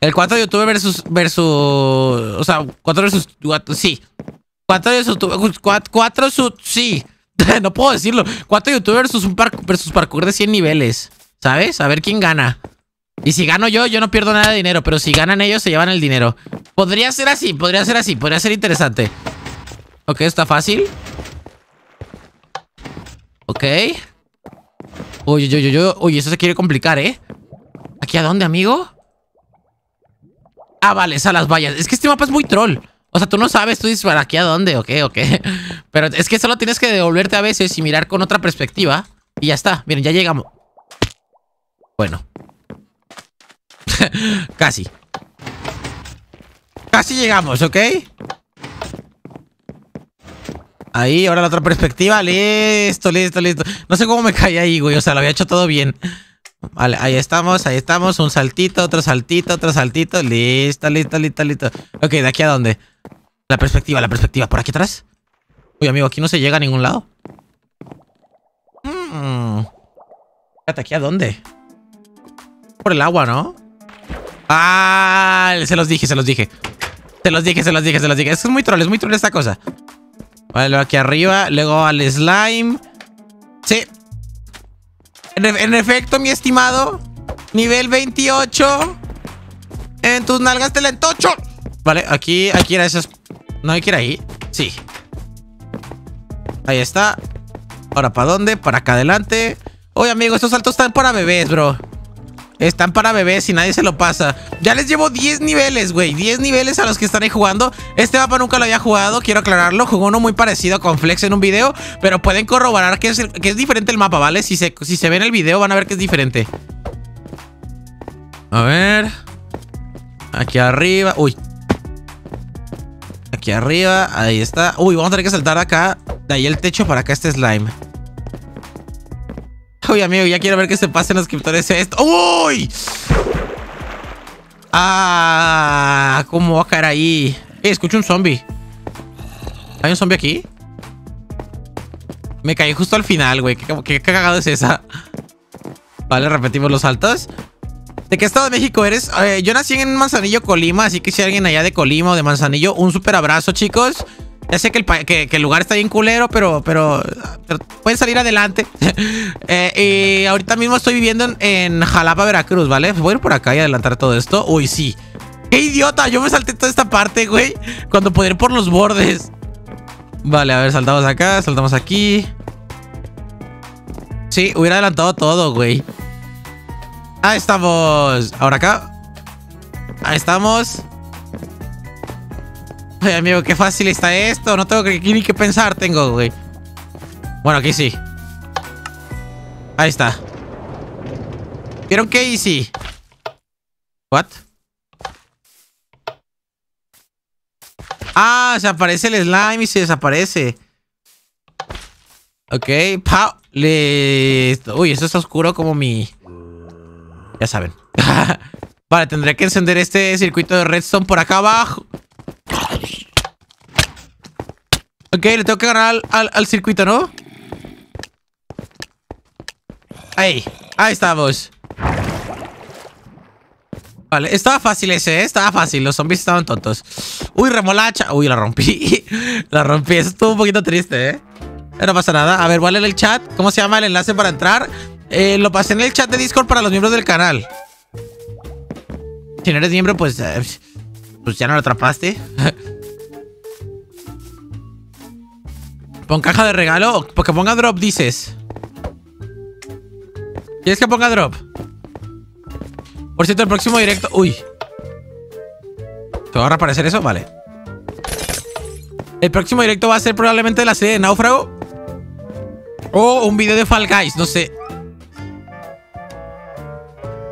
El 4 youtuber versus... O sea, 4 versus... Sí. 4 sí. No puedo decirlo. 4 youtubers versus parkour de 100 niveles. ¿Sabes? A ver quién gana. Y si gano yo, yo no pierdo nada de dinero. Pero si ganan ellos, se llevan el dinero. Podría ser así, podría ser así. Podría ser interesante. Ok, está fácil. Ok. Uy, eso se quiere complicar, ¿eh? ¿Aquí a dónde, amigo? Ah, vale, es a las vallas. Es que este mapa es muy troll. O sea, tú no sabes, tú dices, ¿para aquí a dónde? Ok. Pero es que solo tienes que devolverte a veces y mirar con otra perspectiva. Y ya está. Miren, ya llegamos. Bueno. Casi. Casi llegamos, ¿ok? Ahí, ahora la otra perspectiva. Listo. No sé cómo me caí ahí, güey. O sea, lo había hecho todo bien. Vale, ahí estamos. Un saltito, otro saltito. Listo. Ok, ¿de aquí a dónde? La perspectiva. ¿Por aquí atrás? Uy, amigo, aquí no se llega a ningún lado. ¿Hasta aquí a dónde? Por el agua, ¿no? Ah, se los dije. Es que es muy troll esta cosa. Vale, luego aquí arriba. Luego al slime. Sí. En efecto, mi estimado. Nivel 28. En tus nalgas te la entocho. Vale, aquí era esas. No hay que ir ahí. Sí. Ahí está. Ahora, ¿para dónde? Para acá adelante. Oye, amigo, estos saltos están para bebés, bro. Están para bebés y nadie se lo pasa. Ya les llevo 10 niveles, güey. 10 niveles a los que están ahí jugando. Este mapa nunca lo había jugado, quiero aclararlo. Jugó uno muy parecido con Flex en un video, pero pueden corroborar que es diferente el mapa, ¿vale? Si se ven el video van a ver que es diferente. A ver. Aquí arriba. Uy. Aquí arriba. Ahí está. Uy, vamos a tener que saltar acá. De ahí el techo para acá este slime. Uy, amigo, ya quiero ver que se pasen los criptores esto. ¡Uy! ¡Ah! ¿Cómo va a caer ahí? Escucho un zombie. ¿Hay un zombie aquí? Me caí justo al final, güey. ¿Qué cagado es esa? Vale, repetimos los saltos. ¿De qué estado de México eres? Yo nací en Manzanillo, Colima. Así que si hay alguien allá de Colima o de Manzanillo, un súper abrazo, chicos. Ya sé que el lugar está bien culero, pero pueden salir adelante. Ahorita mismo estoy viviendo en Jalapa, Veracruz, ¿vale? Voy a ir por acá y adelantar todo esto. Uy, sí. ¡Qué idiota! Yo me salté toda esta parte, güey. Cuando podía ir por los bordes. Vale, a ver, saltamos acá, saltamos aquí. Sí, hubiera adelantado todo, güey. Ahí estamos. Ahora acá. Ahí estamos. Ay, amigo, qué fácil está esto. No tengo ni que pensar, tengo, güey. Bueno, aquí sí. Ahí está. ¿Vieron qué easy? ¿What? Ah, se aparece el slime y se desaparece. Ok, pow. Listo. Uy, esto está oscuro como mi... Ya saben. Vale, tendré que encender este circuito de redstone por acá abajo. Ok, le tengo que agarrar al circuito, ¿no? Ahí, ahí estamos. Vale, estaba fácil ese, ¿eh? Estaba fácil, los zombies estaban tontos. Uy, remolacha, uy, la rompí. La rompí, eso estuvo un poquito triste, ¿eh? No pasa nada, a ver, ¿cuál es el chat? ¿Cómo se llama el enlace para entrar? Lo pasé en el chat de Discord para los miembros del canal. Si no eres miembro, pues ya no lo atrapaste. Pon caja de regalo o que ponga drop, dices. ¿Quieres que ponga drop? Por cierto, el próximo directo... Uy. ¿Te va a reaparecer eso? Vale. El próximo directo va a ser probablemente la serie de Náufrago. O un video de Fall Guys, no sé.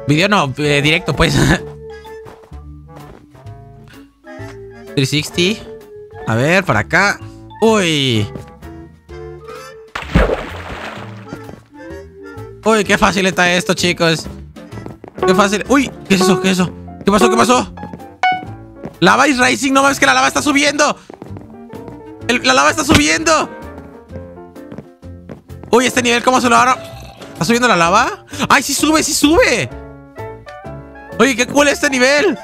Video no, directo pues. 360. A ver, para acá. Uy. Uy, qué fácil está esto, chicos. Qué fácil. Uy, ¿qué es eso? ¿Qué es eso? ¿Qué pasó? ¿Qué pasó? Lava is rising. No mames, que la lava está subiendo. La lava está subiendo. Uy, este nivel, ¿cómo se lo ahora? ¿Está subiendo la lava? ¡Ay, sí sube, sí sube! Oye, qué cool este nivel.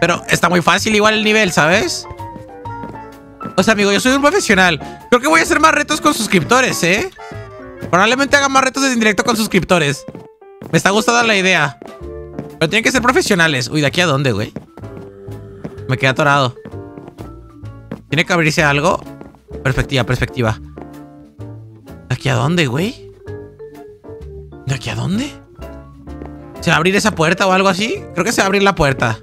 Pero está muy fácil igual el nivel, ¿sabes? O sea, amigo, yo soy un profesional. Creo que voy a hacer más retos con suscriptores, ¿eh? Probablemente haga más retos en directo con suscriptores. Me está gustando la idea. Pero tienen que ser profesionales. Uy, ¿de aquí a dónde, güey? Me quedé atorado. ¿Tiene que abrirse algo? Perspectiva, perspectiva. ¿De aquí a dónde, güey? ¿De aquí a dónde? ¿Se va a abrir esa puerta o algo así? Creo que se va a abrir la puerta.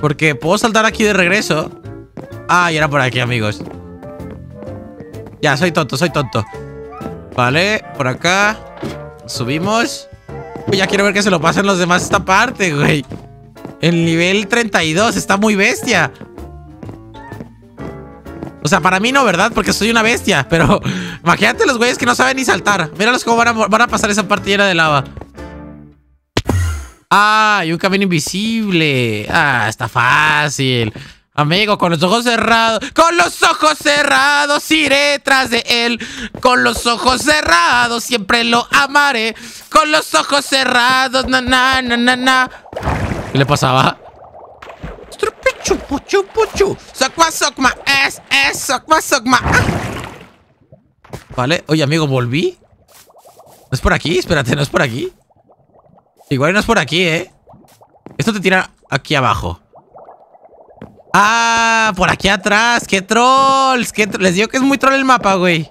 Porque puedo saltar aquí de regreso. Ah, y era por aquí, amigos. Ya, soy tonto, soy tonto. Vale, por acá. Subimos. Uy, ya quiero ver que se lo pasen los demás esta parte, güey. El nivel 32 está muy bestia. O sea, para mí no, ¿verdad? Porque soy una bestia. Pero imagínate los güeyes que no saben ni saltar. Míralos cómo van a pasar esa parte llena de lava. Ah, hay un camino invisible. Ah, está fácil. Amigo, con los ojos cerrados. Con los ojos cerrados iré tras de él. Con los ojos cerrados siempre lo amaré. Con los ojos cerrados. Na, na, na, na, na. ¿Qué le pasaba? Vale, oye amigo, volví. ¿No es por aquí? Espérate, ¿no es por aquí? Igual no es por aquí, ¿eh? Esto te tira aquí abajo. Ah, por aquí atrás. ¡Qué trolls! ¡Qué les digo que es muy troll el mapa, güey!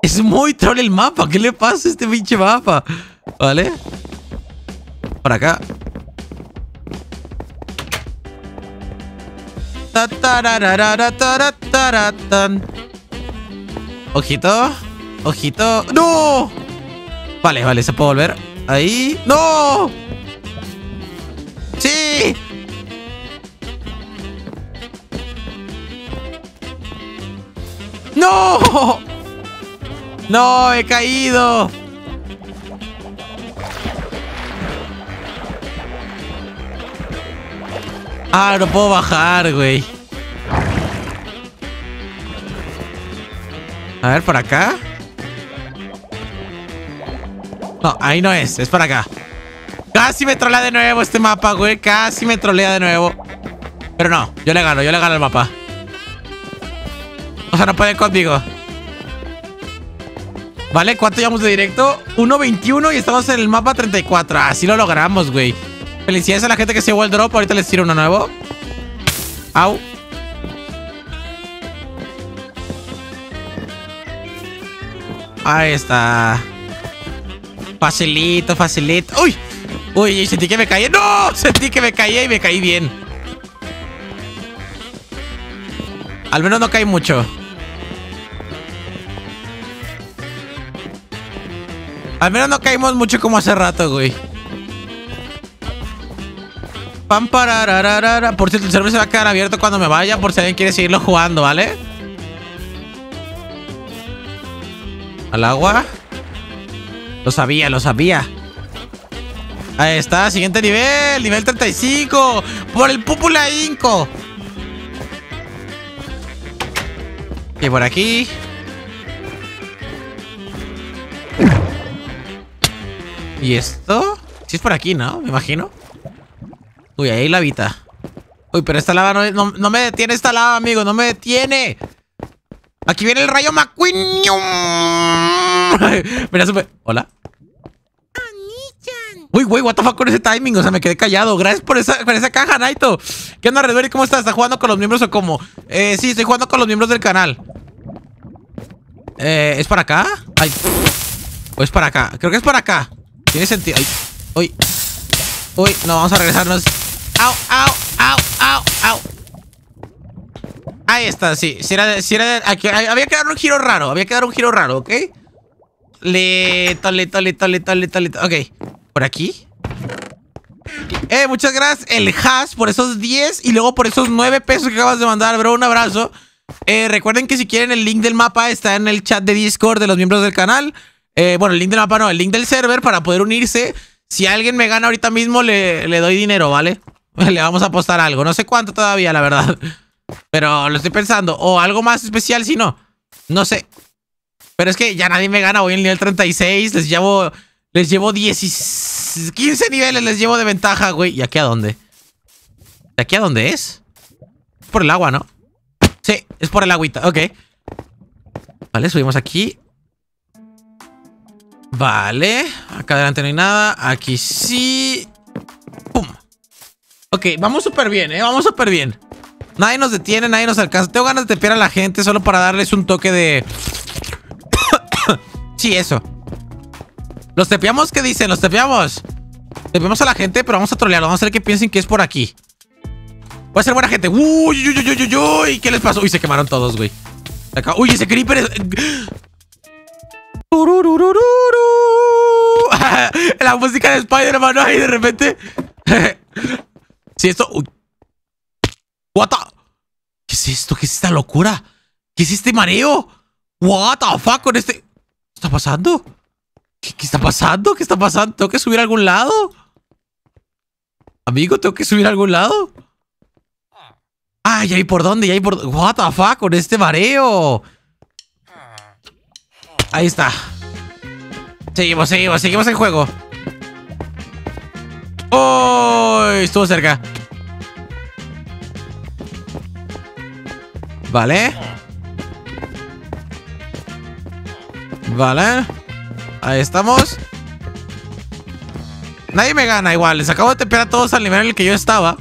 Es muy troll el mapa. ¿Qué le pasa a este pinche mapa? Vale. Para acá. Ojito. Ojito. ¡No! Vale, vale, se puede volver. Ahí. ¡No! ¡Sí! ¡No! ¡No! ¡He caído! Ah, no puedo bajar, güey. A ver, ¿por acá? No, ahí no es para acá. Casi me trolea de nuevo este mapa, güey. Casi me trolea de nuevo. Pero no, yo le gano el mapa. O sea, no pueden conmigo. Vale, ¿cuánto llevamos de directo? 1.21 y estamos en el mapa 34. Así lo logramos, güey. Felicidades a la gente que se llevó el drop. Ahorita les tiro uno nuevo. Au. Ahí está. Facilito, facilito. ¡Uy! ¡Uy! Sentí que me caí. ¡No! Sentí que me caí y me caí bien. Al menos no caí mucho. Al menos no caímos mucho como hace rato, güey. Pam, parararara. Por cierto, el servidor se va a quedar abierto cuando me vaya, por si alguien quiere seguirlo jugando, ¿vale? Al agua. Lo sabía, lo sabía. Ahí está, siguiente nivel. Nivel 35. Por el Púpula Inco. Y por aquí. ¿Y esto? Si es por aquí, ¿no? Me imagino. Uy, ahí hay lavita. Uy, pero esta lava no me detiene esta lava, amigo. No me detiene. Aquí viene el rayo McQueen. Mira, super... Hola. Uy, güey, what the fuck con ese timing. O sea, me quedé callado. Gracias por esa caja, Naito. ¿Qué onda, Redberry? ¿Cómo estás? ¿Estás jugando con los miembros o cómo? Sí, estoy jugando con los miembros del canal. ¿Es para acá? Ay. ¿O es para acá? Creo que es para acá. Tiene sentido. Ay. Uy. Uy, no, vamos a regresarnos. Au, au, au, au, au. Ahí está, sí. Aquí, había que dar un giro raro. Había que dar un giro raro, ¿ok? Lito, lito, lito, lito, lito, lito. Ok. ¿Por aquí? Muchas gracias, el Has, por esos 10 y luego por esos 9 pesos que acabas de mandar, bro. Un abrazo. Recuerden que si quieren el link del mapa está en el chat de Discord de los miembros del canal. Bueno, el link del mapa no, el link del server para poder unirse. Si alguien me gana ahorita mismo, le doy dinero, ¿vale? Le vamos a apostar algo. No sé cuánto todavía, la verdad. Pero lo estoy pensando. O algo más especial, si no. No sé. Pero es que ya nadie me gana. Voy en nivel 36. Les llevo 15 niveles. Les llevo de ventaja, güey. ¿Y aquí a dónde? ¿De aquí a dónde es? Es por el agua, ¿no? Sí, es por el agüita. Ok. Vale, subimos aquí. Vale. Acá adelante no hay nada. Aquí sí. Pum. Ok, vamos súper bien, ¿eh? Vamos súper bien. Nadie nos detiene, nadie nos alcanza. Tengo ganas de tepear a la gente solo para darles un toque de... sí, eso. Los tepeamos, ¿qué dicen? Los tepeamos. Tepeamos a la gente, pero vamos a trolearlo. Vamos a hacer que piensen que es por aquí. Voy a ser buena gente. Uy, uy, uy, uy, uy. ¿Qué les pasó? Uy, se quemaron todos, güey. Acá. Uy, ese creeper es... la música de Spider-Man, ¿no? Y de repente... sí, esto... Uy. What the... ¿Qué es esto? ¿Qué es esta locura? ¿Qué es este mareo? What the fuck con este... ¿Qué está pasando? ¿Qué está pasando? ¿Qué está pasando? ¿Tengo que subir a algún lado? Amigo, ¿tengo que subir a algún lado? Ah, ¿y ahí por dónde? ¿Y ahí por...? What the fuck con este mareo. Ahí está. Seguimos, seguimos, seguimos el juego. ¡Oh! Estuvo cerca. Vale. Vale. Ahí estamos. Nadie me gana igual. Les acabo de tepear a todos al nivel en el que yo estaba.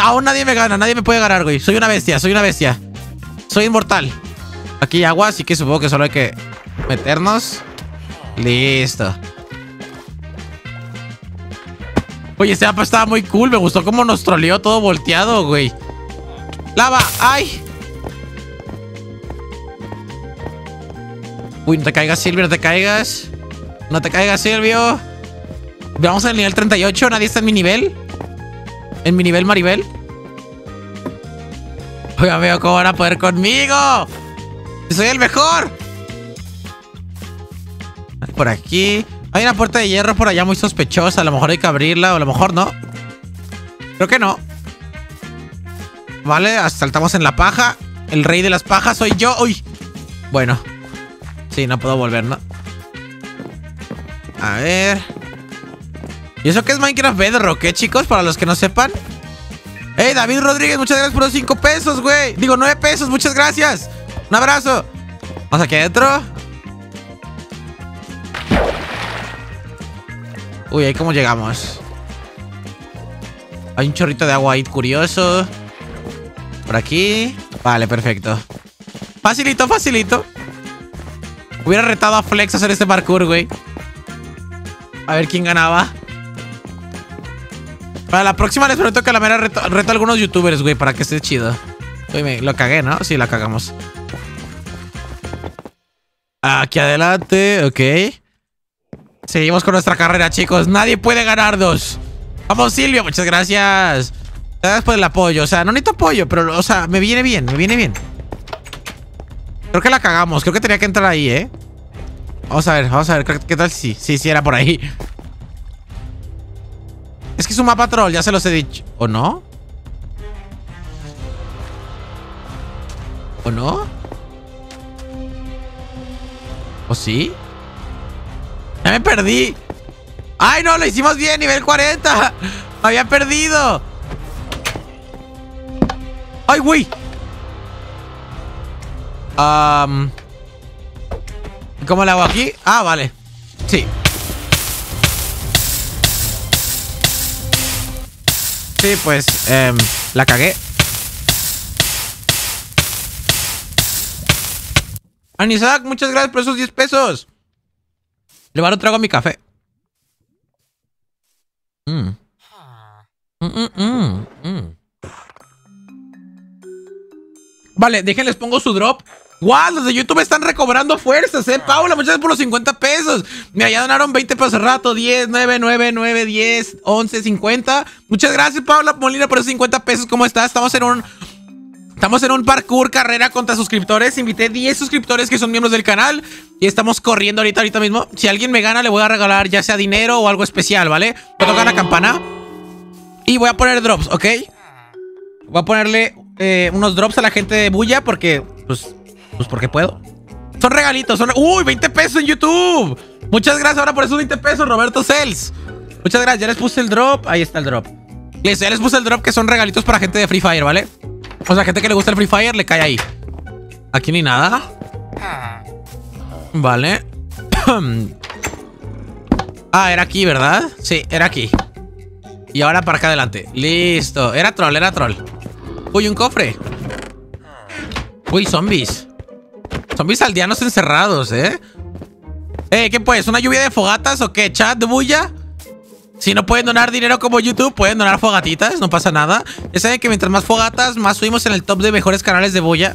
Aún nadie me gana. Nadie me puede ganar, güey. Soy una bestia, soy una bestia. Soy inmortal. Aquí hay agua, así que supongo que solo hay que meternos. Listo. Oye, este mapa estaba muy cool. Me gustó cómo nos troleó todo volteado, güey. ¡Lava! ¡Ay! Uy, no te caigas, Silvio, no te caigas. No te caigas, Silvio. Vamos al nivel 38. Nadie está en mi nivel. En mi nivel, Maribel. Oiga, veo cómo van a poder conmigo. ¡Soy el mejor! Por aquí. Hay una puerta de hierro por allá muy sospechosa. A lo mejor hay que abrirla o a lo mejor no. Creo que no. Vale, saltamos en la paja. El rey de las pajas soy yo. ¡Uy! Bueno. Sí, no puedo volver, ¿no? A ver. ¿Y eso qué es Minecraft Bedrock, chicos? Para los que no sepan. ¡Hey, David Rodríguez! Muchas gracias por los 5 pesos, güey. Digo, 9 pesos. Muchas gracias. Un abrazo. Vamos aquí adentro. Uy, ahí cómo llegamos. Hay un chorrito de agua ahí curioso. Por aquí. Vale, perfecto. Facilito, facilito. Hubiera retado a Flex a hacer este parkour, güey. A ver quién ganaba. Para la próxima les prometo que la mera reto a algunos youtubers, güey. Para que esté chido. Uy, lo cagué, ¿no? Sí, la cagamos. Aquí adelante, ok. Seguimos con nuestra carrera, chicos. Nadie puede ganarnos. Vamos, Silvio. Muchas gracias. Gracias por el apoyo. O sea, no necesito apoyo, pero, o sea, me viene bien. Me viene bien. Creo que la cagamos. Creo que tenía que entrar ahí, ¿eh? Vamos a ver. Vamos a ver. ¿Qué tal? Sí, sí, sí, era por ahí. Es que es un mapa troll. Ya se los he dicho. ¿O no? ¿O no? ¿O sí? Ya me perdí. ¡Ay, no! Lo hicimos bien. Nivel 40. Me había perdido. ¡Ay, güey! ¿Cómo le hago aquí? Ah, vale. Sí. Sí, pues la cagué. Anisac, muchas gracias por esos 10 pesos. Le voy a dar un trago a mi café. Vale, déjenles pongo su drop. ¡Guau! Wow, los de YouTube están recobrando fuerzas, ¿eh? Paula, muchas gracias por los 50 pesos. Mira, ya donaron 20 pesos hace rato. 10, 9, 9, 9, 10, 11, 50. Muchas gracias, Paula Molina, por esos 50 pesos. ¿Cómo estás? Estamos en un parkour carrera contra suscriptores. Invité 10 suscriptores que son miembros del canal. Y estamos corriendo ahorita mismo. Si alguien me gana, le voy a regalar ya sea dinero o algo especial, ¿vale? Voy a tocar la campana. Y voy a poner drops, ¿ok? Voy a ponerle unos drops a la gente de Booyah porque, pues porque puedo. Son regalitos, son... ¡Uy! 20 pesos en YouTube. Muchas gracias ahora por esos 20 pesos, Roberto Cels. Muchas gracias, ya les puse el drop. Ahí está el drop. Listo, ya les puse el drop que son regalitos para gente de Free Fire, ¿vale? O sea, gente que le gusta el Free Fire le cae ahí. Aquí ni nada. Vale. Ah, era aquí, ¿verdad? Sí, era aquí. Y ahora para acá adelante. Listo, era troll, era troll. Uy, un cofre. Uy, zombies. Zombies aldeanos encerrados, ¿eh? ¿Qué pues? ¿Una lluvia de fogatas o qué? ¿Chat de Booyah? Si no pueden donar dinero como YouTube, pueden donar fogatitas, no pasa nada. Ya saben que mientras más fogatas, más subimos en el top de mejores canales de Booyah.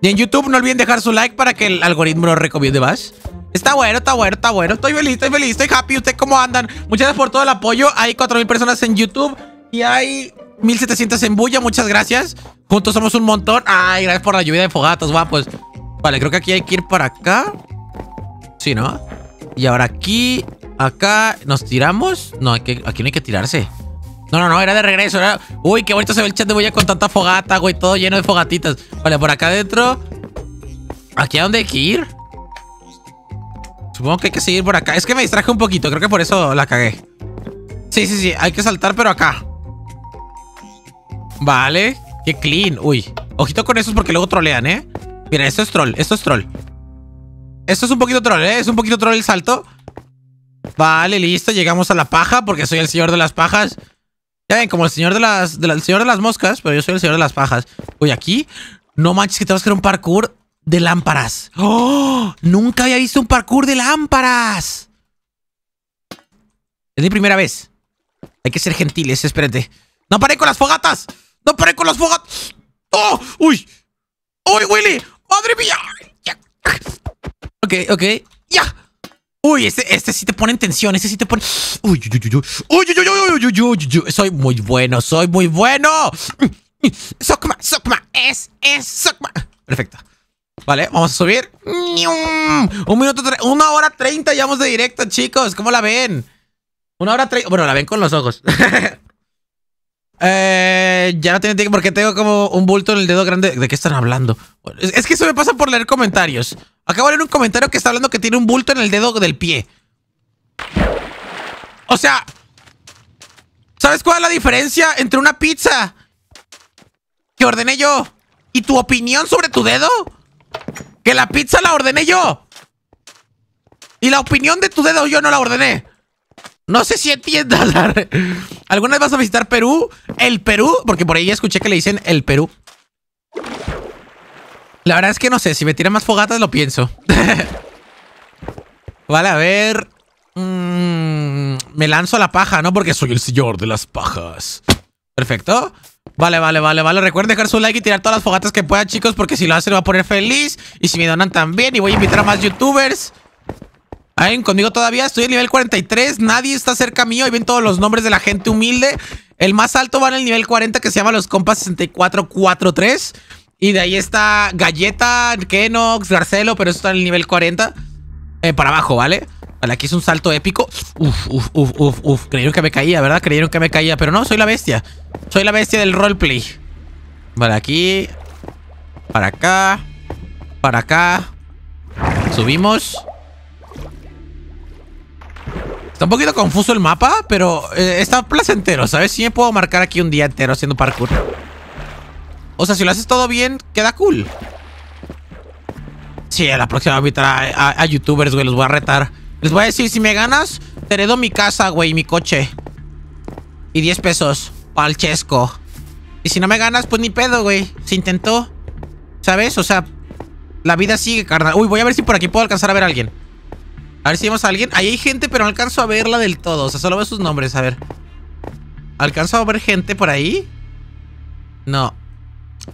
Y en YouTube no olviden dejar su like para que el algoritmo lo recomiende más. Está bueno, está bueno, está bueno. Estoy feliz, estoy feliz, estoy happy. ¿Ustedes cómo andan? Muchas gracias por todo el apoyo. Hay 4000 personas en YouTube y hay 1700 en Booyah, muchas gracias. Juntos somos un montón. Ay, gracias por la lluvia de fogatas, guapos. Vale, creo que aquí hay que ir para acá. Sí, ¿no? Y ahora aquí, acá, ¿nos tiramos? No, aquí no hay que tirarse. No, no, no, era de regreso, era... Uy, qué bonito se ve el chat de Booyah con tanta fogata, güey. Todo lleno de fogatitas. Vale, por acá adentro. ¿Aquí a dónde hay que ir? Supongo que hay que seguir por acá. Es que me distraje un poquito, creo que por eso la cagué. Sí, sí, sí, hay que saltar, pero acá. Vale, qué clean, uy. Ojito con esos porque luego trolean, ¿eh? Mira, esto es troll, esto es troll. Esto es un poquito troll, ¿eh? Es un poquito troll el salto. Vale, listo, llegamos a la paja porque soy el señor de las pajas. Ya ven, como el señor el señor de las moscas, pero yo soy el señor de las pajas. Uy, aquí, no manches que te vas a hacer un parkour de lámparas. ¡Oh! Nunca había visto un parkour de lámparas. Es mi primera vez. Hay que ser gentiles, espérate. ¡No paré con las fogatas! ¡No paré con las fogatas! ¡Oh! ¡Uy! ¡Uy, Willy! ¡Madre mía! ¡Ya! Ok, ok. ¡Ya! Uy, este sí te pone en tensión. Este sí te pone... ¡Uy, uy, uy, uy! ¡Uy, uy, uy, uy, uy, uy! ¡Soy muy bueno! ¡Soy muy bueno! ¡Sokma! ¡Sokma! ¡Es! ¡Sokma! Perfecto. Vale, vamos a subir. 1 hora 30 llevamos de directo, chicos. ¿Cómo la ven? 1 hora 30... Bueno, la ven con los ojos. Ya no tiene... Porque tengo como un bulto en el dedo grande. ¿De qué están hablando? Es que eso me pasa por leer comentarios. Acabo de leer un comentario que está hablando que tiene un bulto en el dedo del pie. O sea... ¿Sabes cuál es la diferencia entre una pizza que ordené yo y tu opinión sobre tu dedo? Que la pizza la ordené yo y la opinión de tu dedo yo no la ordené. No sé si entiendas. ¿Alguna vez vas a visitar Perú? ¿El Perú? Porque por ahí ya escuché que le dicen el Perú. La verdad es que no sé. Si me tiran más fogatas lo pienso. Vale, a ver. Me lanzo a la paja, ¿no? Porque soy el señor de las pajas. Perfecto. Vale, vale, vale, vale. Recuerden dejar su like y tirar todas las fogatas que puedan, chicos, porque si lo hacen me va a poner feliz. Y si me donan también. Y voy a invitar a más youtubers. ¿Ven conmigo todavía? Estoy en nivel 43. Nadie está cerca mío. Y ven todos los nombres de la gente humilde. El más alto va en el nivel 40, que se llama Los Compas 6443. Y de ahí está Galleta, Kenox, Garcelo. Pero eso está en el nivel 40. Para abajo, ¿vale? Vale, aquí es un salto épico. Uf, uf, uf, uf, uf. Creyeron que me caía, ¿verdad? Creyeron que me caía. Pero no, soy la bestia. Soy la bestia del roleplay. Vale, aquí. Para acá. Para acá. Subimos. Está un poquito confuso el mapa, pero está placentero, ¿sabes? Sí me puedo marcar aquí un día entero haciendo parkour. O sea, si lo haces todo bien, queda cool. Sí, a la próxima voy a invitar a youtubers, güey. Los voy a retar. Les voy a decir, si me ganas, te heredo mi casa, güey, mi coche. Y 10 pesos. Pa'l chesco. Y si no me ganas, pues ni pedo, güey. Se intentó. ¿Sabes? O sea, la vida sigue, carnal. Uy, voy a ver si por aquí puedo alcanzar a ver a alguien. A ver si vemos a alguien. Ahí hay gente, pero no alcanzo a verla del todo. O sea, solo veo sus nombres. A ver. ¿Alcanzo a ver gente por ahí? No.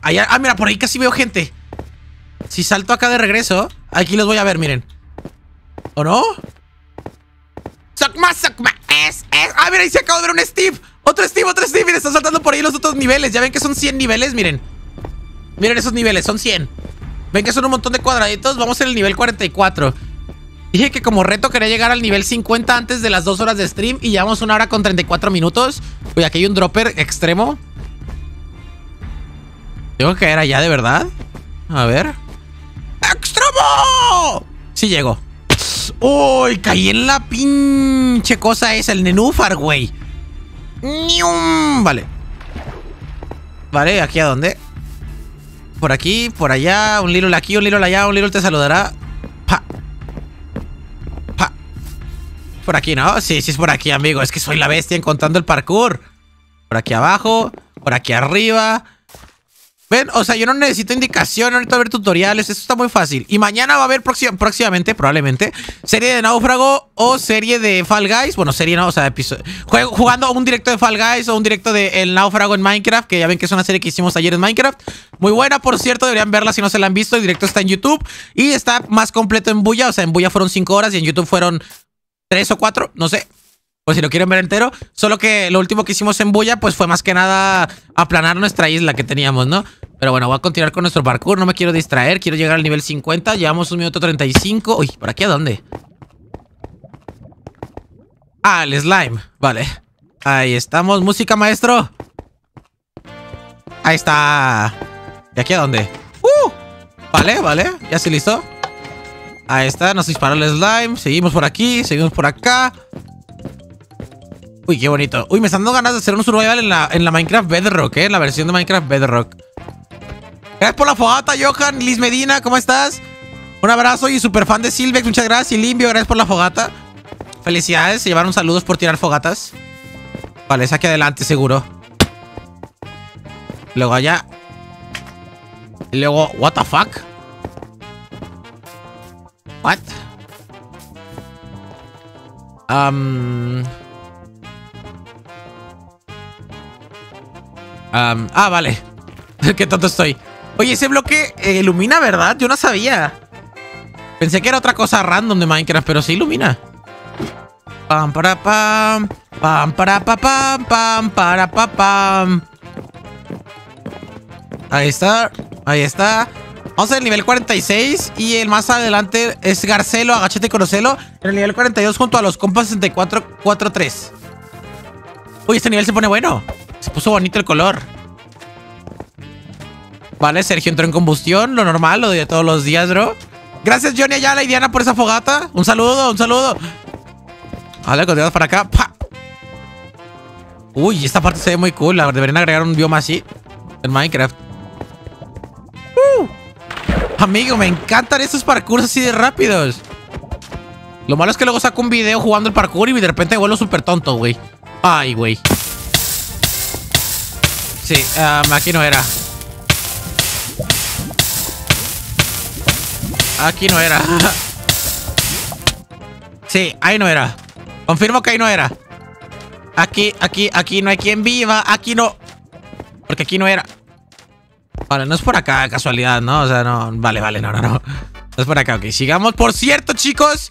Allá, ah, mira, por ahí casi veo gente. Si salto acá de regreso, aquí los voy a ver, miren. ¿O no? Sokma, Sokma, es. Ah, mira, ahí se acaba de ver un Steve. Otro Steve. Miren, están saltando por ahí los otros niveles. Ya ven que son 100 niveles, miren. Miren esos niveles, son 100. Ven que son un montón de cuadraditos. Vamos en el nivel 44. Dije que como reto quería llegar al nivel 50 antes de las 2 horas de stream. Y llevamos 1 hora con 34 minutos. Uy, aquí hay un dropper extremo. Tengo que caer allá, de verdad. A ver. ¡Extremo! Sí llegó. ¡Uy! Caí en la pinche cosa esa, el nenúfar, güey. Vale. Vale, ¿aquí a dónde? Por aquí, por allá. Un Lirol aquí, un Lirol allá. Un Lirol te saludará. Pa. Pa. Por aquí, ¿no? Sí, sí es por aquí, amigo. Es que soy la bestia encontrando el parkour. Por aquí abajo. Por aquí arriba. Ven, o sea, yo no necesito indicación, no necesito ver tutoriales, esto está muy fácil. Y mañana va a haber próximamente, probablemente, serie de Náufrago o serie de Fall Guys. Bueno, serie no, o sea, episodio. Jugando un directo de Fall Guys o un directo de El Náufrago en Minecraft, que ya ven que es una serie que hicimos ayer en Minecraft. Muy buena, por cierto, deberían verla si no se la han visto. El directo está en YouTube y está más completo en Booyah. O sea, en Booyah fueron 5 horas y en YouTube fueron 3 o 4, no sé. Pues si lo quieren ver entero, solo que lo último que hicimos en Booyah pues fue más que nada aplanar nuestra isla que teníamos, ¿no? Pero bueno, voy a continuar con nuestro parkour, no me quiero distraer, quiero llegar al nivel 50, llevamos 1 minuto 35. Uy, ¿por aquí a dónde? Ah, el slime, vale. Ahí estamos, música maestro. Ahí está. ¿Y aquí a dónde? Vale, vale, ya sí listo. Ahí está, nos disparó el slime, seguimos por aquí, seguimos por acá. Uy, qué bonito. Uy, me están dando ganas de hacer un survival en la Minecraft Bedrock, ¿eh? En la versión de Minecraft Bedrock. Gracias por la fogata, Johan. Liz Medina, ¿cómo estás? Un abrazo y super fan de Silvex. Muchas gracias. Y Limbio, gracias por la fogata. Felicidades. Se llevaron saludos por tirar fogatas. Vale, es aquí adelante, seguro. Luego allá. Luego, what the fuck? What? Vale. Qué tonto estoy. Oye, ese bloque ilumina, ¿verdad? Yo no sabía. Pensé que era otra cosa random de Minecraft, pero sí ilumina. Pam, para, pam. Pam, para, pam, pam, pam, para, pam, pam. Ahí está. Ahí está. Vamos al nivel 46. Y el más adelante es Garcelo, Agachete y Conocelo. En el nivel 42 junto a los compas 64-43. Uy, este nivel se pone bueno. Se puso bonito el color. Vale, Sergio entró en combustión. Lo normal, lo de todos los días, bro. Gracias, Johnny Ayala y Diana, por esa fogata. Un saludo, un saludo. Vale, continuamos para acá. ¡Pa! Uy, esta parte se ve muy cool. Deberían agregar un bioma así en Minecraft. Amigo, me encantan estos parkours así de rápidos. Lo malo es que luego saco un video jugando el parkour y de repente vuelvo súper tonto, güey. Ay, güey. Sí, aquí no era. Aquí no era. Sí, ahí no era. Confirmo que ahí no era. Aquí no hay quien viva. Aquí no. Porque aquí no era. Vale, no es por acá, casualidad, ¿no? O sea, no... Vale, no. No es por acá, ok. Sigamos. Por cierto, chicos,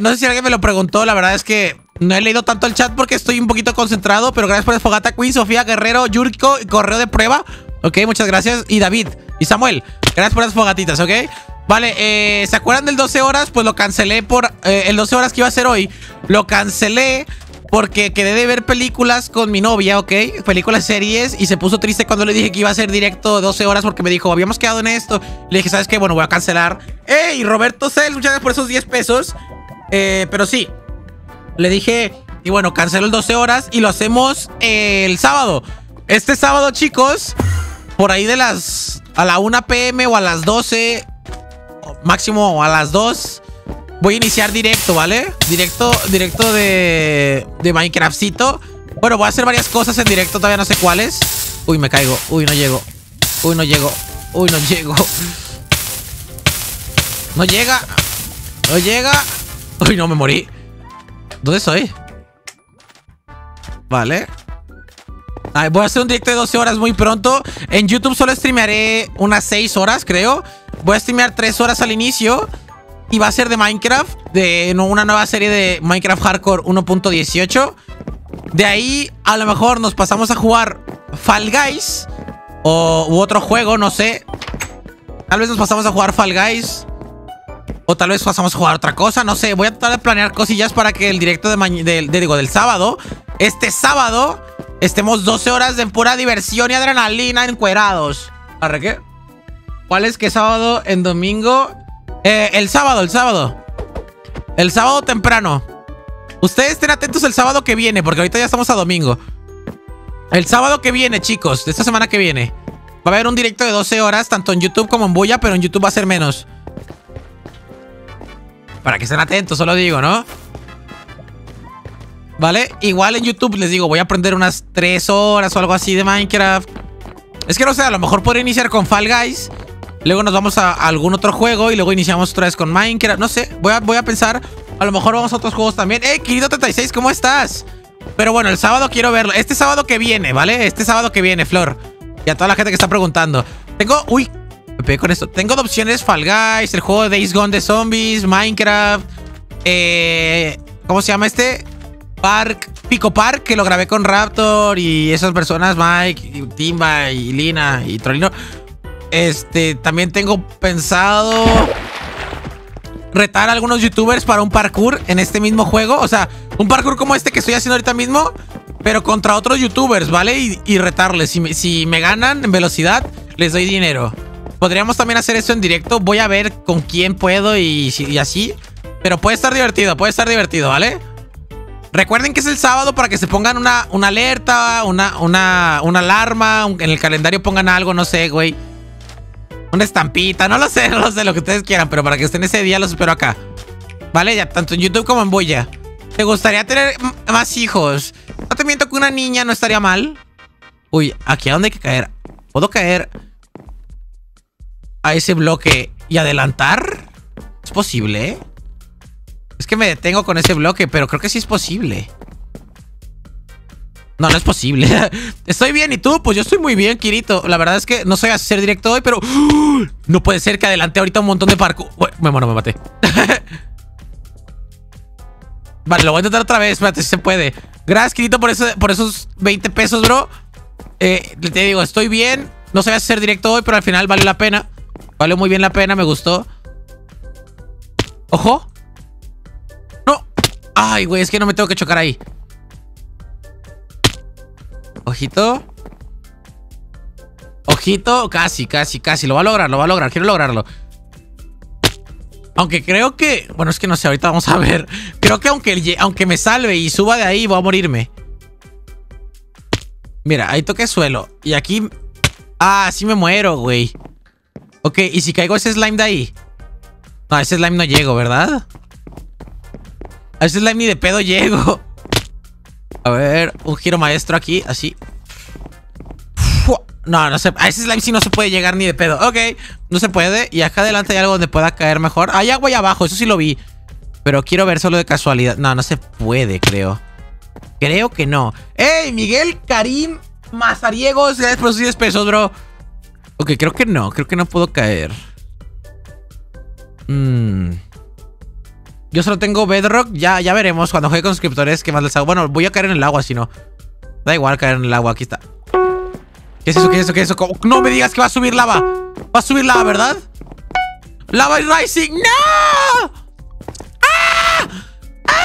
no sé si alguien me lo preguntó. La verdad es que no he leído tanto el chat porque estoy un poquito concentrado. Pero gracias por el Fogata Queen, Sofía Guerrero, Yurko, correo de prueba. Ok, muchas gracias. Y David y Samuel, gracias por las fogatitas, ok. Vale, ¿se acuerdan del 12 horas? Pues lo cancelé por... el 12 horas que iba a hacer hoy, lo cancelé porque quedé de ver películas con mi novia, ¿ok? Películas, series. Y se puso triste cuando le dije que iba a hacer directo 12 horas porque me dijo, habíamos quedado en esto. Le dije, ¿sabes qué? Bueno, voy a cancelar. ¡Ey, Roberto Cels! Muchas gracias por esos 10 pesos. Pero sí, le dije, y bueno, cancelo el 12 horas y lo hacemos el sábado. Este sábado, chicos, por ahí de las... a la 1 p.m. o a las 12, máximo a las 2... voy a iniciar directo, ¿vale? Directo de Minecraftcito. Bueno, voy a hacer varias cosas en directo, todavía no sé cuáles. Uy, me caigo. Uy, no llego. Uy, no llego. Uy, no llego. No llega. No llega. Uy, no, me morí. ¿Dónde estoy? Vale. Ay, voy a hacer un directo de 12 horas muy pronto. En YouTube solo streamearé unas 6 horas, creo. Voy a streamear 3 horas al inicio. Y va a ser de Minecraft, de una nueva serie de Minecraft Hardcore 1.18. De ahí, a lo mejor nos pasamos a jugar Fall Guys u otro juego, no sé. Tal vez nos pasamos a jugar Fall Guys o tal vez pasamos a jugar otra cosa, no sé. Voy a tratar de planear cosillas para que el directo del sábado, este sábado, estemos 12 horas de pura diversión y adrenalina encuerados. ¿Para qué? ¿Cuál es que sábado en domingo...? El sábado temprano. Ustedes estén atentos el sábado que viene, porque ahorita ya estamos a domingo. El sábado que viene, chicos, de esta semana que viene, va a haber un directo de 12 horas, tanto en YouTube como en Booyah, pero en YouTube va a ser menos. Para que estén atentos, solo digo, ¿no? Vale, igual en YouTube les digo, voy a aprender unas 3 horas o algo así de Minecraft. Es que no sé, a lo mejor podría iniciar con Fall Guys. Luego nos vamos a algún otro juego y luego iniciamos otra vez con Minecraft. No sé, voy a pensar. A lo mejor vamos a otros juegos también. ¡Ey, querido 36! ¿Cómo estás? Pero bueno, el sábado quiero verlo. Este sábado que viene, ¿vale? Este sábado que viene, Flor. Y a toda la gente que está preguntando. Tengo... ¡Uy! Me pegué con esto. Tengo de opciones Fall Guys, el juego de Days Gone de zombies, Minecraft. ¿Cómo se llama este? Pico Park, que lo grabé con Raptor y esas personas. Mike, y Timba, y Lina, y Trolino. También tengo pensado retar a algunos youtubers para un parkour en este mismo juego. O sea, un parkour como este que estoy haciendo ahorita mismo, pero contra otros youtubers, ¿vale? Y retarles. Si me ganan en velocidad, les doy dinero. Podríamos también hacer eso en directo. Voy a ver con quién puedo y así. Pero puede estar divertido, ¿vale? Recuerden que es el sábado para que se pongan una alerta, una alarma. En el calendario pongan algo, no sé, güey. Una estampita, no lo sé, lo que ustedes quieran. Pero para que estén ese día los espero acá. Vale, ya tanto en YouTube como en Booyah. ¿Te gustaría tener más hijos? No te miento que una niña no estaría mal. Uy, ¿aquí a dónde hay que caer? ¿Puedo caer a ese bloque y adelantar? ¿Es posible, eh? Es que me detengo con ese bloque, pero creo que sí es posible. No, no es posible. Estoy bien, ¿y tú? Pues yo estoy muy bien, Kirito. La verdad es que no soy a hacer directo hoy, pero... No puede ser que adelante ahorita un montón de parkour. Bueno, me maté. Vale, lo voy a intentar otra vez. Espérate, si se puede. Gracias, Kirito, por esos 20 pesos, bro. Te digo, estoy bien. No sabía hacer directo hoy, pero al final valió la pena. Valió muy bien la pena, me gustó. ¡Ojo! ¡No! ¡Ay, güey! Es que no me tengo que chocar ahí. Ojito. Ojito. Casi, casi, casi. Lo va a lograr, lo va a lograr. Quiero lograrlo. Aunque creo que... Bueno, es que no sé. Ahorita vamos a ver. Creo que aunque me salve y suba de ahí, voy a morirme. Mira, ahí toqué suelo. Y aquí... Ah, sí me muero, güey. Ok, ¿y si caigo ese slime de ahí? No, a ese slime no llego, ¿verdad? A ese slime ni de pedo llego. A ver, un giro maestro aquí, así. No, no sé. A ese slime sí no se puede llegar ni de pedo. Ok, no se puede. Y acá adelante hay algo donde pueda caer mejor. Hay agua ahí abajo, eso sí lo vi. Pero quiero ver solo de casualidad. No, no se puede, creo. Creo que no. ¡Ey, Miguel Karim Mazariegos! Gracias por sus 10 pesos, bro. Ok, creo que no. Creo que no puedo caer. Yo solo tengo Bedrock. Ya veremos cuando juegue con suscriptores qué más les hago. Bueno, voy a caer en el agua si no. Da igual caer en el agua. Aquí está. ¿Qué es eso? ¿Qué es eso? ¿Qué es eso? ¿Cómo? No me digas que va a subir lava. Va a subir lava, ¿verdad? Lava is rising. ¡No! ¡Ah! ¡Ah!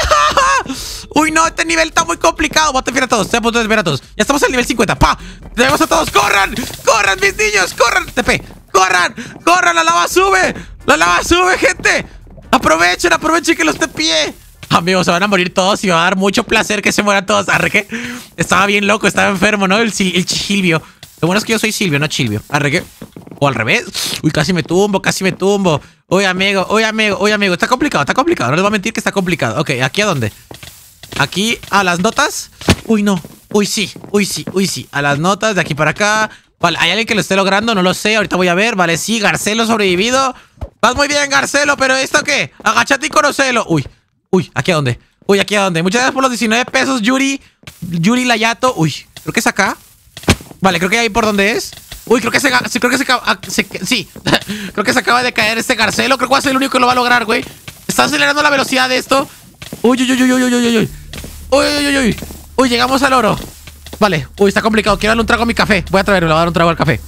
Uy, no. Este nivel está muy complicado. Voy a desviar a todos. Estoy a punto de desviar a todos. Ya estamos al nivel 50. ¡Pa! ¡Tenemos a todos! ¡Corran! ¡Corran, mis niños! ¡Corran! ¡TP! ¡Corran! ¡Corran! ¡La lava sube! ¡La lava sube, gente! ¡Aprovechen! ¡Aprovechen que los tepié! Amigos, se van a morir todos y va a dar mucho placer que se mueran todos. Arre que estaba bien loco, estaba enfermo, ¿no? El Chilvio. Lo bueno es que yo soy Silvio, no Chilvio. Arre que... O al revés. Uy, casi me tumbo, casi me tumbo. Uy, amigo, uy, amigo, uy, amigo. Está complicado, está complicado. No les voy a mentir que está complicado. Ok, ¿aquí a dónde? Aquí a las notas. Uy, no. Uy, sí, uy, sí, uy, sí. A las notas, de aquí para acá. Vale, ¿hay alguien que lo esté logrando? No lo sé, ahorita voy a ver. Vale, sí, Garcelo sobrevivido. Vas muy bien, Garcelo, pero ¿esto qué? Agachate y conocelo. Uy, uy, ¿aquí a dónde? Uy, ¿aquí a dónde? Muchas gracias por los 19 pesos, Yuri. Yuri Layato. Uy, creo que es acá. Vale, creo que ahí por donde es. Uy, creo que creo que se acaba de caer este Garcelo. Creo que va a ser el único que lo va a lograr, güey. Está acelerando la velocidad de esto. Uy, uy, uy, uy, uy, uy, uy, uy. Uy, uy, uy, uy. Uy, llegamos al oro. Vale, uy, está complicado. Quiero darle un trago a mi café. Voy a traerlo, le voy a dar un trago al café.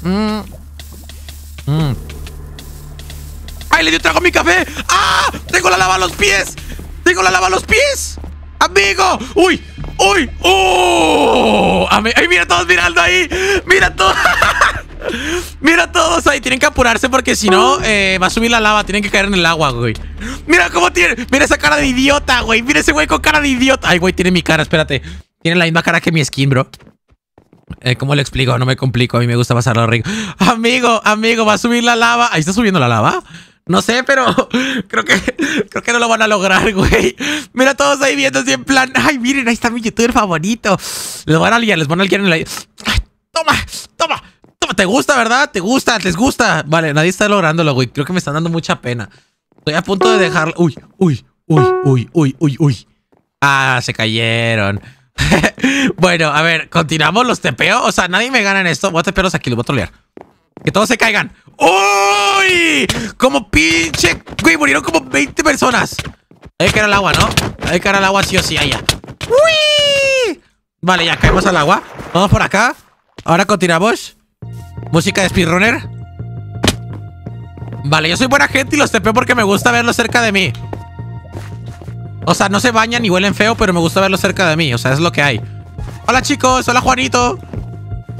¡Ay, le di un trago a mi café! ¡Ah! ¡Tengo la lava a los pies! ¡Tengo la lava a los pies! ¡Amigo! ¡Uy! ¡Uy! ¡Oh! ¡Ay, mira todos mirando ahí! ¡Mira todos! ¡Mira todos ahí! Tienen que apurarse porque si no, va a subir la lava. Tienen que caer en el agua, güey. ¡Mira cómo tiene! ¡Mira esa cara de idiota, güey! ¡Mira ese güey con cara de idiota! ¡Ay, güey! Tiene mi cara, espérate. Tiene la misma cara que mi skin, bro. ¿Cómo le explico? No me complico. A mí me gusta pasarlo rico. Amigo, amigo, va a subir la lava. Ahí está subiendo la lava. No sé, pero creo que no lo van a lograr, güey. Mira todos ahí viendo así en plan. Ay, miren, ahí está mi youtuber favorito. Les van a liar en la... Ay, toma, toma, toma. ¿Te gusta, verdad? ¿Te gusta? ¿Les gusta? Vale, nadie está lográndolo, güey. Creo que me están dando mucha pena. Estoy a punto de dejarlo. Uy, uy, uy, uy, uy, uy, uy. Ah, se cayeron. Bueno, a ver, continuamos los tepeo. O sea, nadie me gana en esto. Voy a tepearlos aquí, los voy a trolear. Que todos se caigan. ¡Uy! Como pinche... Güey, murieron como 20 personas. Hay que caer al agua, ¿no? Hay que caer al agua sí o sí, allá. ¡Uy! Vale, ya caemos al agua. Vamos por acá. Ahora continuamos. Música de speedrunner. Vale, yo soy buena gente y los tepeo porque me gusta verlos cerca de mí. O sea, no se bañan ni huelen feo, pero me gusta verlos cerca de mí. O sea, es lo que hay. Hola, chicos. Hola, Juanito.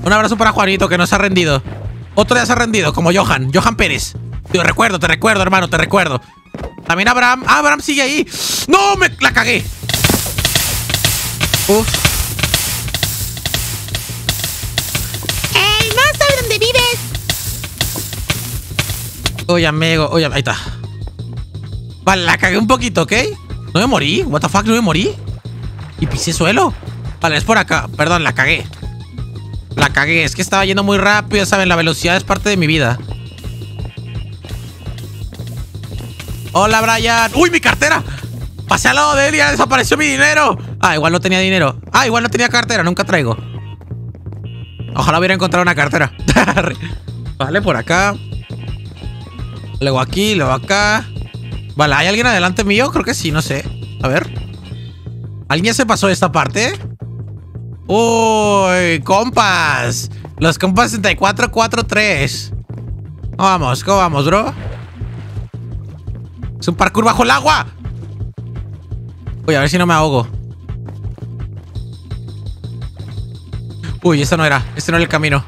Un abrazo para Juanito, que no se ha rendido. Otro día se ha rendido, como Johan. Johan Pérez. Te recuerdo, hermano, te recuerdo. También Abraham. ¡Ah, Abraham sigue ahí! ¡No! ¡Me la cagué! Uf. ¡Ey! ¡No sabes dónde vives! Oye, amigo. Oye, ahí está. Vale, la cagué un poquito, ¿ok? No me morí. What the fuck, no me morí. Y pisé suelo. Vale, es por acá. Perdón, la cagué. La cagué, es que estaba yendo muy rápido, saben, la velocidad es parte de mi vida. Hola, Brian. ¡Uy, mi cartera! Pasé al lado de él y ya desapareció mi dinero. Ah, igual no tenía dinero. Ah, igual no tenía cartera, nunca traigo. Ojalá hubiera encontrado una cartera. Vale, por acá. Luego aquí, luego acá. Vale, ¿hay alguien adelante mío? Creo que sí, no sé. A ver. ¿Alguien se pasó de esta parte? ¡Uy! ¡Compas! Los compas 6443. Vamos, ¿cómo vamos, bro? ¡Es un parkour bajo el agua! Uy, a ver si no me ahogo. Uy, esta no era. Este no era el camino.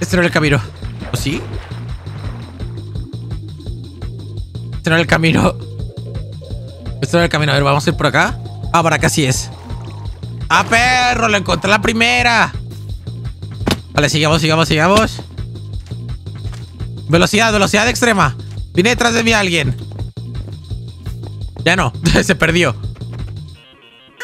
Este no era el camino. ¿O sí? Este no era el camino. Este no era el camino. A ver, vamos a ir por acá. Ah, por acá sí es. ¡Ah, perro! ¡Lo encontré la primera! Vale, sigamos, sigamos, sigamos. Velocidad, velocidad extrema. Viene detrás de mí alguien. Ya no, se perdió.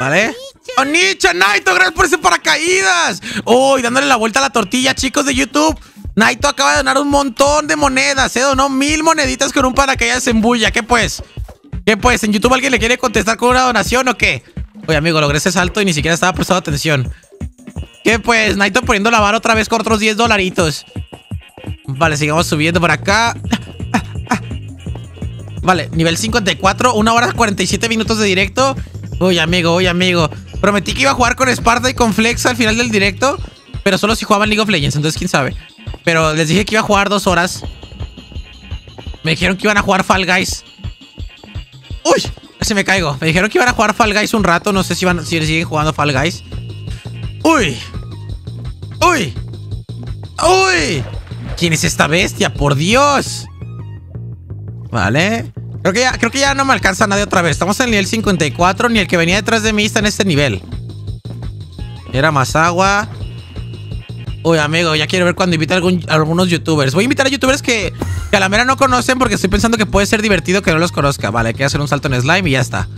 ¿Vale? ¡Onicha, Naito! ¡Gracias por ese paracaídas! ¡Uy! Dándole la vuelta a la tortilla, chicos de YouTube. Naito acaba de donar un montón de monedas. Se donó 1000 moneditas con un paracaídas en Booyah. ¿Qué pues? ¿Qué pues? ¿En YouTube alguien le quiere contestar con una donación o qué? Oye, amigo, logré ese salto y ni siquiera estaba prestando atención. ¿Qué pues? Naito poniendo la vara otra vez con otros 10 dolaritos. Vale, sigamos subiendo por acá. Vale, nivel 54, 1 hora 47 minutos de directo. Uy, amigo, uy, amigo. Prometí que iba a jugar con Esparta y con Flex al final del directo, pero solo si jugaban League of Legends, entonces quién sabe. Pero les dije que iba a jugar 2 horas. Me dijeron que iban a jugar Fall Guys. ¡Uy! Casi me caigo. Me dijeron que iban a jugar Fall Guys un rato. No sé si van, si siguen jugando Fall Guys. ¡Uy! ¡Uy! ¡Uy! ¿Quién es esta bestia? ¡Por Dios! Vale. Creo que ya no me alcanza nadie otra vez. Estamos en el nivel 54. Ni el que venía detrás de mí está en este nivel. Era más agua. Uy, amigo, ya quiero ver cuando invite a algunos youtubers. Voy a invitar a youtubers que a la mera no conocen, porque estoy pensando que puede ser divertido que no los conozca. Vale, hay que hacer un salto en slime y ya está.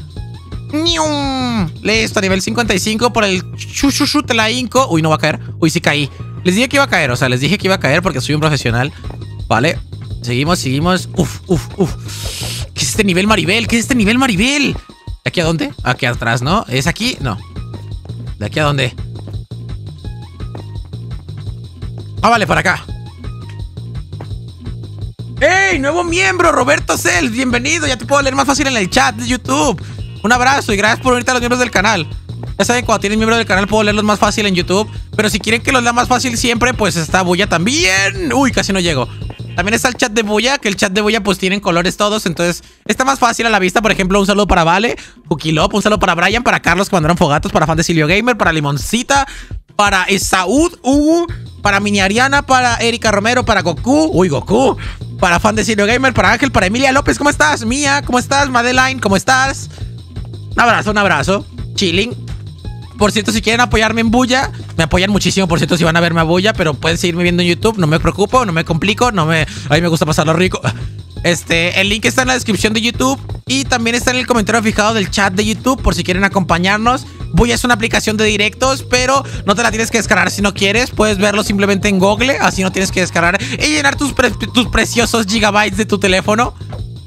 ¡Nium! Listo, nivel 55 por el chuchuchu te la inco. Uy, no va a caer. Uy, sí caí. Les dije que iba a caer, o sea, les dije que iba a caer porque soy un profesional. Vale, seguimos, seguimos. Uf, uf, uf. ¿Qué es este nivel Maribel? ¿Qué es este nivel Maribel? ¿Aquí a dónde? Aquí atrás, ¿no? ¿Es aquí? No. ¿De aquí a dónde? Ah, vale, para acá. ¡Ey! Nuevo miembro, Roberto Cel. Bienvenido, ya te puedo leer más fácil en el chat de YouTube. Un abrazo y gracias por unirte a los miembros del canal. Ya saben, cuando tienen miembros del canal puedo leerlos más fácil en YouTube. Pero si quieren que los lea más fácil siempre, pues está Booyah también. Uy, casi no llego. También está el chat de Booyah, que el chat de Booyah pues tienen colores todos, entonces está más fácil a la vista. Por ejemplo, un saludo para Vale, Jukilop, un saludo para Brian, para Carlos que mandaron fogatos, para fan de SilvioGamer, para Limoncita, para Esaúd, Hugo, para Mini Ariana, para Erika Romero, para Goku. Uy, Goku. Para fan de SilvioGamer, para Ángel, para Emilia López. ¿Cómo estás, Mía? ¿Cómo estás, Madeline? ¿Cómo estás? Un abrazo, un abrazo. Chilling. Por cierto, si quieren apoyarme en Booyah, me apoyan muchísimo, por cierto, si van a verme a Booyah. Pero pueden seguirme viendo en YouTube, no me preocupo, no me complico, no me... A mí me gusta pasarlo rico. El link está en la descripción de YouTube y también está en el comentario fijado del chat de YouTube por si quieren acompañarnos. Booyah es una aplicación de directos, pero no te la tienes que descargar si no quieres. Puedes verlo simplemente en Google, así no tienes que descargar y llenar tus preciosos gigabytes de tu teléfono.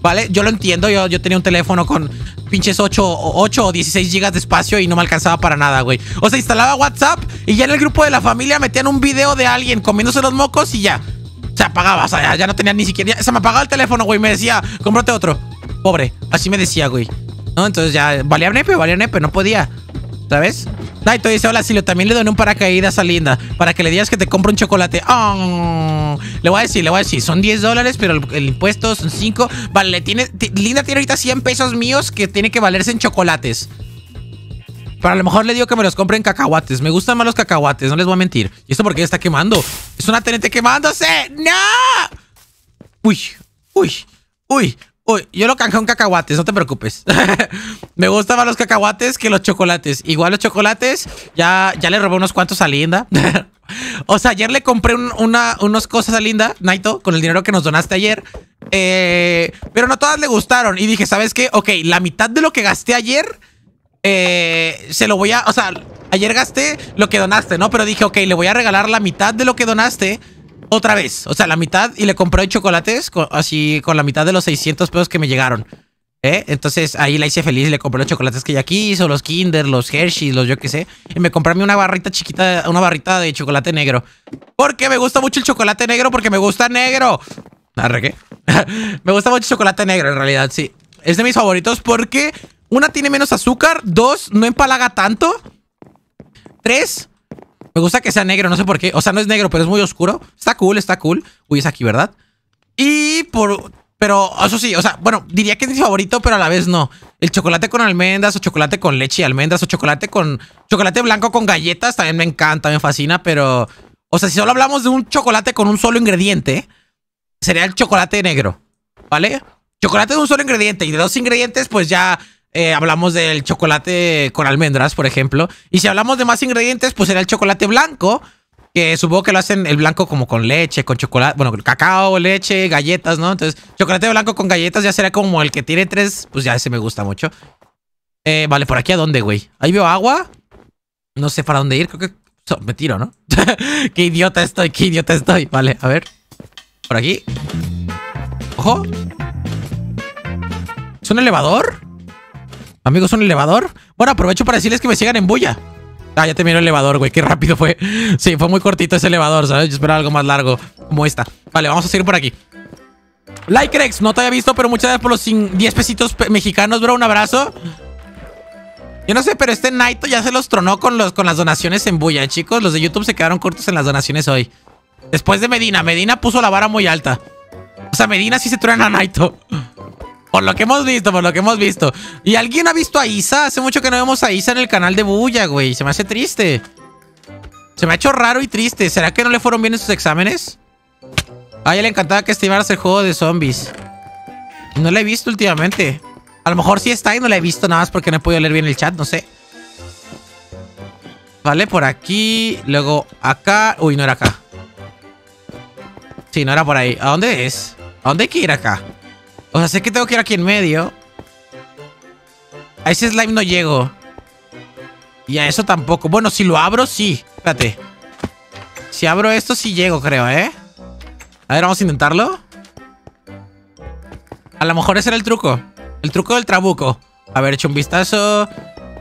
Vale, yo lo entiendo, yo tenía un teléfono con pinches 8 o 16 gigas de espacio y no me alcanzaba para nada, güey. O sea, instalaba WhatsApp y ya en el grupo de la familia metían un video de alguien comiéndose los mocos y ya. Se apagaba, o sea, ya no tenía ni siquiera... Ya, se me apagaba el teléfono, güey, me decía, cómprate otro. Pobre, así me decía, güey. ¿No? Entonces ya, valía nepe, no podía. ¿Sabes? Naito dice, hola Silvio, también le doné un paracaídas a Linda para que le digas que te compre un chocolate. Oh, le voy a decir, son 10 dólares, pero el impuesto son 5. Vale, Linda tiene ahorita 100 pesos míos que tiene que valerse en chocolates. Pero a lo mejor le digo que me los compre en cacahuates. Me gustan más los cacahuates, no les voy a mentir. ¿Y esto por qué está quemando? ¡Es una TNT quemándose! ¡No! Uy, uy, uy. Uy, yo lo canjeo en cacahuates, no te preocupes. Me gustan más los cacahuates que los chocolates. Igual los chocolates, ya le robé unos cuantos a Linda. O sea, ayer le compré unas cosas a Linda, Naito, con el dinero que nos donaste ayer. Pero no todas le gustaron. Y dije, ¿sabes qué? Ok, la mitad de lo que gasté ayer, se lo voy a... O sea, ayer gasté lo que donaste, ¿no? Pero dije, ok, le voy a regalar la mitad de lo que donaste. Otra vez, o sea, la mitad, y le compré chocolates así con la mitad de los 600 pesos que me llegaron. Entonces ahí la hice feliz, le compré los chocolates que ella quiso, los Kinder, los Hershey's, los yo qué sé. Y me compré una barrita chiquita, una barrita de chocolate negro. Porque me gusta mucho el chocolate negro, porque me gusta negro. ¿Arre qué? Me gusta mucho el chocolate negro, en realidad, sí. Es de mis favoritos porque, una, tiene menos azúcar. Dos, no empalaga tanto. Tres, me gusta que sea negro, no sé por qué. O sea, no es negro, pero es muy oscuro. Está cool, está cool. Uy, es aquí, ¿verdad? Y por... Pero eso sí, o sea, bueno, diría que es mi favorito, pero a la vez no. El chocolate con almendras o chocolate con leche y almendras o chocolate con... Chocolate blanco con galletas también me encanta, me fascina, pero... O sea, si solo hablamos de un chocolate con un solo ingrediente, sería el chocolate negro, ¿vale? Chocolate de un solo ingrediente y de dos ingredientes, pues ya hablamos del chocolate con almendras, por ejemplo. Y si hablamos de más ingredientes, pues sería el chocolate blanco, que supongo que lo hacen el blanco como con leche, con chocolate, bueno, cacao, leche, galletas, ¿no? Entonces, chocolate blanco con galletas ya será como el que tiene tres, pues ya ese me gusta mucho. Vale, ¿por aquí a dónde, güey? Ahí veo agua. No sé para dónde ir, creo que... me tiro, ¿no? Qué idiota estoy, qué idiota estoy. Vale, a ver. Por aquí. Ojo. ¿Es un elevador? Amigos, ¿es un elevador? Bueno, aprovecho para decirles que me sigan en Booyah. Ah, ya terminó el elevador, güey. Qué rápido fue. Sí, fue muy cortito ese elevador, ¿sabes? Yo esperaba algo más largo, como esta. Vale, vamos a seguir por aquí. Like, Rex. No te había visto, pero muchas gracias por los 10 pesitos mexicanos, bro. Un abrazo. Yo no sé, pero este Naito ya se los tronó con las donaciones en Booyah, chicos. Los de YouTube se quedaron cortos en las donaciones hoy. Después de Medina. Medina puso la vara muy alta. O sea, Medina sí se truena a Naito. Por lo que hemos visto, por lo que hemos visto. ¿Y alguien ha visto a Isa? Hace mucho que no vemos a Isa en el canal de Booyah, güey. Se me hace triste. Se me ha hecho raro y triste. ¿Será que no le fueron bien en sus exámenes? A ella le encantaba que streamaras el juego de zombies. No la he visto últimamente. A lo mejor sí está y no la he visto nada más porque no he podido leer bien el chat, no sé. Vale, por aquí. Luego acá. Uy, no era acá. Sí, no era por ahí. ¿A dónde es? ¿A dónde hay que ir acá? O sea, sé que tengo que ir aquí en medio. A ese slime no llego. Y a eso tampoco. Bueno, si lo abro, sí. Espérate. Si abro esto, sí llego, creo, ¿eh? A ver, vamos a intentarlo. A lo mejor ese era el truco. El truco del trabuco. A ver, echo un vistazo.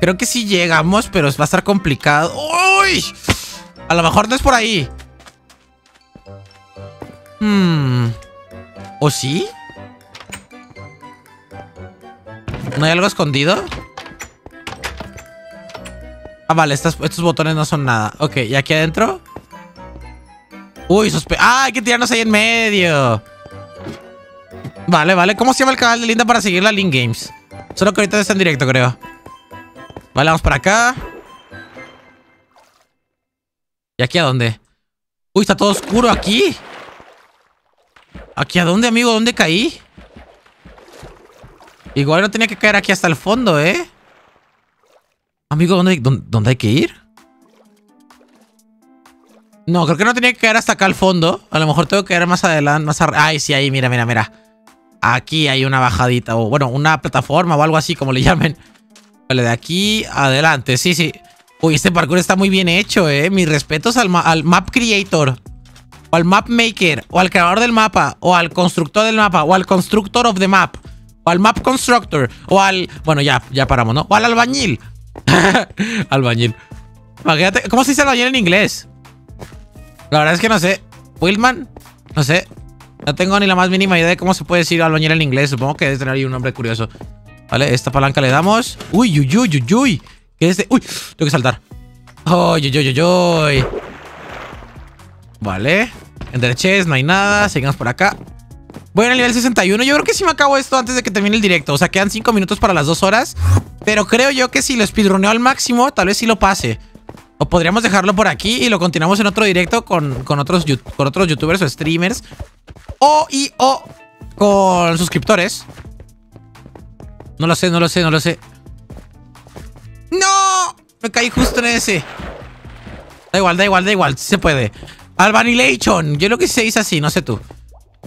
Creo que sí llegamos, pero va a estar complicado. ¡Uy! A lo mejor no es por ahí. ¿O sí? ¿No hay algo escondido? Ah, vale, estos botones no son nada. Ok, ¿y aquí adentro? Uy, ¡ah! Hay que tirarnos ahí en medio. Vale, vale. ¿Cómo se llama el canal de Linda para seguirla? Link Games. Solo que ahorita está en directo, creo. Vale, vamos para acá. ¿Y aquí a dónde? Uy, está todo oscuro aquí. ¿Aquí a dónde, amigo? ¿Dónde caí? Igual no tenía que caer aquí hasta el fondo, ¿eh? Amigo, ¿dónde hay que ir? No, creo que no tenía que caer hasta acá al fondo. A lo mejor tengo que caer más adelante, más arriba. Ay, sí, ahí, mira, mira, mira. Aquí hay una bajadita, o bueno, una plataforma o algo así, como le llamen. Vale, de aquí adelante, sí, sí. Uy, este parkour está muy bien hecho, ¿eh? Mis respetos al map creator. O al map maker. O al creador del mapa. O al constructor del mapa. O al constructor of the map. O al map constructor. O al... Bueno, ya paramos, ¿no? O al albañil. Albañil. Imagínate, ¿cómo se dice albañil en inglés? La verdad es que no sé. Willman. No sé. No tengo ni la más mínima idea de cómo se puede decir albañil en inglés. Supongo que debe tener ahí un nombre curioso. Vale, esta palanca le damos. Uy, uy, uy, uy, uy. ¿Qué es de...? Uy, tengo que saltar. Uy, uy, uy, uy, uy. Vale. En derechas no hay nada. Seguimos por acá. Voy al nivel 61. Yo creo que sí me acabo esto antes de que termine el directo. O sea, quedan 5 minutos para las 2 horas. Pero creo yo que si lo speedroneo al máximo, tal vez sí lo pase. O podríamos dejarlo por aquí y lo continuamos en otro directo con otros youtubers o streamers. O con suscriptores. No lo sé, no lo sé, no lo sé. ¡No! Me caí justo en ese. Da igual, da igual, da igual. Sí se puede. Albanilation. Yo lo que se dice así, no sé tú.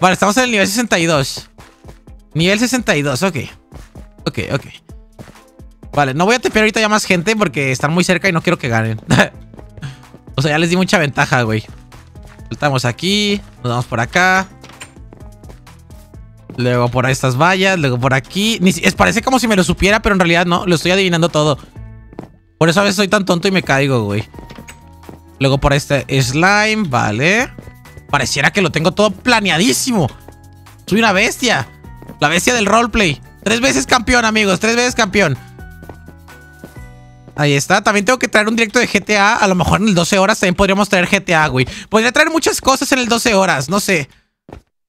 Vale, estamos en el nivel 62. Nivel 62, ok. Ok, ok. Vale, no voy a tepear ahorita ya más gente porque están muy cerca y no quiero que ganen. O sea, ya les di mucha ventaja, güey. Saltamos aquí. Nos vamos por acá. Luego por estas vallas, luego por aquí. Parece como si me lo supiera, pero en realidad no. Lo estoy adivinando todo. Por eso a veces soy tan tonto y me caigo, güey. Luego por este slime, vale. Pareciera que lo tengo todo planeadísimo. Soy una bestia. La bestia del roleplay. 3 veces campeón, amigos. 3 veces campeón. Ahí está. También tengo que traer un directo de GTA. A lo mejor en el 12 horas también podríamos traer GTA, güey. Podría traer muchas cosas en el 12 horas. No sé.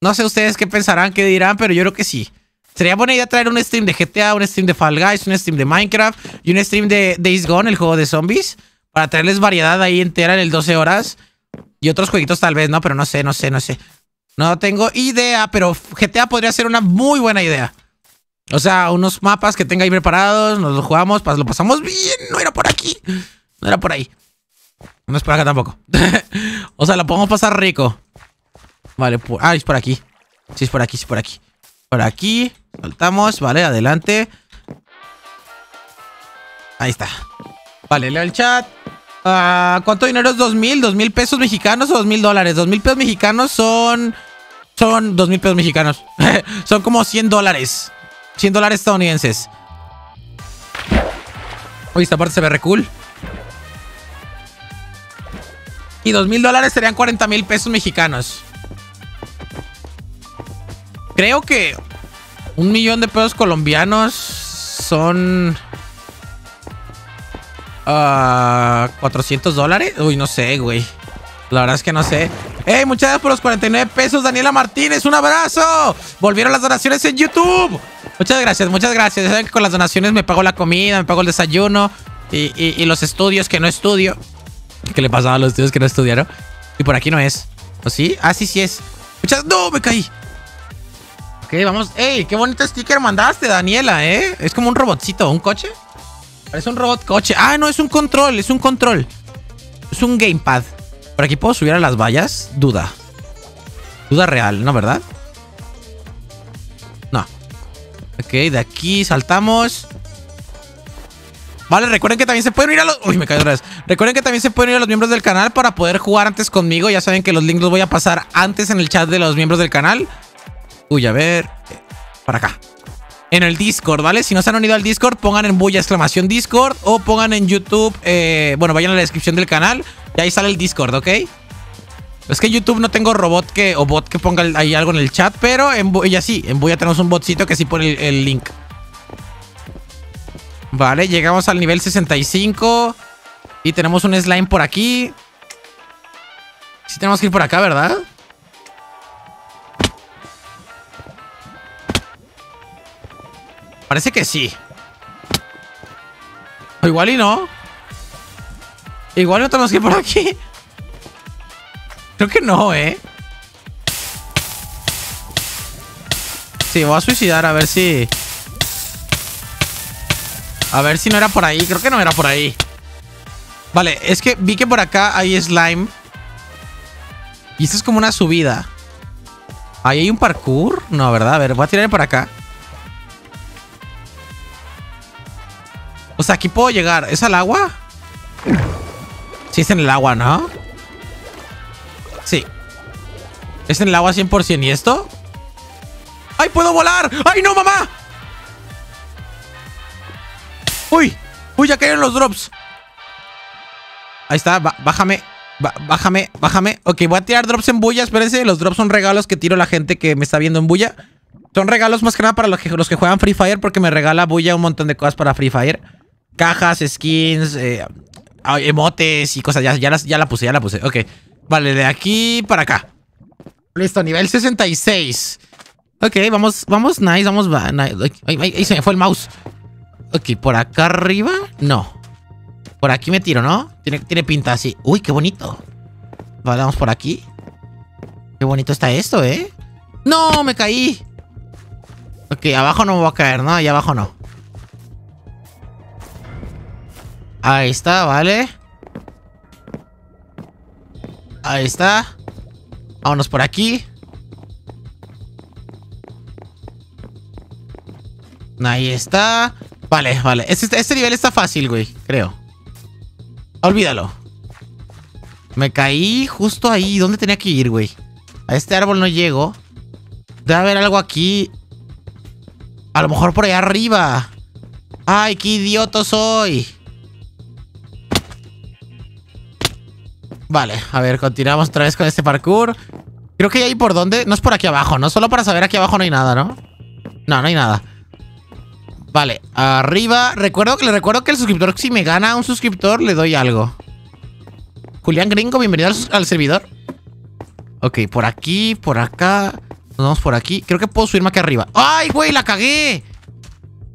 No sé ustedes qué pensarán, qué dirán, pero yo creo que sí. Sería buena idea traer un stream de GTA, un stream de Fall Guys, un stream de Minecraft y un stream de Days Gone, el juego de zombies. Para traerles variedad ahí entera en el 12 horas. Y otros jueguitos tal vez, ¿no? Pero no sé, no sé, no sé. No tengo idea, pero GTA podría ser una muy buena idea. O sea, unos mapas que tenga ahí preparados, nos los jugamos, lo pasamos bien. No era por aquí, no era por ahí. No es por acá tampoco. O sea, lo podemos pasar rico. Vale, ah, es por aquí. Sí, es por aquí, sí, por aquí. Por aquí, saltamos, vale, adelante. Ahí está. Vale, leo el chat. ¿Cuánto dinero es? 2000, 2000 pesos mexicanos o 2000 dólares. 2000 pesos mexicanos son 2000 pesos mexicanos. Son como 100 dólares. 100 dólares estadounidenses. Uy, esta parte se ve re cool. Y 2000 dólares serían 40 mil pesos mexicanos. Creo que 1 millón de pesos colombianos son... 400 dólares. Uy, no sé, güey. La verdad es que no sé. ¡Ey! Muchas gracias por los 49 pesos, Daniela Martínez. ¡Un abrazo! Volvieron las donaciones en YouTube. Muchas gracias, muchas gracias. Saben que con las donaciones me pago la comida, me pago el desayuno y los estudios que no estudio. ¿Qué le pasaba a los estudios que no estudiaron? Y por aquí no es. ¿O sí? Ah, sí, sí es. Muchas... ¡No! ¡Me caí! Ok, vamos. ¡Ey! ¡Qué bonito sticker mandaste, Daniela! ¿Eh? Es como un robotcito, un coche. Parece un robot coche. Ah, no, es un control, es un control. Es un gamepad. ¿Por aquí puedo subir a las vallas? Duda. Duda real, ¿no? ¿Verdad? No. Ok, de aquí saltamos. Vale, recuerden que también se pueden ir a los... Uy, me caí otra vez. Recuerden que también se pueden ir a los miembros del canal para poder jugar antes conmigo. Ya saben que los links los voy a pasar antes en el chat de los miembros del canal. Uy, a ver... Para acá. En el Discord, ¿vale? Si no se han unido al Discord, pongan en Booyah exclamación Discord o pongan en YouTube... bueno, vayan a la descripción del canal y ahí sale el Discord, ¿ok? Es que en YouTube no tengo robot que... o bot que ponga ahí algo en el chat, pero en Booyah sí. En Booyah tenemos un botcito que sí pone el link. Vale, llegamos al nivel 65 y tenemos un slime por aquí. Sí tenemos que ir por acá, ¿verdad? Parece que sí. O igual y no. Igual no tenemos que ir por aquí. Creo que no, ¿eh? Sí, voy a suicidar a ver si... A ver si no era por ahí. Creo que no era por ahí. Vale, es que vi que por acá hay slime. Y esto es como una subida. ¿Ahí hay un parkour? No, ¿verdad? A ver, voy a tirar por acá. O sea, aquí puedo llegar. ¿Es al agua? Sí, es en el agua, ¿no? Sí. Es en el agua 100%. ¿Y esto? ¡Ay, puedo volar! ¡Ay, no, mamá! ¡Uy! ¡Uy, ya cayeron los drops! Ahí está. Bájame. Bájame. Bájame. Ok, voy a tirar drops en Booyah. Espérense. Los drops son regalos que tiro a la gente que me está viendo en Booyah. Son regalos más que nada para los que juegan Free Fire porque me regala Booyah un montón de cosas para Free Fire. Cajas, skins, emotes y cosas. Ya la puse. Ok. Vale, de aquí para acá. Listo, nivel 66. Ok, vamos nice, vamos nice. Ahí se me fue el mouse. Ok, por acá arriba, no. Por aquí me tiro, ¿no? Tiene pinta así. Uy, qué bonito. Vale, vamos por aquí. Qué bonito está esto, ¿eh? ¡No, me caí! Ok, abajo no me voy a caer, ¿no? Ahí abajo no. Ahí está, vale. Ahí está. Vámonos por aquí. Ahí está. Vale, vale. Este nivel está fácil, güey. Creo. Olvídalo. Me caí justo ahí. ¿Dónde tenía que ir, güey? A este árbol no llego. Debe haber algo aquí. A lo mejor por allá arriba. ¡Ay, qué idiota soy! Vale, a ver, continuamos otra vez con este parkour. Creo que ahí por dónde... No es por aquí abajo, ¿no? Solo para saber, aquí abajo no hay nada, ¿no? No, no hay nada. Vale, arriba. Le recuerdo que el suscriptor, si me gana un suscriptor, le doy algo. Julián Gringo, bienvenido al servidor. Ok, por aquí, por acá. Nos vamos por aquí. Creo que puedo subirme aquí arriba. ¡Ay, güey! ¡La cagué!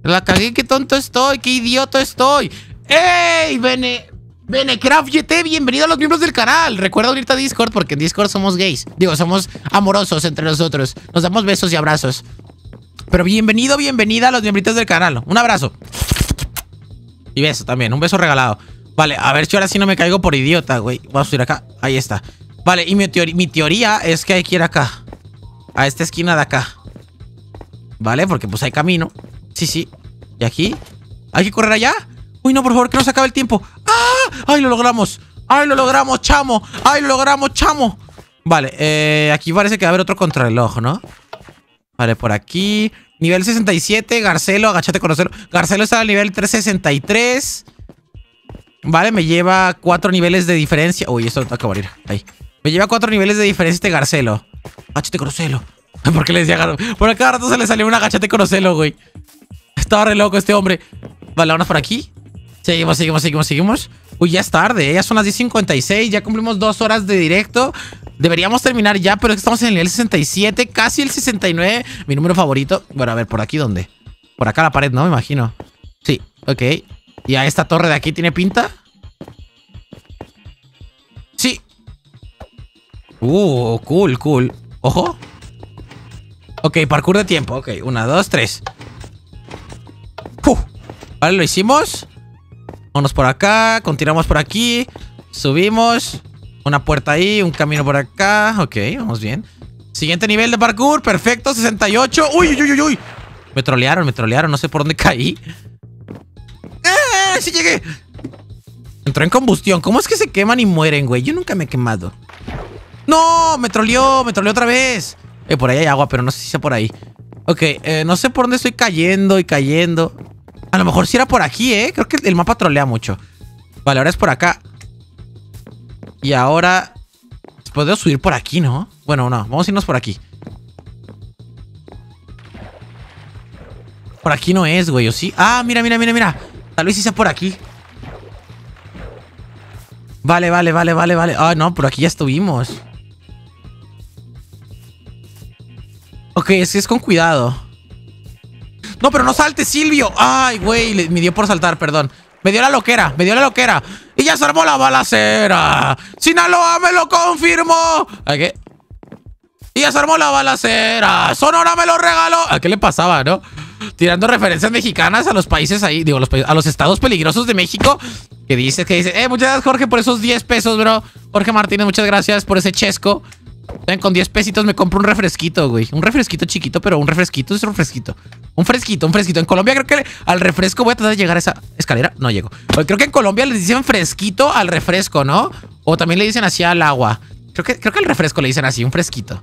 ¡La cagué! ¡Qué tonto estoy! ¡Qué idiota estoy! ¡Ey! Benecraft GT, bienvenido a los miembros del canal. Recuerda unirte a Discord porque en Discord somos gays. Digo, somos amorosos entre nosotros. Nos damos besos y abrazos. Pero bienvenido, bienvenida a los miembritos del canal. Un abrazo. Y beso también, un beso regalado. Vale, a ver si ahora sí no me caigo por idiota, güey. Vamos a ir acá, ahí está. Vale, y mi teoría es que hay que ir acá. A esta esquina de acá. Vale, porque pues hay camino. Sí, sí, y aquí. ¿Hay que correr allá? Uy, no, por favor, que no se acabe el tiempo. ¡Ah! ¡Ay, lo logramos! ¡Ay, lo logramos, chamo! ¡Ay, lo logramos, chamo! Vale, aquí parece que va a haber otro contrarreloj, ¿no? Vale, por aquí. Nivel 67, Garcelo, agáchate con Garcelo. Garcelo está al nivel 363. Vale, me lleva 4 niveles de diferencia. Uy, esto acaba de ir. Ahí. Me lleva 4 niveles de diferencia este Garcelo. Agáchate con Garcelo. ¿Por qué le decía? Por acá rato se le salió una agáchate con Garcelo, güey. Estaba re loco este hombre. Vale, vámonos por aquí. Seguimos. Uy, ya es tarde, ¿eh? Ya son las 10:56. Ya cumplimos 2 horas de directo. Deberíamos terminar ya, pero es que estamos en el nivel 67. Casi el 69. Mi número favorito. Bueno, a ver, ¿por aquí dónde? Por acá la pared, ¿no? Me imagino. Sí, ok. ¿Y a esta torre de aquí tiene pinta? Sí. Cool, cool. Ojo. Ok, parkour de tiempo. Ok, 1, 2, 3. Vale, lo hicimos. Vámonos por acá, continuamos por aquí. Subimos. Una puerta ahí, un camino por acá. Ok, vamos bien. Siguiente nivel de parkour, perfecto, 68. Uy. Me trolearon, no sé por dónde caí. ¡Sí llegué! Entró en combustión. ¿Cómo es que se queman y mueren, güey? Yo nunca me he quemado. ¡No! Me troleó otra vez. Por ahí hay agua, pero no sé si sea por ahí. Ok, no sé por dónde estoy cayendo. A lo mejor sí era por aquí, ¿eh? Creo que el mapa trolea mucho. Vale, ahora es por acá. Y ahora... ¿Puedo subir por aquí, no? Bueno, no. Vamos a irnos por aquí. Por aquí no es, güey. ¿O sí? Ah, mira. Tal vez sí sea por aquí. Vale. Ah, no. Por aquí ya estuvimos. Ok, es que es con cuidado. No, pero no salte, Silvio. Ay, güey, me dio por saltar, perdón. Me dio la loquera. Y ya se armó la balacera. Sinaloa me lo confirmó. ¿A qué? Y ya se armó la balacera. Sonora me lo regaló. ¿A qué le pasaba, no? Tirando referencias mexicanas a los países ahí. Digo, a los estados peligrosos de México. Que dice. Muchas gracias, Jorge, por esos 10 pesos, bro. Jorge Martínez, muchas gracias por ese chesco. Ven, con 10 pesitos me compro un refresquito, güey. Un refresquito chiquito, pero un refresquito es un fresquito. Un fresquito. En Colombia creo que al refresco... Voy a tratar de llegar a esa escalera. No llego. Creo que en Colombia les dicen fresquito al refresco, ¿no? O también le dicen así al agua. Creo que al refresco le dicen así, un fresquito.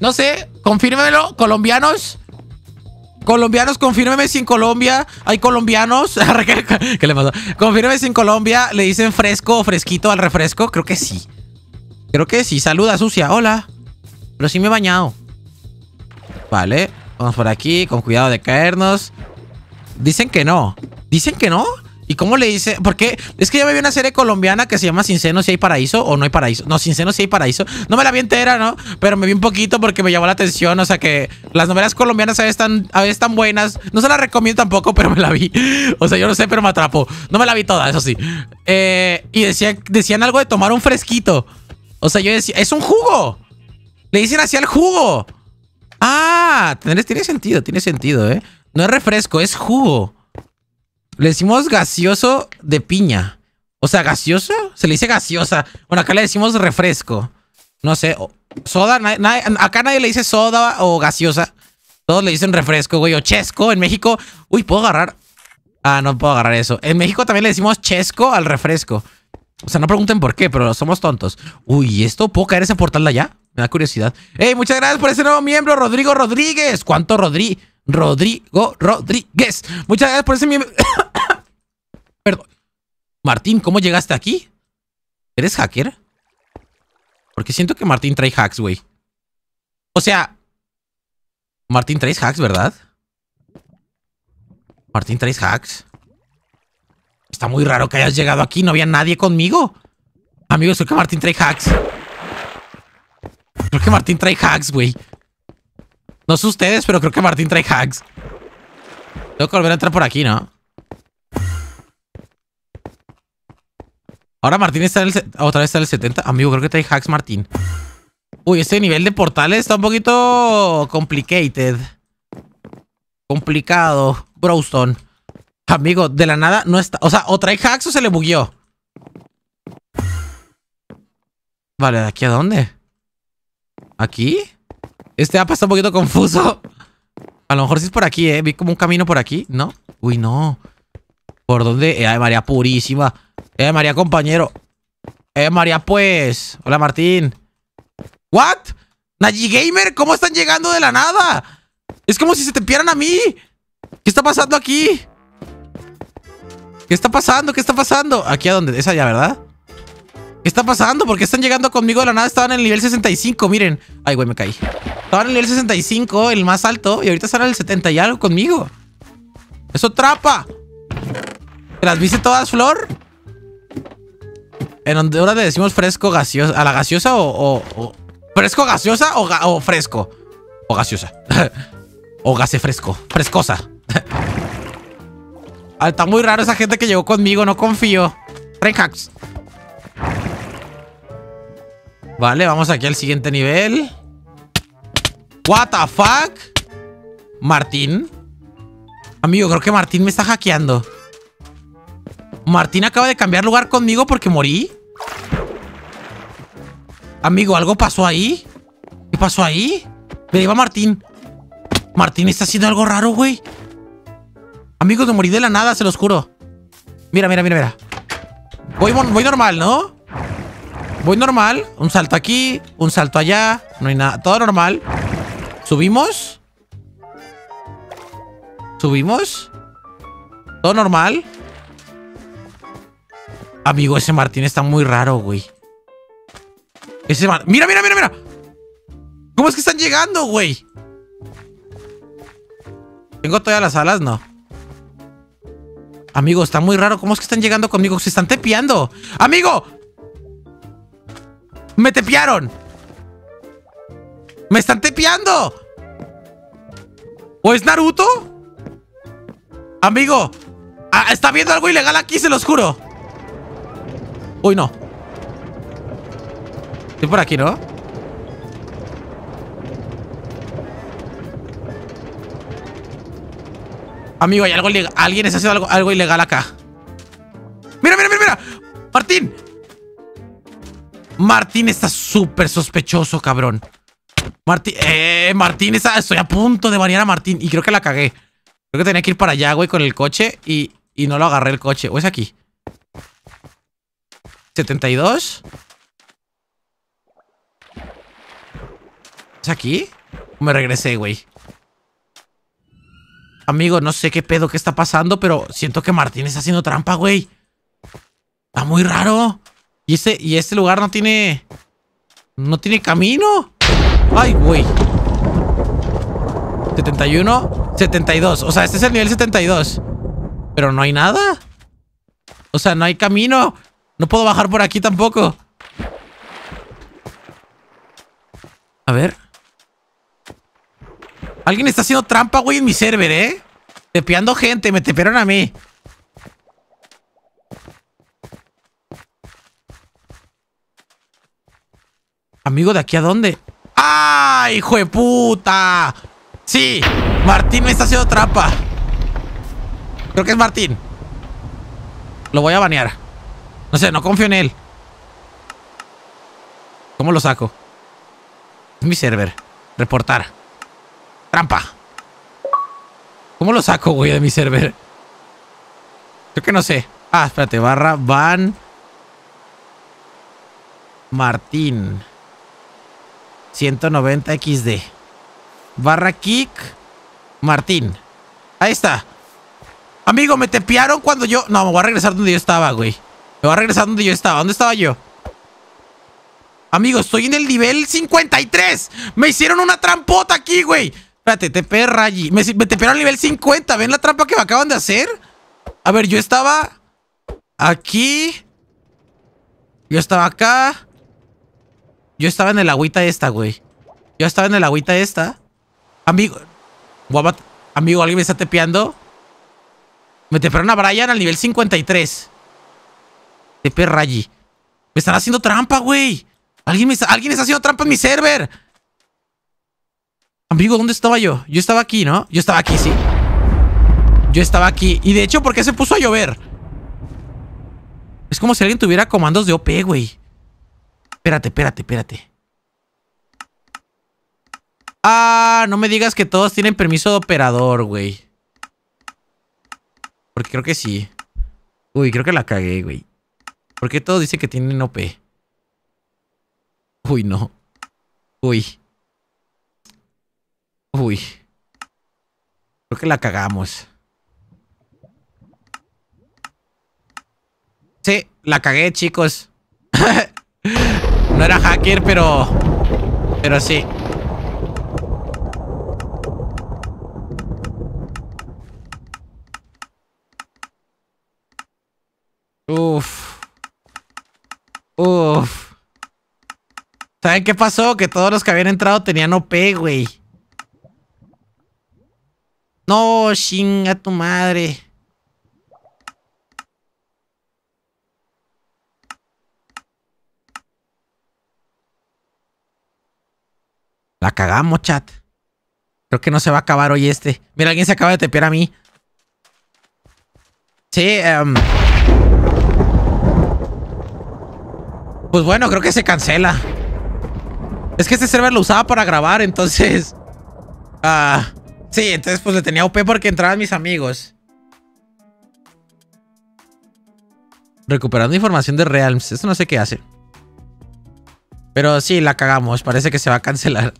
No sé, confírmemelo, colombianos. Colombianos, confírmeme si en Colombia hay colombianos. ¿Qué le pasó? Confírmeme si en Colombia le dicen fresco o fresquito al refresco. Creo que sí. Saluda, sucia. Hola. Pero sí me he bañado. Vale. Vamos por aquí. Con cuidado de caernos. Dicen que no. ¿Y cómo le dice? Porque es que ya me vi una serie colombiana que se llama Sin Seno, si hay paraíso o no hay paraíso. No, Sin Seno, si hay paraíso. No me la vi entera, ¿no? Pero me vi un poquito porque me llamó la atención. O sea que las novelas colombianas a veces están buenas. No se las recomiendo tampoco, pero me la vi. O sea, yo no sé, pero me atrapó. No me la vi toda, eso sí. Y decían algo de tomar un fresquito. O sea, yo decía, es un jugo. Le dicen así al jugo. Ah, tiene sentido, ¿eh? No es refresco, es jugo. Le decimos gaseoso de piña. O sea, ¿gaseoso? Se le dice gaseosa. Bueno, acá le decimos refresco. No sé, soda, acá nadie le dice soda o gaseosa. Todos le dicen refresco, güey, o chesco. En México, uy, ¿puedo agarrar? Ah, no puedo agarrar eso. En México también le decimos chesco al refresco. O sea, no pregunten por qué, pero somos tontos. Uy, ¿esto puedo caer ese portal de allá? Me da curiosidad. Muchas gracias por ese nuevo miembro, Rodrigo Rodríguez. ¿Cuánto Rodri? Rodrigo Rodríguez. Muchas gracias por ese miembro. Perdón. Martín, ¿cómo llegaste aquí? ¿Eres hacker? Porque siento que Martín trae hacks, güey. O sea, Martín trae hacks, ¿verdad? Martín trae hacks. Está muy raro que hayas llegado aquí. No había nadie conmigo. Amigos, creo que Martín trae hacks. Creo que Martín trae hacks, güey. No sé ustedes, pero creo que Martín trae hacks. Tengo que volver a entrar por aquí, ¿no? Ahora Martín está en el... Otra vez está en el 70. Amigo, creo que trae hacks, Martín. Uy, este nivel de portales está un poquito... complicated. Complicado. Browstone. Amigo, de la nada no está... O sea, o trae hacks o se le bugueó. Vale, ¿de aquí a dónde? ¿Aquí? Este mapa está un poquito confuso. A lo mejor sí es por aquí, ¿eh? Vi como un camino por aquí, ¿no? Uy, no. ¿Por dónde? María purísima. María, compañero. María, pues. Hola, Martín. ¿What? Naji Gamer, ¿cómo están llegando de la nada? Es como si se te pierdan a mí. ¿Qué está pasando aquí? ¿Qué está pasando? ¿Qué está pasando? ¿Aquí a dónde? Es allá, ¿verdad? ¿Qué está pasando? ¿Por qué están llegando conmigo de la nada? Estaban en el nivel 65, miren. Ay, güey, me caí. Estaban en el nivel 65, el más alto. Y ahorita están en el 70 y algo conmigo. ¡Eso trapa! ¿Te las viste todas, Flor? En Honduras le decimos fresco gaseosa. ¿A la gaseosa o fresco gaseosa o fresco? O gaseosa. O gase fresco. Frescosa. Está muy raro esa gente que llegó conmigo. No confío. Train hacks. Vale, vamos aquí al siguiente nivel. What the fuck. Martín. Amigo, creo que Martín me está hackeando. Martín acaba de cambiar lugar conmigo porque morí. Amigo, ¿algo pasó ahí? ¿Qué pasó ahí? Me iba Martín. Martín está haciendo algo raro, güey. Amigos, me morí de la nada, se los juro. Mira, mira, mira, mira. Voy normal, ¿no? Voy normal, un salto aquí, un salto allá, no hay nada, todo normal. Subimos. Subimos. Todo normal. Amigo, ese Martín está muy raro, güey. Ese Martín... ¡Mira, mira, mira, mira! ¿Cómo es que están llegando, güey? ¿Tengo todavía las alas? No. Amigo, está muy raro. ¿Cómo es que están llegando conmigo? Se están tepeando. ¡Amigo! ¡Me tepearon! ¡Me están tepeando! ¿O es Naruto? Amigo, está viendo algo ilegal aquí, se los juro. Uy, no. Estoy por aquí, ¿no? Amigo, hay algo ilegal. Alguien está haciendo algo ilegal acá. ¡Mira, mira, mira, mira! ¡Martín! Martín está súper sospechoso, cabrón. Martín, Martín está... Estoy a punto de banear a Martín. Y creo que la cagué. Creo que tenía que ir para allá, güey, con el coche. Y no lo agarré el coche. ¿O es aquí? 72. ¿Es aquí? Me regresé, güey. Amigo, no sé qué pedo que está pasando, pero siento que Martín está haciendo trampa, güey. Está muy raro. Y este lugar no tiene... No tiene camino. Ay, güey. 71, 72. O sea, este es el nivel 72. Pero no hay nada. O sea, no hay camino. No puedo bajar por aquí tampoco. A ver. Alguien está haciendo trampa, güey, en mi server, ¿eh? Tepeando gente. Me tepearon a mí. Amigo, ¿de aquí a dónde? ¡Ay, hijo de puta! Sí, Martín me está haciendo trampa. Creo que es Martín. Lo voy a banear. No sé, no confío en él. ¿Cómo lo saco? Es mi server. Reportar. Trampa. ¿Cómo lo saco, güey, de mi server? Creo que no sé. Ah, espérate. Barra, ban. Martín. 190 XD. Barra kick Martín. Ahí está. Amigo, me tepearon cuando yo... No, me voy a regresar donde yo estaba, güey. Me voy a regresar donde yo estaba. ¿Dónde estaba yo? Amigo, estoy en el nivel 53. Me hicieron una trampota aquí, güey. Espérate, tepe Rayi. Me tepearon al nivel 50. ¿Ven la trampa que me acaban de hacer? A ver, yo estaba... aquí. Yo estaba acá. Yo estaba en el agüita esta, güey. Yo estaba en el agüita esta. Amigo... Amigo, ¿alguien me está tepeando? Me tepearon a Brian al nivel 53. Tepe Rayi. Me están haciendo trampa, güey. Alguien está haciendo trampa en mi server. Amigo, ¿dónde estaba yo? Yo estaba aquí, ¿no? Yo estaba aquí, sí. Yo estaba aquí. Y de hecho, ¿por qué se puso a llover? Es como si alguien tuviera comandos de OP, güey. Espérate. Ah, no me digas que todos tienen permiso de operador, güey. Porque creo que sí. Uy, creo que la cagué, güey. ¿Por qué todos dicen que tienen OP? Uy, no. Uy. Creo que la cagamos. Sí, la cagué, chicos. No era hacker, pero... pero sí. Uf. ¿Saben qué pasó? Que todos los que habían entrado tenían OP, güey. No, chinga tu madre. La cagamos, chat. Creo que no se va a acabar hoy este. Mira, alguien se acaba de tepear a mí. Sí, pues bueno, creo que se cancela. Es que este server lo usaba para grabar, entonces... sí, entonces pues le tenía OP porque entraban mis amigos. Recuperando información de Realms. Esto no sé qué hace. Pero sí, la cagamos. Parece que se va a cancelar.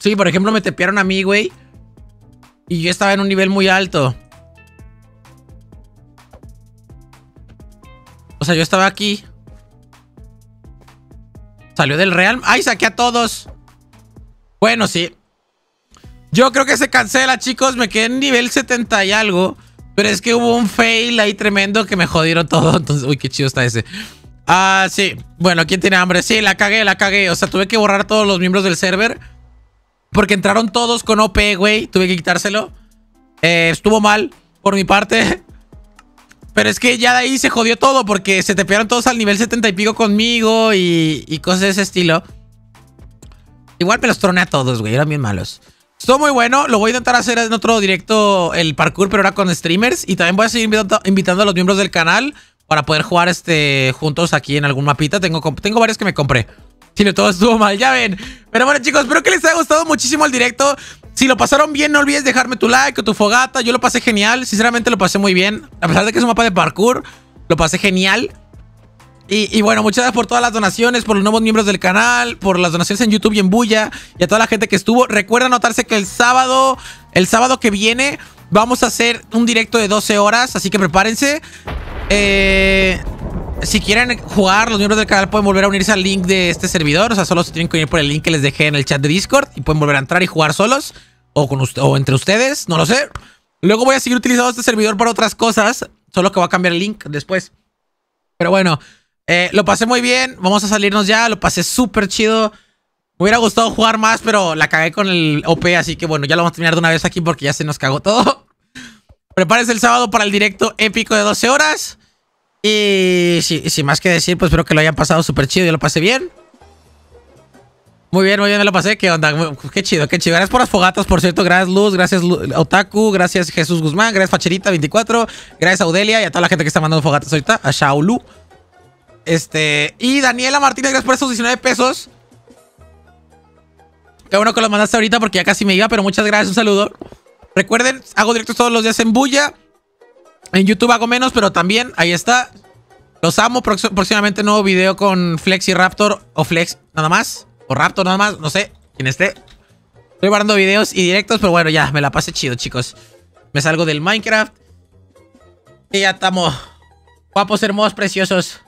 Sí, por ejemplo, me tepearon a mí, güey. Y yo estaba en un nivel muy alto. O sea, yo estaba aquí. Salió del Real. ¡Ay, saqué a todos! Bueno, sí. Yo creo que se cancela, chicos. Me quedé en nivel 70 y algo. Pero es que hubo un fail ahí tremendo que me jodieron todo. Entonces, uy, qué chido está ese. Ah, sí. Bueno, ¿quién tiene hambre? Sí, la cagué. O sea, tuve que borrar a todos los miembros del server. Porque entraron todos con OP, güey. Tuve que quitárselo. Estuvo mal por mi parte. Pero es que ya de ahí se jodió todo. Porque se tepearon todos al nivel 70 y pico conmigo. Y cosas de ese estilo. Igual me los troné a todos, güey. Eran bien malos. Estuvo muy bueno. Lo voy a intentar hacer en otro directo el parkour. Pero ahora con streamers. Y también voy a seguir invitando a los miembros del canal. Para poder jugar juntos aquí en algún mapita. Tengo varios que me compré. Sino todo estuvo mal, ya ven. Pero bueno, chicos, espero que les haya gustado muchísimo el directo. Si lo pasaron bien, no olvides dejarme tu like o tu fogata. Yo lo pasé genial, sinceramente lo pasé muy bien. A pesar de que es un mapa de parkour, lo pasé genial. Y bueno, muchas gracias por todas las donaciones, por los nuevos miembros del canal, por las donaciones en YouTube y en Booyah, y a toda la gente que estuvo. Recuerda anotarse que el sábado que viene vamos a hacer un directo de 12 horas, así que prepárense. Si quieren jugar, los miembros del canal pueden volver a unirse al link de este servidor. O sea, solo se tienen que unir por el link que les dejé en el chat de Discord. Y pueden volver a entrar y jugar solos. O entre ustedes, no lo sé. Luego voy a seguir utilizando este servidor para otras cosas. Solo que voy a cambiar el link después. Pero bueno, lo pasé muy bien. Vamos a salirnos ya, lo pasé súper chido. Me hubiera gustado jugar más, pero la cagué con el OP. Así que bueno, ya lo vamos a terminar de una vez aquí porque ya se nos cagó todo. Prepárense el sábado para el directo épico de 12 horas. Y sin más que decir, pues espero que lo hayan pasado súper chido. Yo lo pasé bien. Muy bien, me lo pasé. ¿Qué onda? Qué chido. Gracias por las fogatas, por cierto. Gracias, Luz. Gracias, Otaku. Gracias, Jesús Guzmán. Gracias, Facherita24. Gracias, Audelia. Y a toda la gente que está mandando fogatas ahorita. A Shaolu. Y Daniela Martínez, gracias por esos 19 pesos. Qué bueno que los mandaste ahorita porque ya casi me iba. Pero muchas gracias. Un saludo. Recuerden, hago directos todos los días en Booyah. En YouTube hago menos, pero también, ahí está. Los amo. Próximamente nuevo video con Flex y Raptor. O Flex nada más. O Raptor nada más. No sé quién esté. Estoy guardando videos y directos. Pero bueno, ya. Me la pasé chido, chicos. Me salgo del Minecraft. Y ya estamos. Guapos, hermosos, preciosos.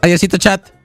Adiósito, chat.